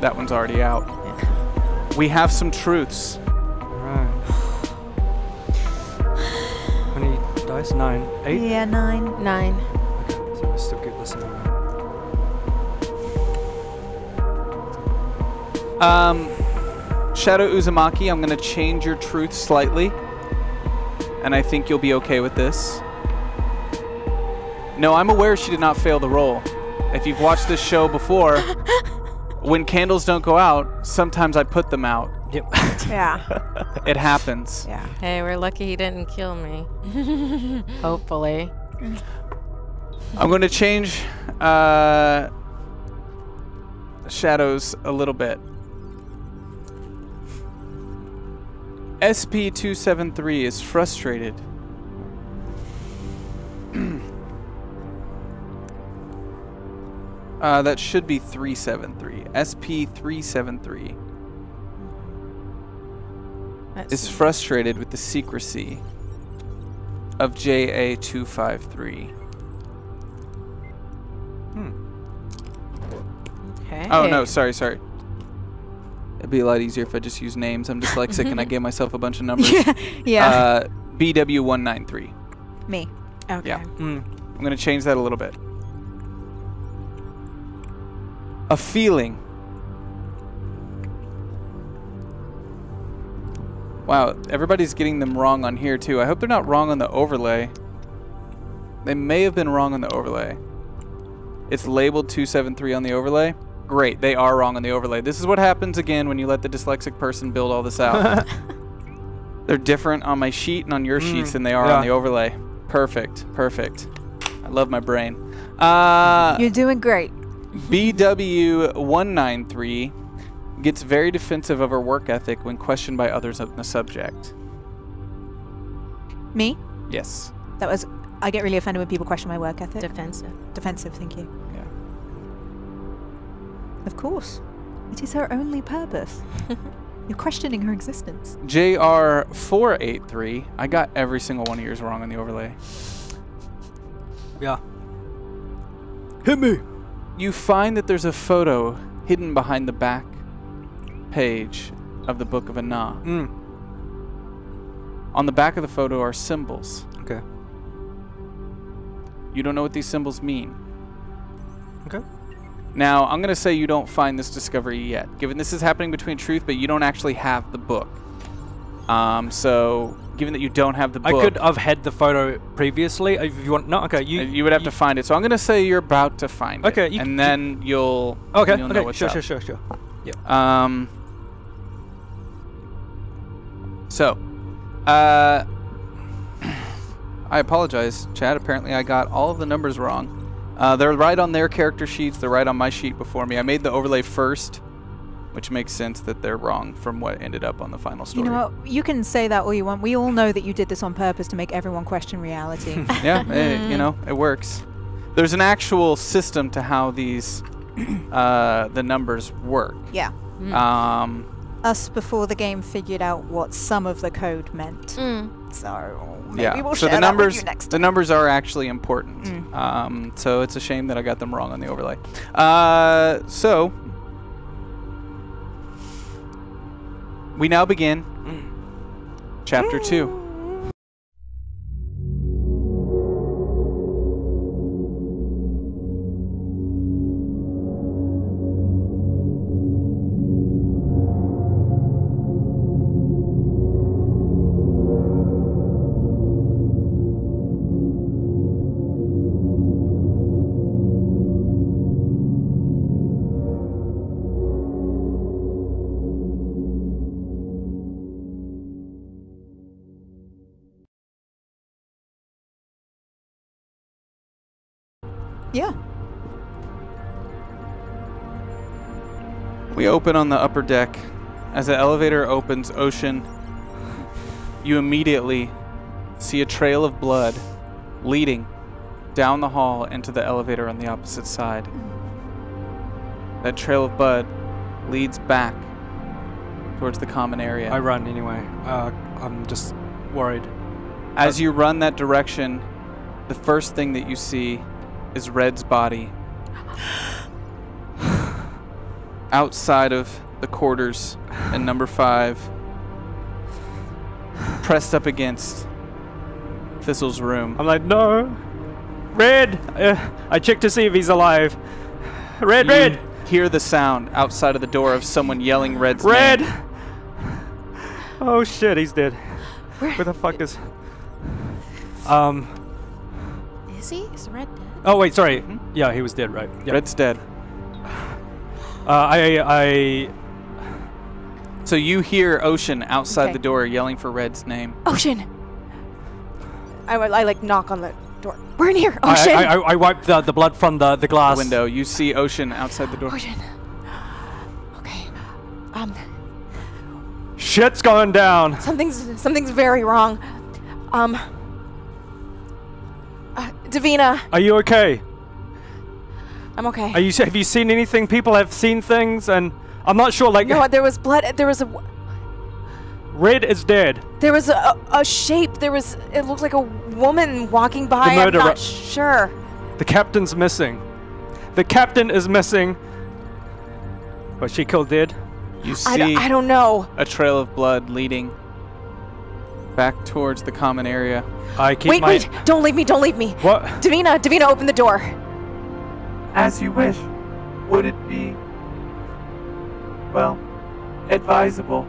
That one's already out. Yeah. We have some truths. Alright. How many dice? Nine. Eight? Yeah, nine. Nine. Okay, so we're still good listening. Um, Shadow Uzumaki, I'm going to change your truth slightly. And I think you'll be okay with this. No, I'm aware she did not fail the role. If you've watched this show before, when candles don't go out, sometimes I put them out. Yep. Yeah. It happens. Yeah. Hey, we're lucky he didn't kill me. Hopefully. I'm going to change uh, Shadows a little bit. S P two seventy-three is frustrated. Uh, that should be three seventy-three. S P three seventy-three That's is frustrated with the secrecy of J A two fifty-three. Hmm. Okay. Oh, no, sorry, sorry. It'd be a lot easier if I just used names. I'm dyslexic and I gave myself a bunch of numbers. Yeah. yeah. Uh, B W one ninety-three. Me. Okay. Yeah. Mm. I'm going to change that a little bit. A feeling. Wow, everybody's getting them wrong on here too. I hope they're not wrong on the overlay. They may have been wrong on the overlay. It's labeled two seventy-three on the overlay. Great, they are wrong on the overlay. This is what happens again when you let the dyslexic person build all this out. They're different on my sheet and on your mm, sheets than they are yeah. on the overlay. Perfect, perfect. I love my brain. Uh, You're doing great. B W one ninety-three gets very defensive of her work ethic when questioned by others on the subject. Me? Yes. That was I get really offended when people question my work ethic. Defensive. Defensive, thank you. Yeah. Of course. It is her only purpose. You're questioning her existence. J R four eight three. I got every single one of yours wrong on the overlay. Yeah. Hit me! You find that there's a photo hidden behind the back page of the Book of Anah. Mm. On the back of the photo are symbols. Okay. You don't know what these symbols mean. Okay. Now, I'm going to say you don't find this discovery yet, given this is happening between truth, but you don't actually have the book. Um, so, given that you don't have the book... I could have had the photo previously. If you want... No, okay. You, you would have you, to find it. So, I'm going to say you're about to find okay, it. Okay. And then you'll... Okay. You'll okay. Know what's sure, up. sure, sure, sure. Yeah. Um, so, uh... I apologize, Chad. Apparently, I got all of the numbers wrong. Uh, they're right on their character sheets. They're right on my sheet before me. I made the overlay first, which makes sense that they're wrong from what ended up on the final story. You know what? You can say that all you want. We all know that you did this on purpose to make everyone question reality. Yeah, it, you know, it works. There's an actual system to how these uh, the numbers work. Yeah. Mm. Um, Us before the game figured out what some of the code meant. Mm. So... Maybe yeah, we'll so share the numbers with you next time. The numbers are actually important. Mm. Um, so it's a shame that I got them wrong on the overlay. Uh, so we now begin mm. chapter mm. two. Yeah. We open on the upper deck. As the elevator opens, Ocean, you immediately see a trail of blood leading down the hall into the elevator on the opposite side. That trail of blood leads back towards the common area. I run anyway. Uh, I'm just worried. As you run that direction, the first thing that you see is Red's body outside of the quarters and number five, pressed up against Thistle's room. I'm like, no, Red. Uh, I checked to see if he's alive. Red, you Red. Hear the sound outside of the door of someone yelling Red's Red. name. Red. Oh shit, he's dead. Where, Where the fuck is? Um. Is he? Is Red dead? Oh wait, sorry. Mm-hmm. Yeah, he was dead, right? Yep. Red's dead. Uh, I, I. So you hear Ocean outside okay. the door yelling for Red's name. Ocean. I, I like knock on the door. We're in here, Ocean. I, I, I, I wipe the the blood from the the glass the window. You see Ocean outside the door. Ocean. Okay. Um. Shit's going down. Something's something's very wrong. Um. Uh, Davina. Are you okay? I'm okay. Are you? Have you seen anything? People have seen things, and I'm not sure. Like, no, there was blood. There was a. W Red is dead. There was a, a shape. There was. It looked like a woman walking by. The murderer. I'm not sure. The captain's missing. The captain is missing. Was she killed dead? You see. I don't, I don't know. A trail of blood leading back towards the common area. I keep wait, my wait! Don't leave me! Don't leave me! What? Davina, Davina, open the door. As you wish. Would it be, well, advisable?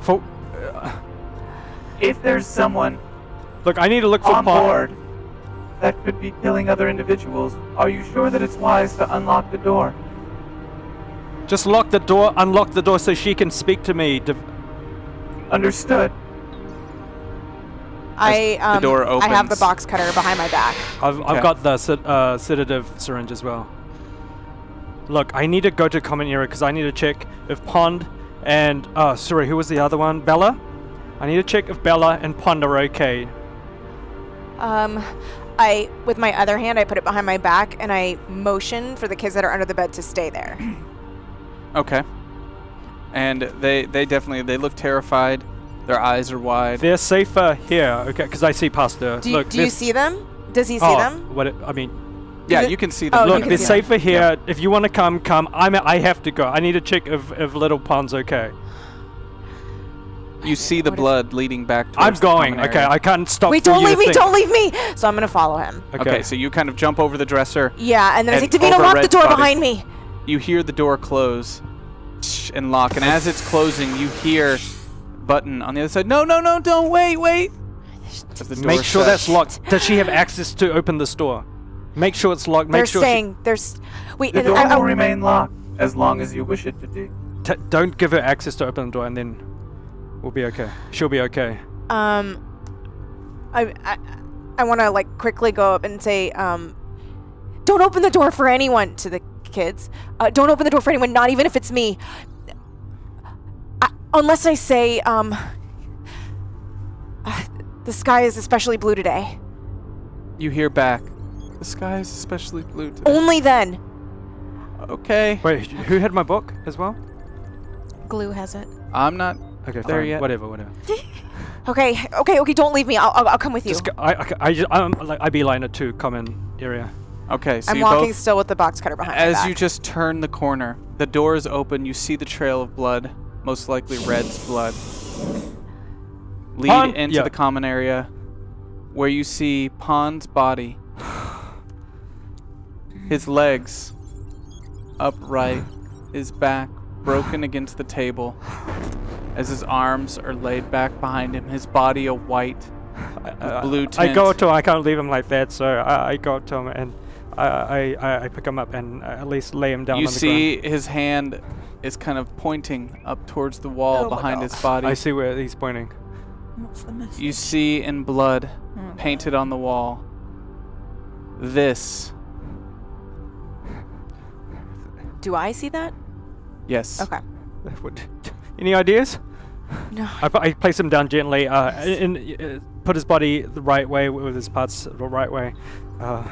For uh, if there's someone, look, I need to look for on board that could be killing other individuals. Are you sure that it's wise to unlock the door? Just lock the door. Unlock the door so she can speak to me. Div Understood. I um, the door opens. I have the box cutter behind my back. I've I've okay. got the sed uh, sedative syringe as well. Look, I need to go to common area because I need to check if Pond and uh sorry, who was the other one? Bella. I need to check if Bella and Pond are okay. Um, I, with my other hand, I put it behind my back, and I motion for the kids that are under the bed to stay there. Okay. And they, they definitely, they look terrified. Their eyes are wide. They're safer here, okay? Because I see past the. Do, look, do you see them? Does he see oh, them? What it, I mean. Yeah, you can see them. Oh, look, they're safer them. here. Yeah. If you want to come, come. I'm. A, I have to go. I need to check if, if little Pond's okay. You see the what blood leading back towards I'm going. The okay, I can't stop. Wait, don't leave me. Thing. Don't leave me. So I'm going to follow him. Okay. okay, so you kind of jump over the dresser. Yeah, and then and I say, Davina, lock the door body. behind me. You hear the door close and lock. And as it's closing, you hear Button on the other side. No, no, no, don't. Wait, wait. Make sure that's locked. Does she have access to open this door? Make sure it's locked. Make They're sure saying there's. Wait, the door I, I, will I, remain locked as long as you wish it to do. T don't give her access to open the door, and then we'll be okay. She'll be okay. Um, I I, I want to like quickly go up and say, um, don't open the door for anyone to the kids. Uh, don't open the door for anyone, not even if it's me. I, unless I say, um, uh, the sky is especially blue today. You hear back. The sky is especially blue today. Only then. Okay. Wait, who had my book as well? Glue has it. I'm not okay, there fine. yet. Whatever, whatever. okay, okay, okay. Don't leave me. I'll, I'll, I'll come with you. Just go, I, I, I, just, I'm, like, I beeline a two common area. Okay, so I'm walking still with the box cutter behind me. As you just turn the corner, the door is open. You see the trail of blood, most likely Red's blood, lead Pond? into yeah. the common area, where you see Pond's body. His legs upright, his back broken against the table as his arms are laid back behind him, his body a white uh, blue tint. I go to him, I can't leave him like that, so I, I go to him and I, I, I pick him up and I at least lay him down you on the ground. You see his hand is kind of pointing up towards the wall oh behind his body. I see where he's pointing. What's the message? You see in blood mm. painted on the wall, this... Do I see that? Yes. Okay. Any ideas? No. I, I place him down gently uh, and, and uh, put his body the right way with his parts the right way. Uh,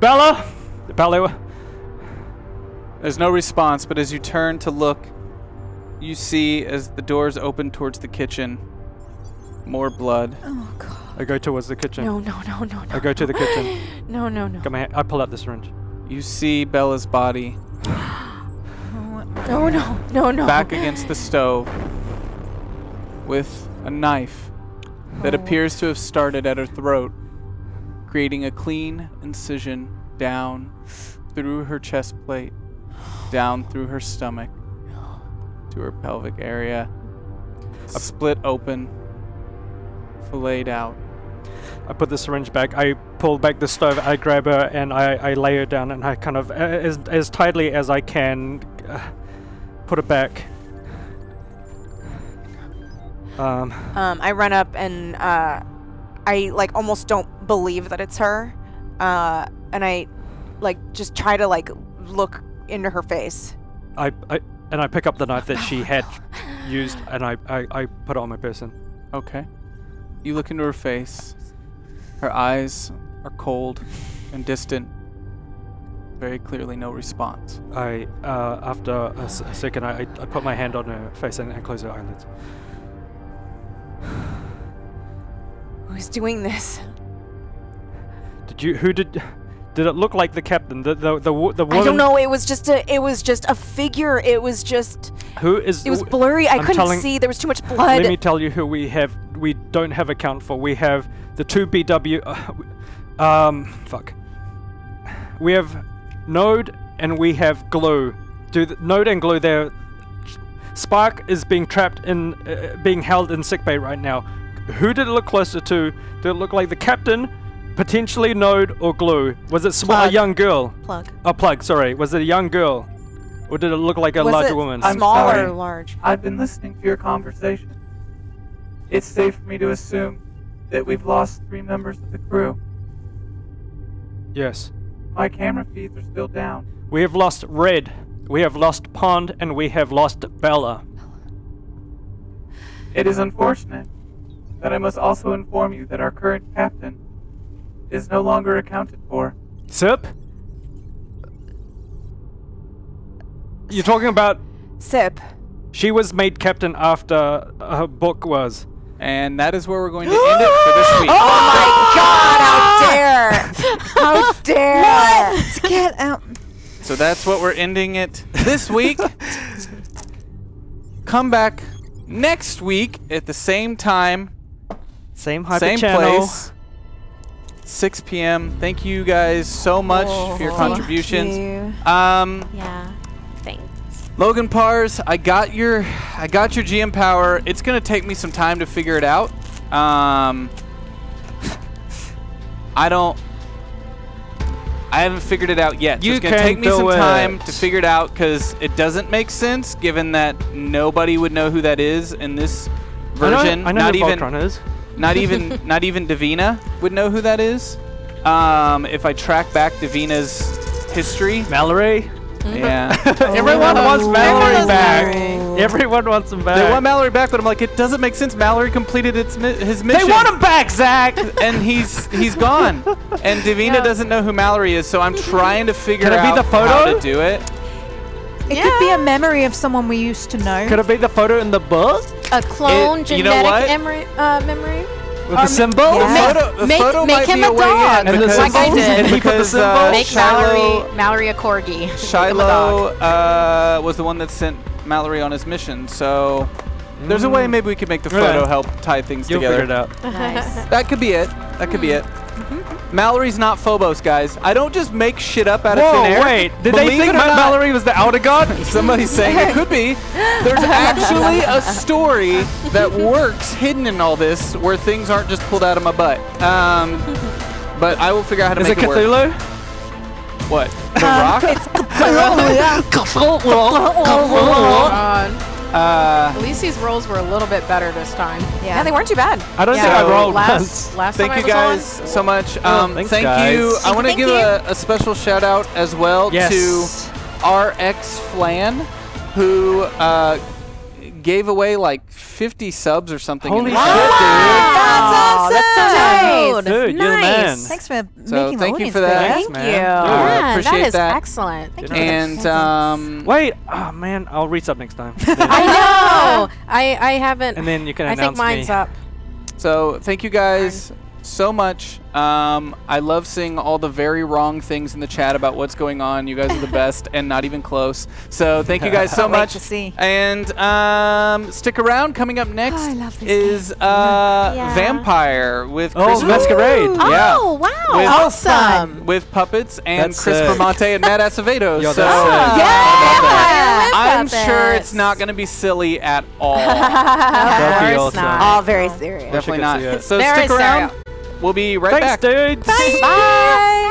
Bella! Bella! There's no response, but as you turn to look, you see as the doors open towards the kitchen, more blood. Oh, God. I go towards the kitchen. No, no, no, no, no. I go to the kitchen. No, no, no. Got my hand. I pull out the syringe. You see Bella's body. No, no, no, no. Back against the stove with a knife oh. that appears to have started at her throat, creating a clean incision down through her chest plate, down through her stomach, to her pelvic area. A split open, filleted out. I put the syringe back. I pull back the stove. I grab her and I, I lay her down and I kind of, as, as tightly as I can, uh, put her back. Um, um, I run up and uh, I like almost don't believe that it's her, uh, and I like just try to like look into her face. I, I and I pick up the knife that she had used and I, I, I put it on my person. Okay. You look into her face. Her eyes are cold and distant. Very clearly no response. I, uh, after a, s a second, I, I put my hand on her face and, and close her eyelids. Who's doing this? Did you, who did, did it look like the captain? The, the, the, the woman? I don't know, it was just a, it was just a figure. It was just, who is, it was blurry. I I'm couldn't telling, see, there was too much blood. Let me tell you who we have. We don't have account for. We have the two B W. Uh, um, fuck. We have Node and we have Glue. Do the, Node and Glue. There, Spark is being trapped in, uh, being held in sickbay right now. Who did it look closer to? Did it look like the captain, potentially Node or Glue? Was it small, a young girl? Plug. Oh, Plug. Sorry. Was it a young girl, or did it look like a was larger it woman? Small or large? I've been listening to your conversation. It's safe for me to assume that we've lost three members of the crew. Yes. My camera feeds are still down. We have lost Red, we have lost Pond, and we have lost Bella. It is unfortunate. that I must also inform you that our current captain is no longer accounted for. Sip? You're talking about... Sip. She was made captain after her book was. And that is where we're going to end it for this week. Oh, oh my god, how dare! How dare! What? Get out. So that's what we're ending it this week. Come back next week at the same time. Same hyper same channel. Place. six P M Thank you guys so much oh, for your contributions. Thank you. Um Yeah. Logan Pars, I got your, I got your G M power. It's gonna take me some time to figure it out. Um, I don't, I haven't figured it out yet. You so it's gonna take me some it. time to figure it out because it doesn't make sense given that nobody would know who that is in this version. I know, I know not, even, Voltron is. not even, not even Davina would know who that is. Um, if I track back Davina's history, Mallory. Yeah. Oh. Everyone wants Mallory back. Mallory. Everyone wants him back. They want Mallory back, but I'm like, it doesn't make sense. Mallory completed its mi his mission. They want him back, Zach! and he's he's gone. And Davina yeah. doesn't know who Mallory is, so I'm trying to figure Could out it be the photo? how to do it. It yeah. could be a memory of someone we used to know. Could it be the photo in the book? A clone, it, you know what? genetic uh, memory? With the symbol? Yeah. The photo, the make photo make, might make him be a dog, in because, like I did. And because, uh, make Mallory, Mallory a corgi. Shiloh uh, was the one that sent Mallory on his mission, so mm. there's a way maybe we could make the photo yeah. help tie things You'll together. Figure it out. Nice. That could be it. That could mm. be it. Mm-hmm. Mallory's not Phobos, guys. I I don't just make shit up out Whoa, of thin air. wait. Did Believe they think that Mallory was the outer god? Somebody's saying it could be. There's actually a story that works hidden in all this where things aren't just pulled out of my butt. Um, but I will figure out how to Is make it, it work. Is it Cthulhu? What? The um, Rock? It's Cthulhu. Cthulhu. Uh, At least these rolls were a little bit better this time. Yeah, yeah they weren't too bad. I don't yeah. think so I rolled last, last Thank time you guys on. so much. Um, oh, thank guys. you. I want to give a, a special shout out as well yes. to R X Flan, who uh, gave away like fifty subs or something. Holy in the shit, dude. Wow. That's awesome. That's so nice. Dude, nice. You're the man. Thanks for so making the thank you for that. Thank man. you. Yeah, I appreciate that. Is that is excellent. Thank and you. Um, wait, oh man, I'll reach up next time. I know. I, I haven't. And then you can I announce me. I think mine's me. up. So thank you guys Fine. so much. Um, I love seeing all the very wrong things in the chat about what's going on. You guys are the best and not even close. So thank you guys so much. To see. And um, stick around. Coming up next oh, is uh, yeah. Vampire with oh, Chris Masquerade. Yeah. Oh, wow. With awesome. With puppets and That's Chris Bramante and Matt Acevedo. Yo, so oh, yeah. I'm sure it's not going to be silly at all. Of course not. All very serious. Definitely not. So stick around. Serious. We'll be right Thanks, back. Dudes. Bye. Bye.